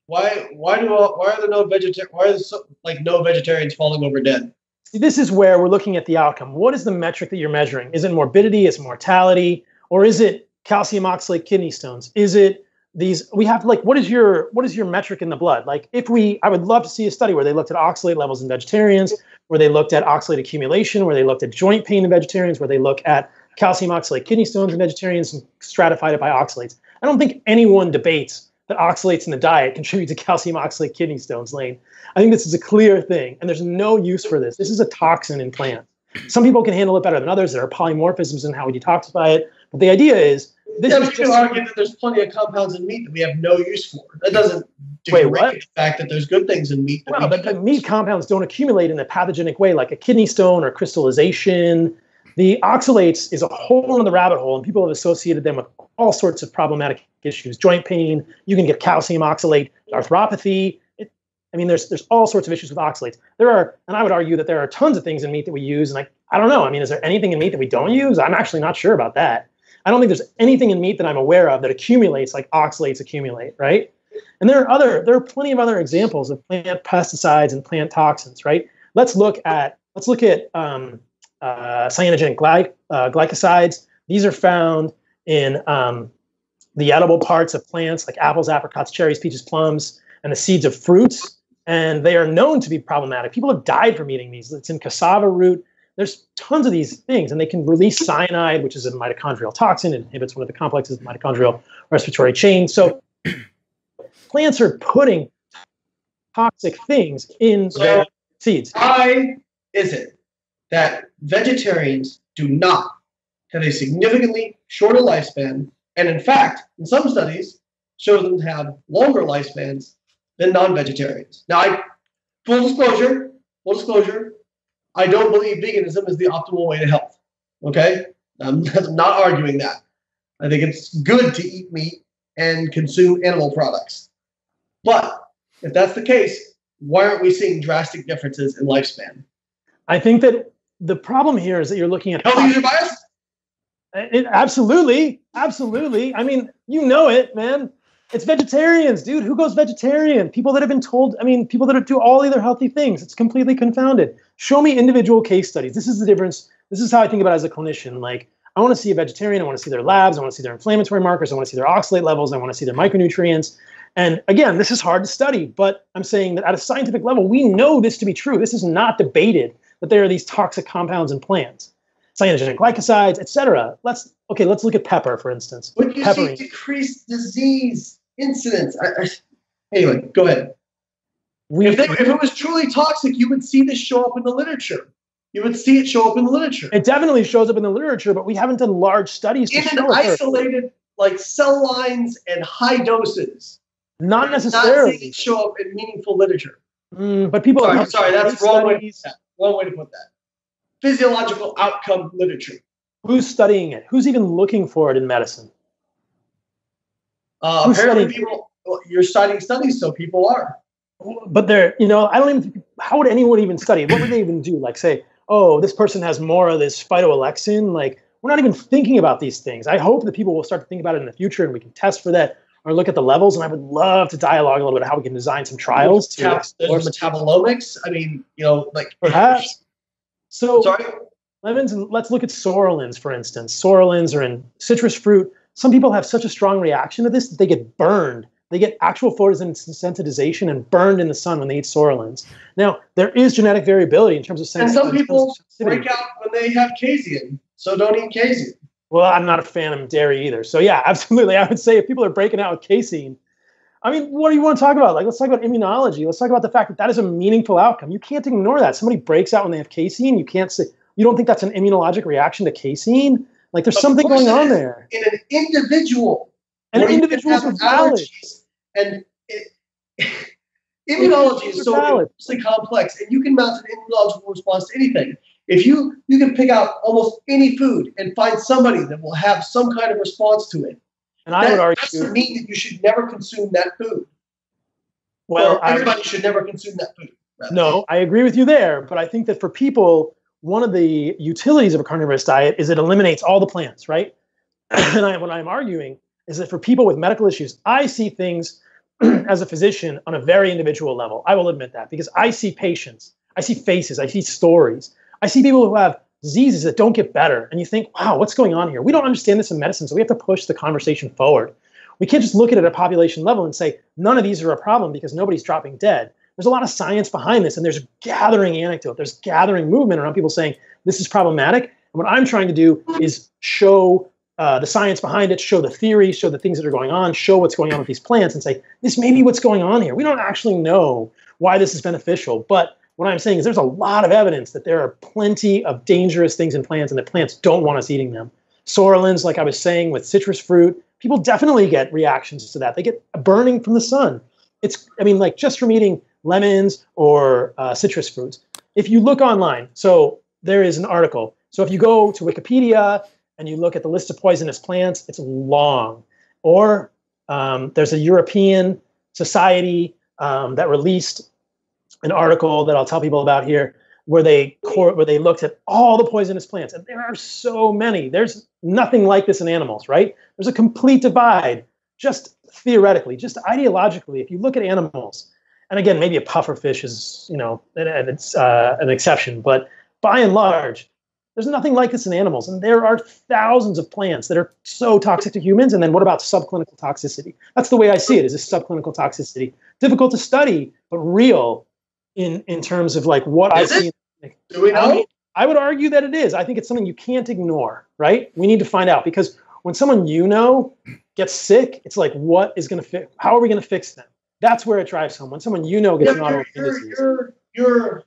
Why? Why do? All, why are there no vegetarians? Why are there so, like no vegetarians falling over dead? See, this is where we're looking at the outcome. What is the metric that you're measuring? Is it morbidity? Is it mortality? Or is it calcium oxalate kidney stones? Is it these? We have like, what is your what is your metric in the blood? Like, if we, I would love to see a study where they looked at oxalate levels in vegetarians, where they looked at oxalate accumulation, where they looked at joint pain in vegetarians, where they look at calcium oxalate kidney stones in vegetarians and stratified it by oxalates. I don't think anyone debates that oxalates in the diet contribute to calcium oxalate kidney stones, Layne. I think this is a clear thing, and there's no use for this. This is a toxin in plants. Some people can handle it better than others. There are polymorphisms in how we detoxify it, but the idea is this yeah, is just, you argue that there's plenty of compounds in meat that we have no use for. That doesn't degrade the fact that there's good things in meat. Well, but the meat compounds don't accumulate in a pathogenic way, like a kidney stone or crystallization. The oxalates is a whole other rabbit hole, and people have associated them with all sorts of problematic issues. Joint pain, you can get calcium oxalate, arthropathy. It, I mean, there's there's all sorts of issues with oxalates. There are, and I would argue that there are tons of things in meat that we use, and I, I don't know. I mean, is there anything in meat that we don't use? I'm actually not sure about that. I don't think there's anything in meat that I'm aware of that accumulates like oxalates accumulate, right? And there are other, there are plenty of other examples of plant pesticides and plant toxins, right? Let's look at, let's look at, um, Uh, cyanogenic gly uh, glycosides. These are found in um, the edible parts of plants like apples, apricots, cherries, peaches, plums, and the seeds of fruits. And they are known to be problematic. People have died from eating these. It's in cassava root. There's tons of these things, and they can release cyanide, which is a mitochondrial toxin. It inhibits one of the complexes of the mitochondrial respiratory chain. So plants are putting toxic things in so their seeds. Why is it that vegetarians do not have a significantly shorter lifespan, and in fact, in some studies, shows them to have longer lifespans than non-vegetarians? Now, I, full disclosure, full disclosure, I don't believe veganism is the optimal way to health, okay? I'm not arguing that. I think it's good to eat meat and consume animal products. But if that's the case, why aren't we seeing drastic differences in lifespan? I think that the problem here is that you're looking at health user bias. It, absolutely, absolutely. I mean, you know it, man. It's vegetarians, dude. Who goes vegetarian? People that have been told. I mean, people that do all other healthy things. It's completely confounded. Show me individual case studies. This is the difference. This is how I think about it as a clinician. Like, I want to see a vegetarian. I want to see their labs. I want to see their inflammatory markers. I want to see their oxalate levels. I want to see their micronutrients. And again, this is hard to study, but I'm saying that at a scientific level, we know this to be true. This is not debated, that there are these toxic compounds in plants, cyanogenic glycosides, et cetera. Let's, okay, let's look at pepper, for instance. Would you see decreased disease incidence? I, I, anyway, go ahead. We, if, they, if it was truly toxic, you would see this show up in the literature. You would see it show up in the literature. It definitely shows up in the literature, but we haven't done large studies to show it. In isolated, like cell lines and high doses. Not necessarily. Not seeing it show up in meaningful literature. Mm, but people sorry, are sorry, that's wrong way to say. One way to put that. Physiological outcome literature. Who's studying it? Who's even looking for it in medicine? Uh, apparently people, well, you're citing studies, so people are. But they're, you know, I don't even, how would anyone even study it? What would they even do? Like say, oh, this person has more of this phytoalexin. Like, we're not even thinking about these things. I hope that people will start to think about it in the future, and we can test for that or look at the levels. And I would love to dialogue a little bit about how we can design some trials. Or metabolomics. I mean, you know, like perhaps So Sorry? lemons, and let's look at sorrelins, for instance. Sorrelins are in citrus fruit. Some people have such a strong reaction to this that they get burned. They get actual photosensitization and burned in the sun when they eat sorrelins. Now, there is genetic variability in terms of sensitivity. And some people break out when they have casein, so don't eat casein. Well, I'm not a fan of dairy either. So yeah, absolutely. I would say if people are breaking out with casein, I mean, what do you want to talk about? Like, let's talk about immunology. Let's talk about the fact that that is a meaningful outcome. You can't ignore that. Somebody breaks out when they have casein. You can't say, you don't think that's an immunologic reaction to casein? Like, there's something going on there. In an individual. And individuals are valid. And it, immunology is so immensely complex. And you can mount an immunological response to anything. If you, you can pick out almost any food and find somebody that will have some kind of response to it. And I would argue that doesn't mean that you should never consume that food. Well, everybody should never consume that food. No, I agree with you there. But I think that for people, one of the utilities of a carnivorous diet is it eliminates all the plants, right? And I, what I'm arguing is that for people with medical issues, I see things as a physician on a very individual level. I will admit that because I see patients. I see faces. I see stories. I see people who have diseases that don't get better. And you think, wow, what's going on here? We don't understand this in medicine, so we have to push the conversation forward. We can't just look at it at a population level and say, none of these are a problem because nobody's dropping dead. There's a lot of science behind this, and there's gathering anecdote. There's gathering movement around people saying, this is problematic. And what I'm trying to do is show uh, the science behind it, show the theory, show the things that are going on, show what's going on with these plants, and say, this may be what's going on here. We don't actually know why this is beneficial, but what I'm saying is there's a lot of evidence that there are plenty of dangerous things in plants and that plants don't want us eating them. Sorrelins, like I was saying, with citrus fruit, people definitely get reactions to that. They get burning from the sun. It's, I mean, like just from eating lemons or uh, citrus fruits. If you look online, so there is an article. So if you go to Wikipedia and you look at the list of poisonous plants, it's long. Or um, there's a European society um, that released an article that I'll tell people about here, where they where they looked at all the poisonous plants, and there are so many. There's nothing like this in animals, right? There's a complete divide, just theoretically, just ideologically. If you look at animals, and again, maybe a puffer fish is, you know, and, and it's uh, an exception, but by and large, there's nothing like this in animals, and there are thousands of plants that are so toxic to humans. And then what about subclinical toxicity? That's the way I see it. Is this subclinical toxicity difficult to study, but real? In, in terms of like what is I see. In Do we know? I, mean, I would argue that it is. I think it's something you can't ignore, right? We need to find out because when someone you know gets sick, it's like, what is going to fix? How are we going to fix them? That's where it drives home. When someone you know gets yeah, an autoimmune disease. Your, your,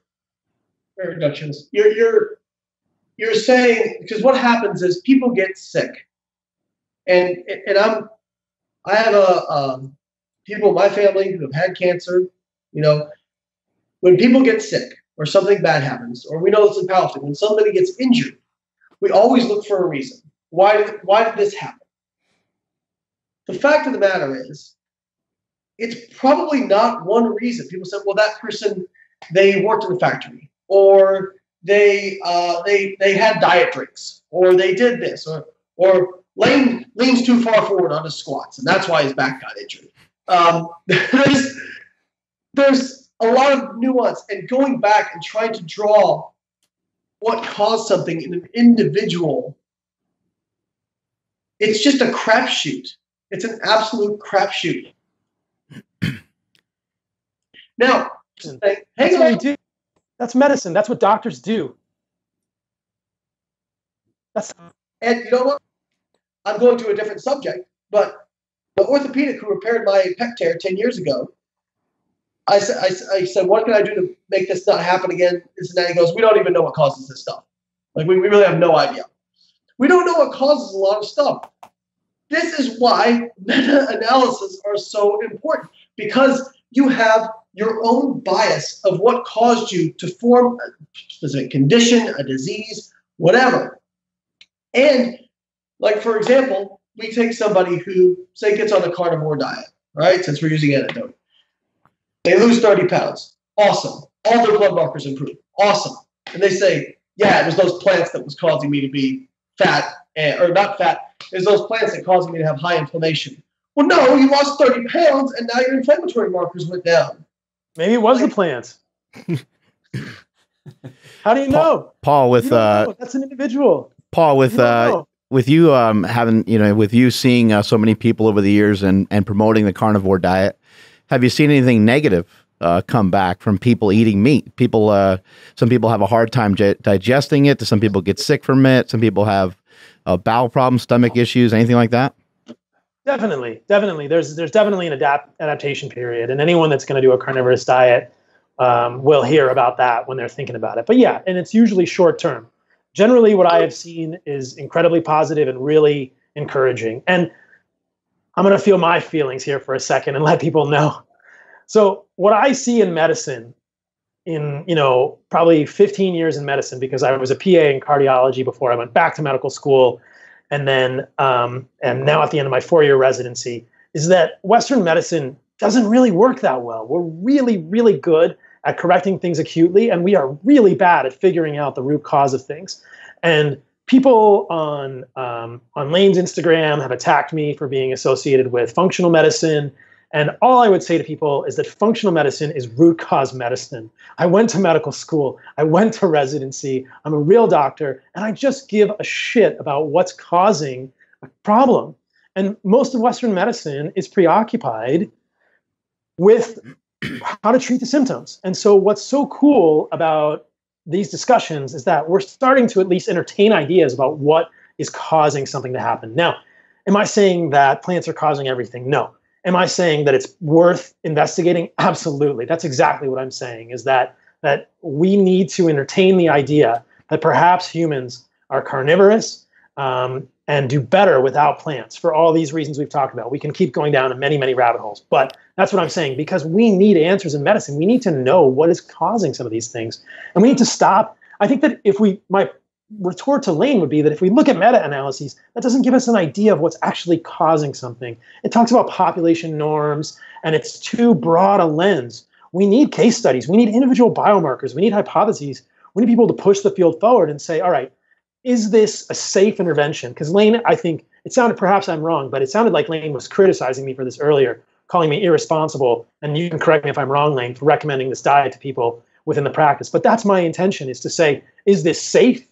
your reductions. You're, you're, you're saying, because what happens is people get sick. And, and I'm, I have a, um, people in my family who have had cancer, you know. When people get sick or something bad happens, or we know this in powerlifting, when somebody gets injured, we always look for a reason. Why did, why did this happen? The fact of the matter is, it's probably not one reason. People said, well, that person, they worked in the factory, or they uh, they they had diet drinks, or they did this, or or Layne leans too far forward on his squats, and that's why his back got injured. Um, there's there's a lot of nuance, and going back and trying to draw what caused something in an individual, it's just a crapshoot. It's an absolute crapshoot. Now, like, hang on. That's, that's medicine. That's what doctors do. That's and you know what? I'm going to a different subject, but the orthopedic who repaired my pec tear ten years ago, I said, I, I said, what can I do to make this not happen again? And then he goes, we don't even know what causes this stuff. Like, we, we really have no idea. We don't know what causes a lot of stuff. This is why meta-analyses are so important, because you have your own bias of what caused you to form a specific condition, a disease, whatever. And, like, for example, we take somebody who, say, gets on a carnivore diet, right, since we're using anecdote. They lose thirty pounds. Awesome. All their blood markers improve. Awesome. And they say, yeah, it was those plants that was causing me to be fat, and, or not fat. It was those plants that caused me to have high inflammation. Well, no, you lost thirty pounds, and now your inflammatory markers went down. Maybe it was like, the plants. How do you Paul, know? Paul with, uh, know. That's an individual. Paul with, uh, with you, um, having, you know, with you seeing uh, so many people over the years and, and promoting the carnivore diet, have you seen anything negative uh, come back from people eating meat? People, uh, some people have a hard time digesting it. Some people get sick from it. Some people have uh, bowel problems, stomach issues, anything like that? Definitely. Definitely. There's, there's definitely an adapt adaptation period, and anyone that's going to do a carnivorous diet um, will hear about that when they're thinking about it. But yeah, and it's usually short term. Generally, what I have seen is incredibly positive and really encouraging. And I'm going to feel my feelings here for a second and let people know. So what I see in medicine, in, you know, probably fifteen years in medicine, because I was a P A in cardiology before I went back to medical school, and then um, and now at the end of my four-year residency, is that Western medicine doesn't really work that well. We're really, really good at correcting things acutely, and we are really bad at figuring out the root cause of things. And people on um, on Layne's Instagram have attacked me for being associated with functional medicine, and all I would say to people is that functional medicine is root cause medicine. I went to medical school, I went to residency, I'm a real doctor, and I just give a shit about what's causing a problem. And most of Western medicine is preoccupied with how to treat the symptoms. And so what's so cool about these discussions is that we're starting to at least entertain ideas about what is causing something to happen. Now, am I saying that plants are causing everything? No. Am I saying that it's worth investigating? Absolutely. That's exactly what I'm saying, is that, that we need to entertain the idea that perhaps humans are carnivorous um, and do better without plants for all these reasons we've talked about. We can keep going down to many, many rabbit holes, but that's what I'm saying, because we need answers in medicine. We need to know what is causing some of these things, and we need to stop. I think that if we, my retort to Layne would be that if we look at meta-analyses, that doesn't give us an idea of what's actually causing something. It talks about population norms, and it's too broad a lens. We need case studies. We need individual biomarkers. We need hypotheses. We need people to push the field forward and say, all right, is this a safe intervention? Because Layne, I think, it sounded, perhaps I'm wrong, but it sounded like Layne was criticizing me for this earlier, calling me irresponsible, and you can correct me if I'm wrong, Layne, for recommending this diet to people within the practice. But that's my intention, is to say, is this safe?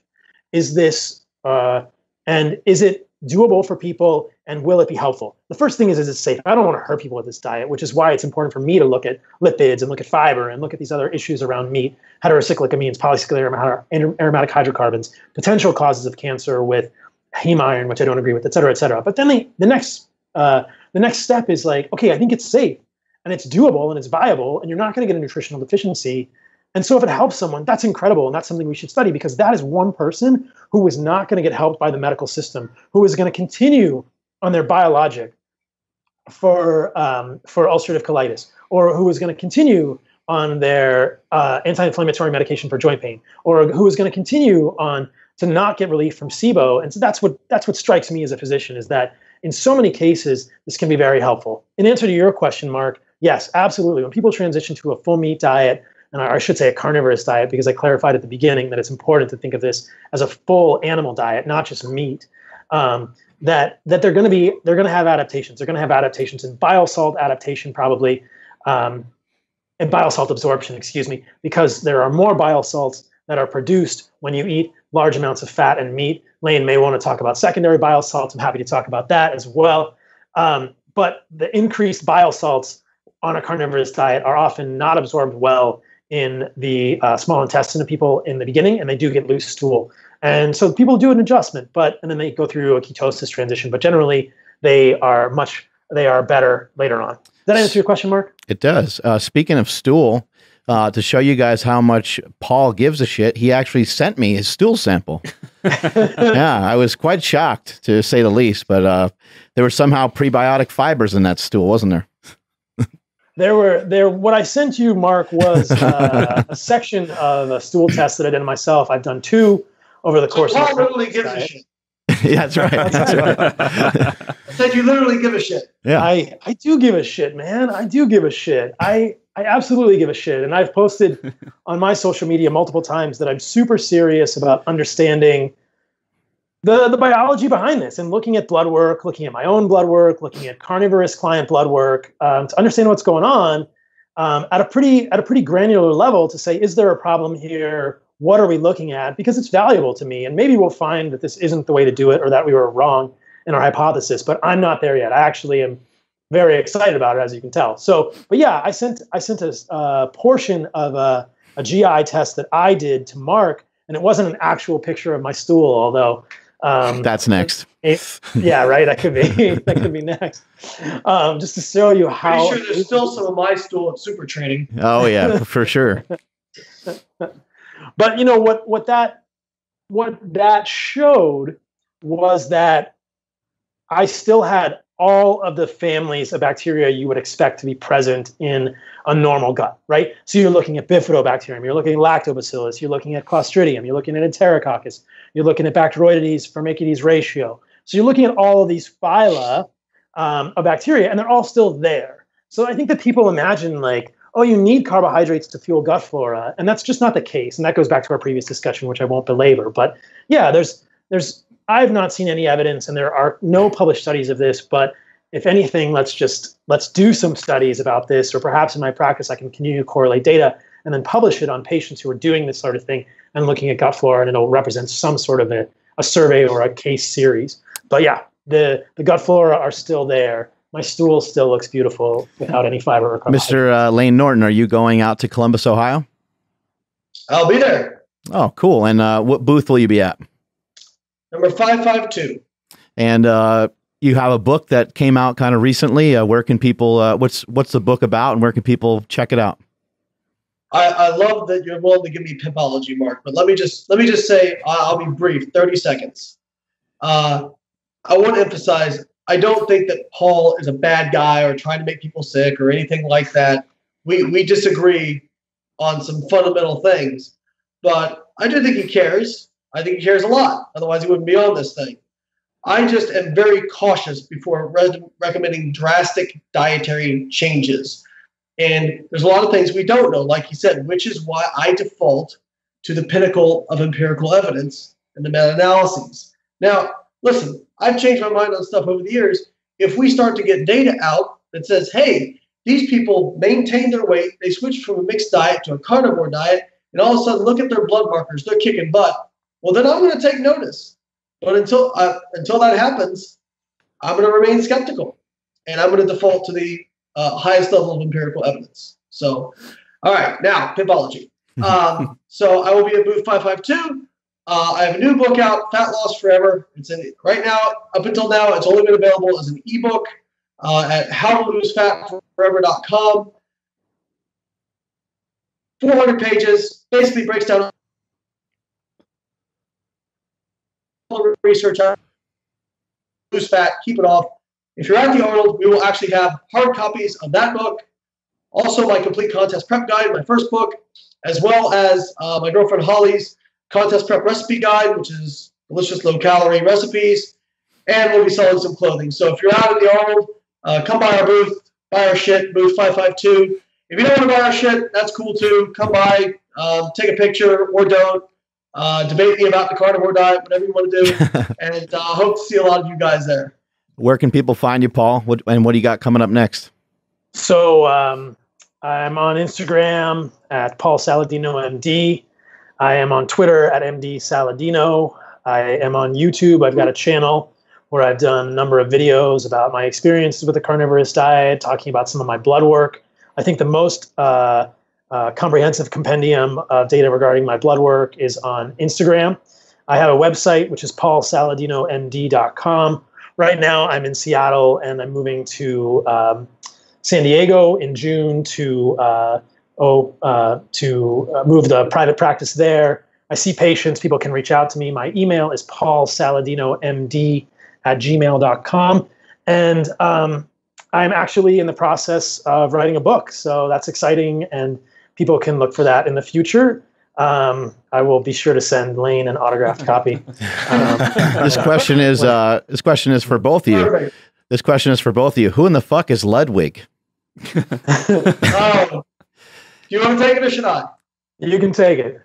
Is this, uh, and is it doable for people, and will it be helpful? The first thing is, is it safe? I don't want to hurt people with this diet, which is why it's important for me to look at lipids and look at fiber and look at these other issues around meat, heterocyclic amines, polycyclic aromatic hydrocarbons, potential causes of cancer with heme iron, which I don't agree with, et cetera, et cetera. But then the, the next, uh, the next step is like, okay, I think it's safe and it's doable and it's viable and you're not going to get a nutritional deficiency. And so if it helps someone, that's incredible, and that's something we should study, because that is one person who is not going to get helped by the medical system, who is going to continue on their biologic for um, for ulcerative colitis, or who is going to continue on their uh, anti-inflammatory medication for joint pain, or who is going to continue on to not get relief from S I B O. And so that's what that's what strikes me as a physician, is that in so many cases, this can be very helpful. In answer to your question, Mark, yes, absolutely. When people transition to a full meat diet, and I should say a carnivorous diet, because I clarified at the beginning that it's important to think of this as a full animal diet, not just meat, um, that that they're going to be, they're going to have adaptations. They're going to have adaptations in bile salt adaptation, probably, um, and bile salt absorption, excuse me, because there are more bile salts that are produced when you eat large amounts of fat and meat. Layne may want to talk about secondary bile salts. I'm happy to talk about that as well. Um, but the increased bile salts on a carnivorous diet are often not absorbed well in the uh, small intestine of people in the beginning, and they do get loose stool. And so people do an adjustment, but and then they go through a ketosis transition. But generally, they are much they are better later on. Does that answer your question, Mark? It does. Uh, speaking of stool, uh, to show you guys how much Paul gives a shit, he actually sent me his stool sample. Yeah, I was quite shocked, to say the least. But uh, there were somehow prebiotic fibers in that stool, wasn't there? There were there. What I sent you, Mark, was uh, a section of a stool test that I did myself. I've done two over the course. So Paul of the literally gives a shit. Yeah, that's right. That's right. I said you literally give a shit. Yeah, I I do give a shit, man. I do give a shit. I I absolutely give a shit, and I've posted on my social media multiple times that I'm super serious about understanding the the biology behind this, and looking at blood work, looking at my own blood work, looking at carnivorous client blood work, um, to understand what's going on um, at a pretty at a pretty granular level, to say, is there a problem here? what are we looking at? Because it's valuable to me. And maybe we'll find that this isn't the way to do it, or that we were wrong in our hypothesis, but I'm not there yet. I actually am very excited about it, as you can tell. So, but yeah, I sent, I sent a uh, portion of a, a G I test that I did to Mark, and it wasn't an actual picture of my stool, although, um, that's next. It, yeah, right. That could be, that could be next. Um, just to show you how. Pretty sure there's still some of my stool at super training. Oh yeah, for sure. But you know, what, what that, what that showed was that I still had all of the families of bacteria you would expect to be present in a normal gut, right? So you're looking at bifidobacterium, you're looking at lactobacillus, you're looking at clostridium, you're looking at enterococcus, you're looking at Bacteroidetes Firmicutes ratio. So you're looking at all of these phyla um, of bacteria, and they're all still there. So I think that people imagine like, oh, you need carbohydrates to fuel gut flora, and that's just not the case. And that goes back to our previous discussion, which I won't belabor. But yeah, there's there's I've not seen any evidence, and there are no published studies of this, but if anything, let's just, let's do some studies about this, or perhaps in my practice, I can continue to correlate data and then publish it on patients who are doing this sort of thing and looking at gut flora, and it'll represent some sort of a, a survey or a case series. But yeah, the, the gut flora are still there. My stool still looks beautiful without any fiber or carbohydrate. Mister Uh, Layne Norton, are you going out to Columbus, Ohio? I'll be there. Oh, cool. And uh, what booth will you be at? Number five five two. And uh, you have a book that came out kind of recently. Uh, where can people, uh, what's what's the book about, and where can people check it out? I, I love that you're willing to give me pimpology, Mark, but let me just, let me just say, I'll be brief, thirty seconds. Uh, I want to emphasize, I don't think that Paul is a bad guy or trying to make people sick or anything like that. We, we disagree on some fundamental things, but I do think he cares. I think he cares a lot. Otherwise, he wouldn't be on this thing. I just am very cautious before re- recommending drastic dietary changes. And there's a lot of things we don't know, like he said, which is why I default to the pinnacle of empirical evidence and the meta-analyses. Now, listen, I've changed my mind on stuff over the years. If we start to get data out that says, hey, these people maintained their weight, they switched from a mixed diet to a carnivore diet, and all of a sudden look at their blood markers, they're kicking butt. Well, then I'm going to take notice. But until uh, until that happens, I'm going to remain skeptical, and I'm going to default to the uh, highest level of empirical evidence. So, all right, now, pimpology. Um, so I will be at Booth five five two. Uh, I have a new book out, Fat Loss Forever. It's in, right now, up until now, it's only been available as an ebook uh, at how to lose fat forever dot com. four hundred pages, basically breaks down research on lose fat, keep it off. If you're at the Arnold, we will actually have hard copies of that book, also my complete contest prep guide, my first book, as well as uh, my girlfriend Holly's contest prep recipe guide, which is delicious low-calorie recipes, and we'll be selling some clothing. So if you're out at the Arnold, uh, come by our booth, buy our shit, booth five five two. If you don't want to buy our shit, that's cool too. Come by, um, take a picture, or don't. Uh, debate me about the carnivore diet, whatever you want to do, and I uh, hope to see a lot of you guys there. Where can people find you, Paul? What, and what do you got coming up next? So um, I'm on Instagram at Paul Saladino M D. I am on Twitter at M D Saladino. I am on YouTube. I've got a channel where I've done a number of videos about my experiences with the carnivorous diet, talking about some of my blood work. I think the most uh, Uh, comprehensive compendium of data regarding my blood work is on Instagram. I have a website, which is paul saladino m d dot com. Right now, I'm in Seattle, and I'm moving to um, San Diego in June to uh, oh uh, to uh, move the private practice there. I see patients. People can reach out to me. My email is paul saladino m d at gmail dot com. And um, I'm actually in the process of writing a book, so that's exciting, and people can look for that in the future. Um, I will be sure to send Layne an autographed copy. Um, this question is uh, this question is for both of you. This question is for both of you. Who in the fuck is Ludwig? Oh, do you want to take it or should I? You can take it.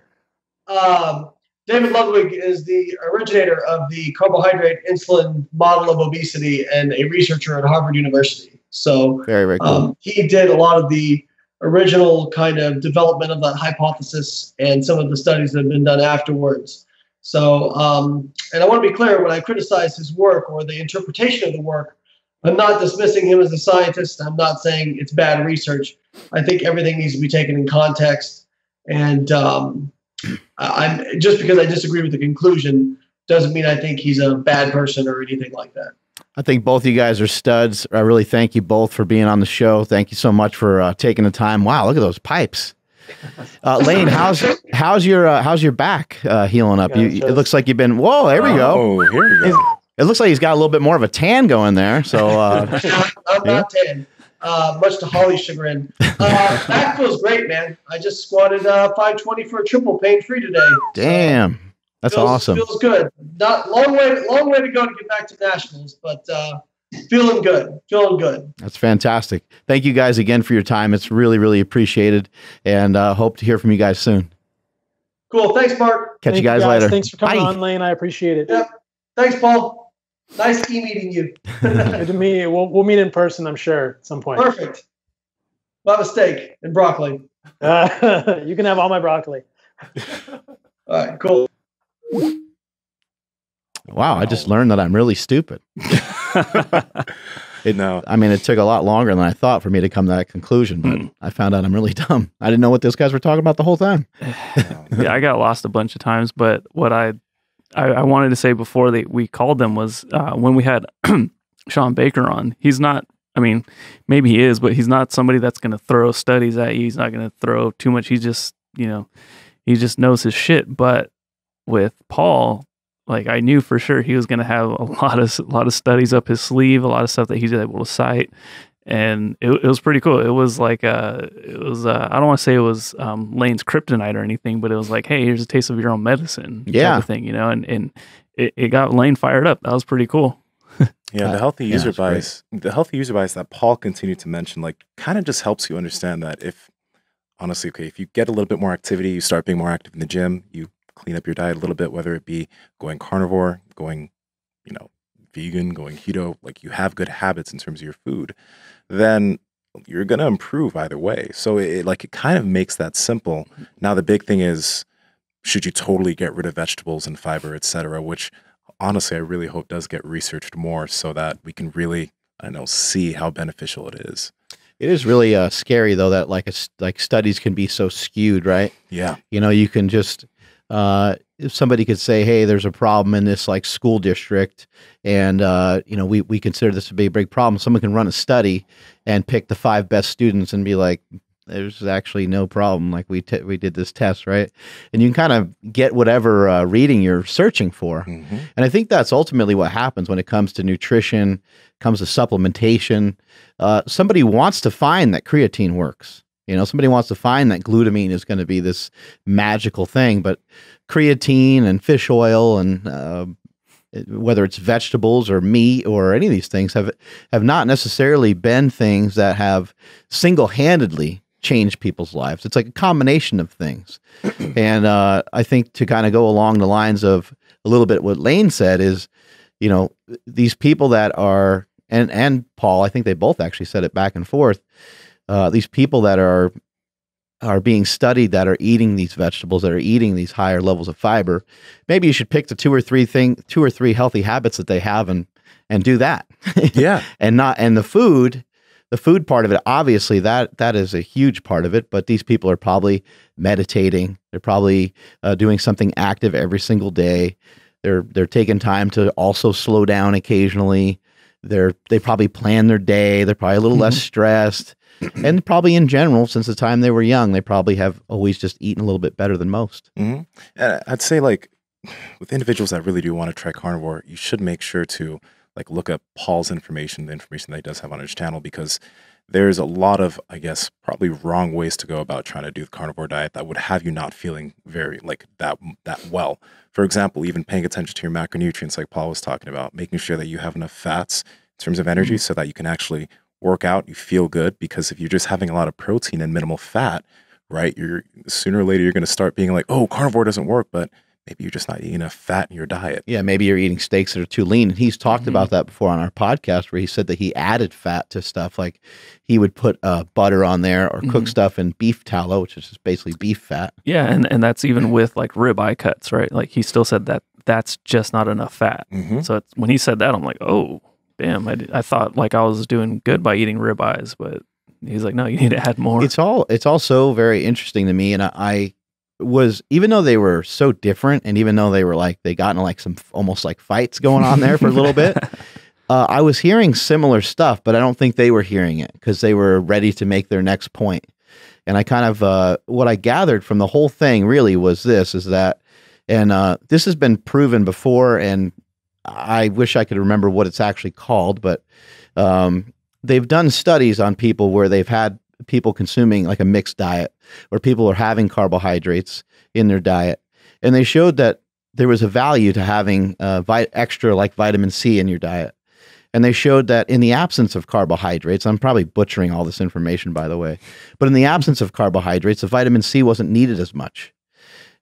Um, David Ludwig is the originator of the carbohydrate insulin model of obesity and a researcher at Harvard University. So very, very cool. um, he did a lot of the original kind of development of that hypothesis and some of the studies that have been done afterwards. So, um, and I want to be clear, when I criticize his work or the interpretation of the work, I'm not dismissing him as a scientist. I'm not saying it's bad research. I think everything needs to be taken in context. And um, I'm, just because I disagree with the conclusion doesn't mean I think he's a bad person or anything like that. I think both of you guys are studs. I really thank you both for being on the show. Thank you so much for uh, taking the time. Wow, look at those pipes. Uh, Layne, how's how's your uh, how's your back uh, healing up? You, it looks like you've been. Whoa, there we go. Oh, here we go. It looks like he's got a little bit more of a tan going there. So uh, I'm not tan, uh, much to Holly's chagrin. Uh, back feels great, man. I just squatted uh, five twenty for a triple, pain free today. Damn. So. That's feels, awesome. Feels good. Not long way, long way to go to get back to nationals, but uh, feeling good, feeling good. That's fantastic. Thank you guys again for your time. It's really, really appreciated, and uh, hope to hear from you guys soon. Cool. Thanks, Mark. Catch Thank you guys, guys later. Thanks for coming Bye. on, Layne. I appreciate it. Yep. Thanks, Paul. Nice e-meeting you. Good to meet you. We'll, we'll meet in person, I'm sure, at some point. Perfect. We'll have a steak and broccoli. Uh, you can have all my broccoli. All right. Cool. Wow, wow, I just learned that I'm really stupid. it, no. I mean, it took a lot longer than I thought for me to come to that conclusion, but mm. I found out I'm really dumb. I didn't know what those guys were talking about the whole time. Yeah, I got lost a bunch of times, but what I I, I wanted to say before they, we called them was uh, when we had Shawn Baker on, he's not, I mean, maybe he is, but he's not somebody that's going to throw studies at you. He's not going to throw too much. He just, you know, he just knows his shit, but with Paul, like I knew for sure he was going to have a lot of a lot of studies up his sleeve, a lot of stuff that he's able to cite, and it, it was pretty cool. It was like uh, it was uh, I don't want to say it was um, Layne's kryptonite or anything, but it was like, hey, here's a taste of your own medicine, yeah, type of thing, you know, and and it, it got Layne fired up. That was pretty cool. Yeah, the healthy user yeah, bias, great. the healthy user bias that Paul continued to mention, like, kind of just helps you understand that if honestly, okay, if you get a little bit more activity, you start being more active in the gym, you clean up your diet a little bit, whether it be going carnivore, going, you know, vegan, going keto, like you have good habits in terms of your food, then you're going to improve either way. So it, it like, it kind of makes that simple. Now, the big thing is, should you totally get rid of vegetables and fiber, et cetera, which honestly, I really hope does get researched more so that we can really, I don't know, see how beneficial it is. It is really uh, scary though, that like, a, like studies can be so skewed, right? Yeah. You know, you can just, Uh, if somebody could say, hey, there's a problem in this like school district and, uh, you know, we, we consider this to be a big problem. Someone can run a study and pick the five best students and be like, there's actually no problem. Like we, t we did this test, right? And you can kind of get whatever uh, reading you're searching for. Mm-hmm. And I think that's ultimately what happens when it comes to nutrition, comes to supplementation. Uh, somebody wants to find that creatine works. You know, somebody wants to find that glutamine is going to be this magical thing, but creatine and fish oil and uh, whether it's vegetables or meat or any of these things have have not necessarily been things that have single-handedly changed people's lives. It's like a combination of things. And uh, I think to kind of go along the lines of a little bit what Layne said is, you know, these people that are, and, and Paul, I think they both actually said it back and forth, Uh, these people that are are being studied that are eating these vegetables, that are eating these higher levels of fiber, maybe you should pick the two or three thing, two or three healthy habits that they have and and do that. Yeah. And not and the food, the food part of it, obviously that that is a huge part of it. But these people are probably meditating. They're probably uh, doing something active every single day. They're they're taking time to also slow down occasionally. They're they probably plan their day. They're probably a little mm-hmm. less stressed. And probably in general, since the time they were young, they probably have always just eaten a little bit better than most. Mm-hmm. And I'd say, like, with individuals that really do want to try carnivore, you should make sure to, like, look up Paul's information, the information that he does have on his channel, because there's a lot of, I guess, probably wrong ways to go about trying to do the carnivore diet that would have you not feeling very, like, that that well. For example, even paying attention to your macronutrients, like Paul was talking about, making sure that you have enough fats in terms of energy mm-hmm. so that you can actually work out, you feel good, because if you're just having a lot of protein and minimal fat, right, you're sooner or later, you're going to start being like, oh, carnivore doesn't work, but maybe you're just not eating enough fat in your diet. Yeah, maybe you're eating steaks that are too lean. And he's talked mm-hmm. about that before on our podcast, where he said that he added fat to stuff. Like he would put uh, butter on there or mm-hmm. cook stuff in beef tallow, which is just basically beef fat. Yeah, and, and that's even with like ribeye cuts, right? Like he still said that that's just not enough fat. Mm-hmm. So it's, when he said that, I'm like, oh, damn. I, I thought like I was doing good by eating ribeyes, but he's like, no, you need to add more. It's all, it's also very interesting to me. And I... I was, even though they were so different, and even though they were like, they got into like some almost like fights going on there for a little bit, uh, I was hearing similar stuff, but I don't think they were hearing it because they were ready to make their next point. And I kind of, uh, what I gathered from the whole thing really was this, is that, and uh, this has been proven before, and I wish I could remember what it's actually called, but um, they've done studies on people where they've had people consuming like a mixed diet, where people are having carbohydrates in their diet. And they showed that there was a value to having uh, vi extra like vitamin C in your diet. And they showed that in the absence of carbohydrates, I'm probably butchering all this information, by the way, but in the absence of carbohydrates, the vitamin C wasn't needed as much.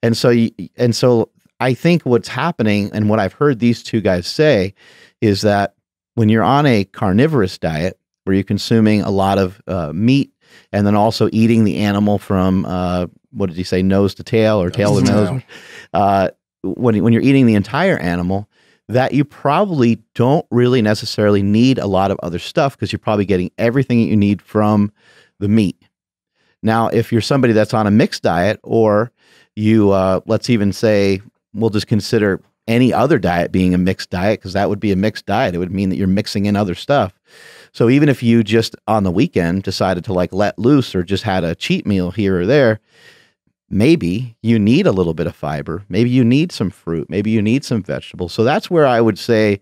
And so, you, and so I think what's happening, and what I've heard these two guys say, is that when you're on a carnivorous diet, where you're consuming a lot of uh, meat, and then also eating the animal from, uh, what did he say, nose to tail, or tail to nose. Uh, when, when you're eating the entire animal, that you probably don't really necessarily need a lot of other stuff, because you're probably getting everything that you need from the meat. Now, if you're somebody that's on a mixed diet, or you, uh, let's even say, we'll just consider any other diet being a mixed diet, because that would be a mixed diet. It would mean that you're mixing in other stuff. So even if you just on the weekend decided to like let loose, or just had a cheat meal here or there, maybe you need a little bit of fiber. Maybe you need some fruit. Maybe you need some vegetables. So that's where I would say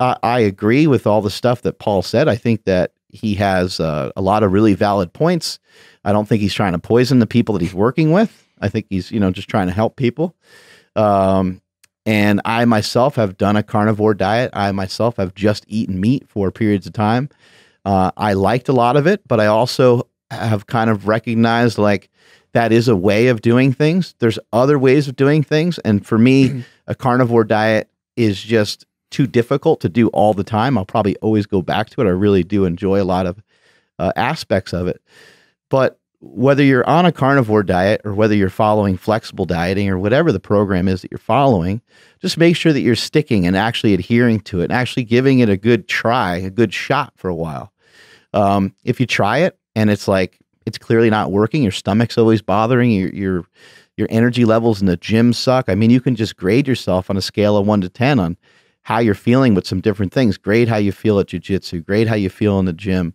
uh, I agree with all the stuff that Paul said. I think that he has uh, a lot of really valid points. I don't think he's trying to poison the people that he's working with. I think he's, you know, just trying to help people. Um, And I myself have done a carnivore diet. I myself have just eaten meat for periods of time. Uh, I liked a lot of it, but I also have kind of recognized like that is a way of doing things. There's other ways of doing things. And for me, a carnivore diet is just too difficult to do all the time. I'll probably always go back to it. I really do enjoy a lot of uh, aspects of it. But whether you're on a carnivore diet, or whether you're following flexible dieting, or whatever the program is that you're following, just make sure that you're sticking and actually adhering to it, and actually giving it a good try, a good shot for a while. Um, if you try it and it's like, it's clearly not working, your stomach's always bothering, your, your, your energy levels in the gym suck. I mean, you can just grade yourself on a scale of one to ten on how you're feeling with some different things. Grade how you feel at jiu-jitsu, grade how you feel in the gym.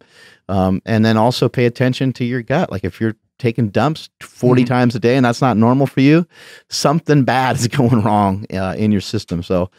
Um, and then also pay attention to your gut. Like if you're taking dumps forty mm-hmm. times a day and that's not normal for you, something bad is going wrong uh, in your system. So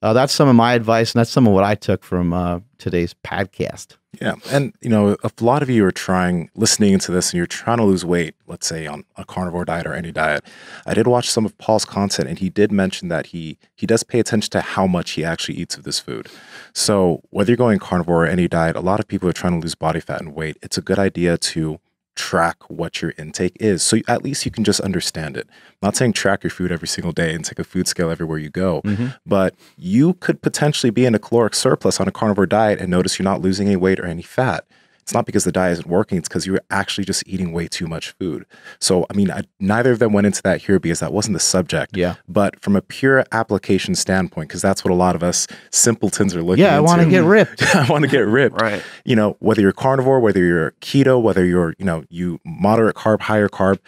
uh, that's some of my advice, and that's some of what I took from uh, today's podcast. Yeah. And, you know, if a lot of you are trying, listening into this, and you're trying to lose weight, let's say on a carnivore diet or any diet, I did watch some of Paul's content, and he did mention that he, he does pay attention to how much he actually eats of this food. So whether you're going carnivore or any diet, a lot of people are trying to lose body fat and weight. It's a good idea to track what your intake is, so at least you can just understand it. I'm not saying track your food every single day and take a food scale everywhere you go, mm-hmm. but you could potentially be in a caloric surplus on a carnivore diet and notice you're not losing any weight or any fat. It's not because the diet isn't working, it's because you were actually just eating way too much food. So, I mean, I, neither of them went into that here because that wasn't the subject. Yeah. But from a pure application standpoint, because that's what a lot of us simpletons are looking at. Yeah, I want to get ripped. I want to get ripped. Right. You know, whether you're carnivore, whether you're keto, whether you're, you know, you moderate carb, higher carb,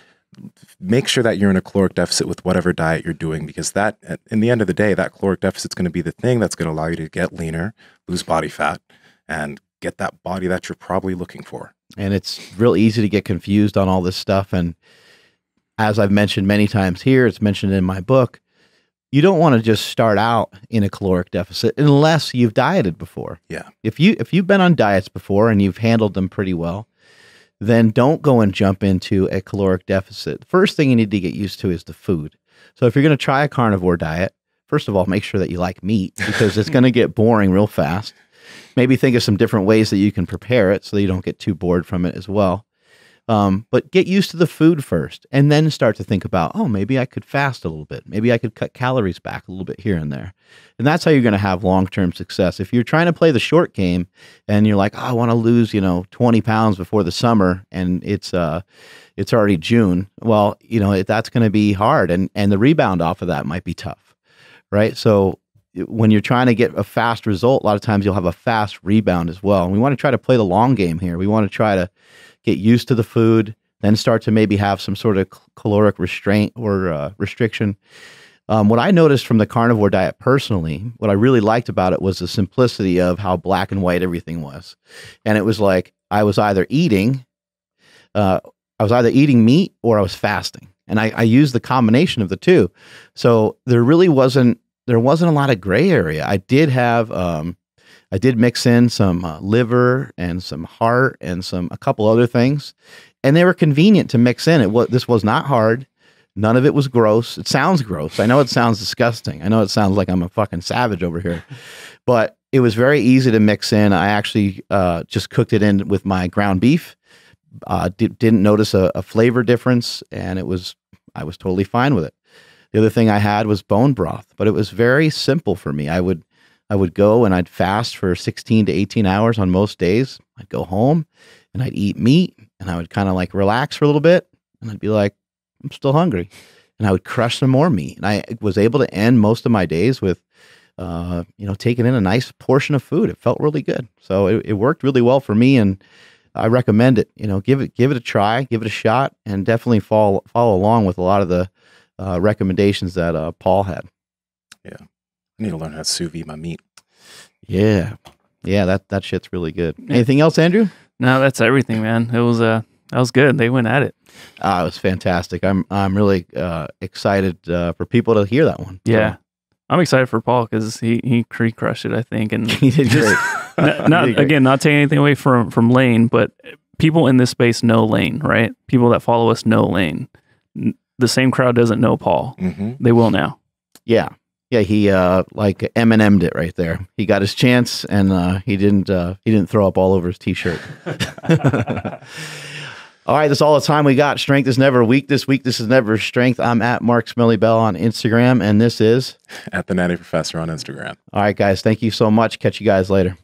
make sure that you're in a caloric deficit with whatever diet you're doing, because that, in the end of the day, that caloric deficit's going to be the thing that's going to allow you to get leaner, lose body fat, and get that body that you're probably looking for. And it's real easy to get confused on all this stuff. And as I've mentioned many times here, it's mentioned in my book, you don't want to just start out in a caloric deficit unless you've dieted before. Yeah. If you, if you've been on diets before and you've handled them pretty well, then don't go and jump into a caloric deficit. The first thing you need to get used to is the food. So if you're going to try a carnivore diet, first of all, make sure that you like meat, because it's going to get boring real fast. Maybe think of some different ways that you can prepare it so that you don't get too bored from it as well. Um, but get used to the food first, and then start to think about, oh, maybe I could fast a little bit. Maybe I could cut calories back a little bit here and there. And that's how you're going to have long-term success. If you're trying to play the short game and you're like, oh, I want to lose, you know, twenty pounds before the summer, and it's, uh, it's already June. Well, you know, that's going to be hard. And, and the rebound off of that might be tough. Right. So when you're trying to get a fast result, a lot of times you'll have a fast rebound as well. And we want to try to play the long game here. We want to try to get used to the food, then start to maybe have some sort of caloric restraint or uh, restriction. Um, what I noticed from the carnivore diet personally, what I really liked about it was the simplicity of how black and white everything was. And it was like, I was either eating, uh, I was either eating meat or I was fasting. And I, I used the combination of the two. So there really wasn't, there wasn't a lot of gray area. I did have, um, I did mix in some uh, liver and some heart and some, a couple other things, and they were convenient to mix in. It was, this was not hard. None of it was gross. It sounds gross. I know it sounds disgusting. I know it sounds like I'm a fucking savage over here, but it was very easy to mix in. I actually uh, just cooked it in with my ground beef. Uh, di- didn't notice a, a flavor difference, and it was, I was totally fine with it. The other thing I had was bone broth, but it was very simple for me. I would, I would go and I'd fast for sixteen to eighteen hours on most days. I'd go home and I'd eat meat and I would kind of like relax for a little bit and I'd be like, I'm still hungry. And I would crush some more meat. And I was able to end most of my days with, uh, you know, taking in a nice portion of food. It felt really good. So it, it worked really well for me, and I recommend it. You know, give it, give it a try, give it a shot, and definitely follow, follow along with a lot of the uh, recommendations that uh, Paul had. Yeah. I need to learn how to sous vide my meat. Yeah. Yeah, that, that shit's really good. Anything else, Andrew? No, that's everything, man. It was, uh, that was good. They went at it. Uh, it was fantastic. I'm, I'm really uh, excited uh, for people to hear that one. Yeah. So. I'm excited for Paul because he, he crushed it, I think. And he did great. not, not, did great. Again, not taking anything away from, from Layne, but people in this space know Layne, right? People that follow us know Layne. The same crowd doesn't know Paul. Mm-hmm. They will now. Yeah. Yeah, he uh, like M and M'd it right there. He got his chance, and uh, he didn't. Uh, he didn't throw up all over his t-shirt. All right, that's all the time we got. Strength is never weak. This week, this is never strength. I'm at Mark Smelly Bell on Instagram, and this is at the Natty Professor on Instagram. All right, guys, thank you so much. Catch you guys later.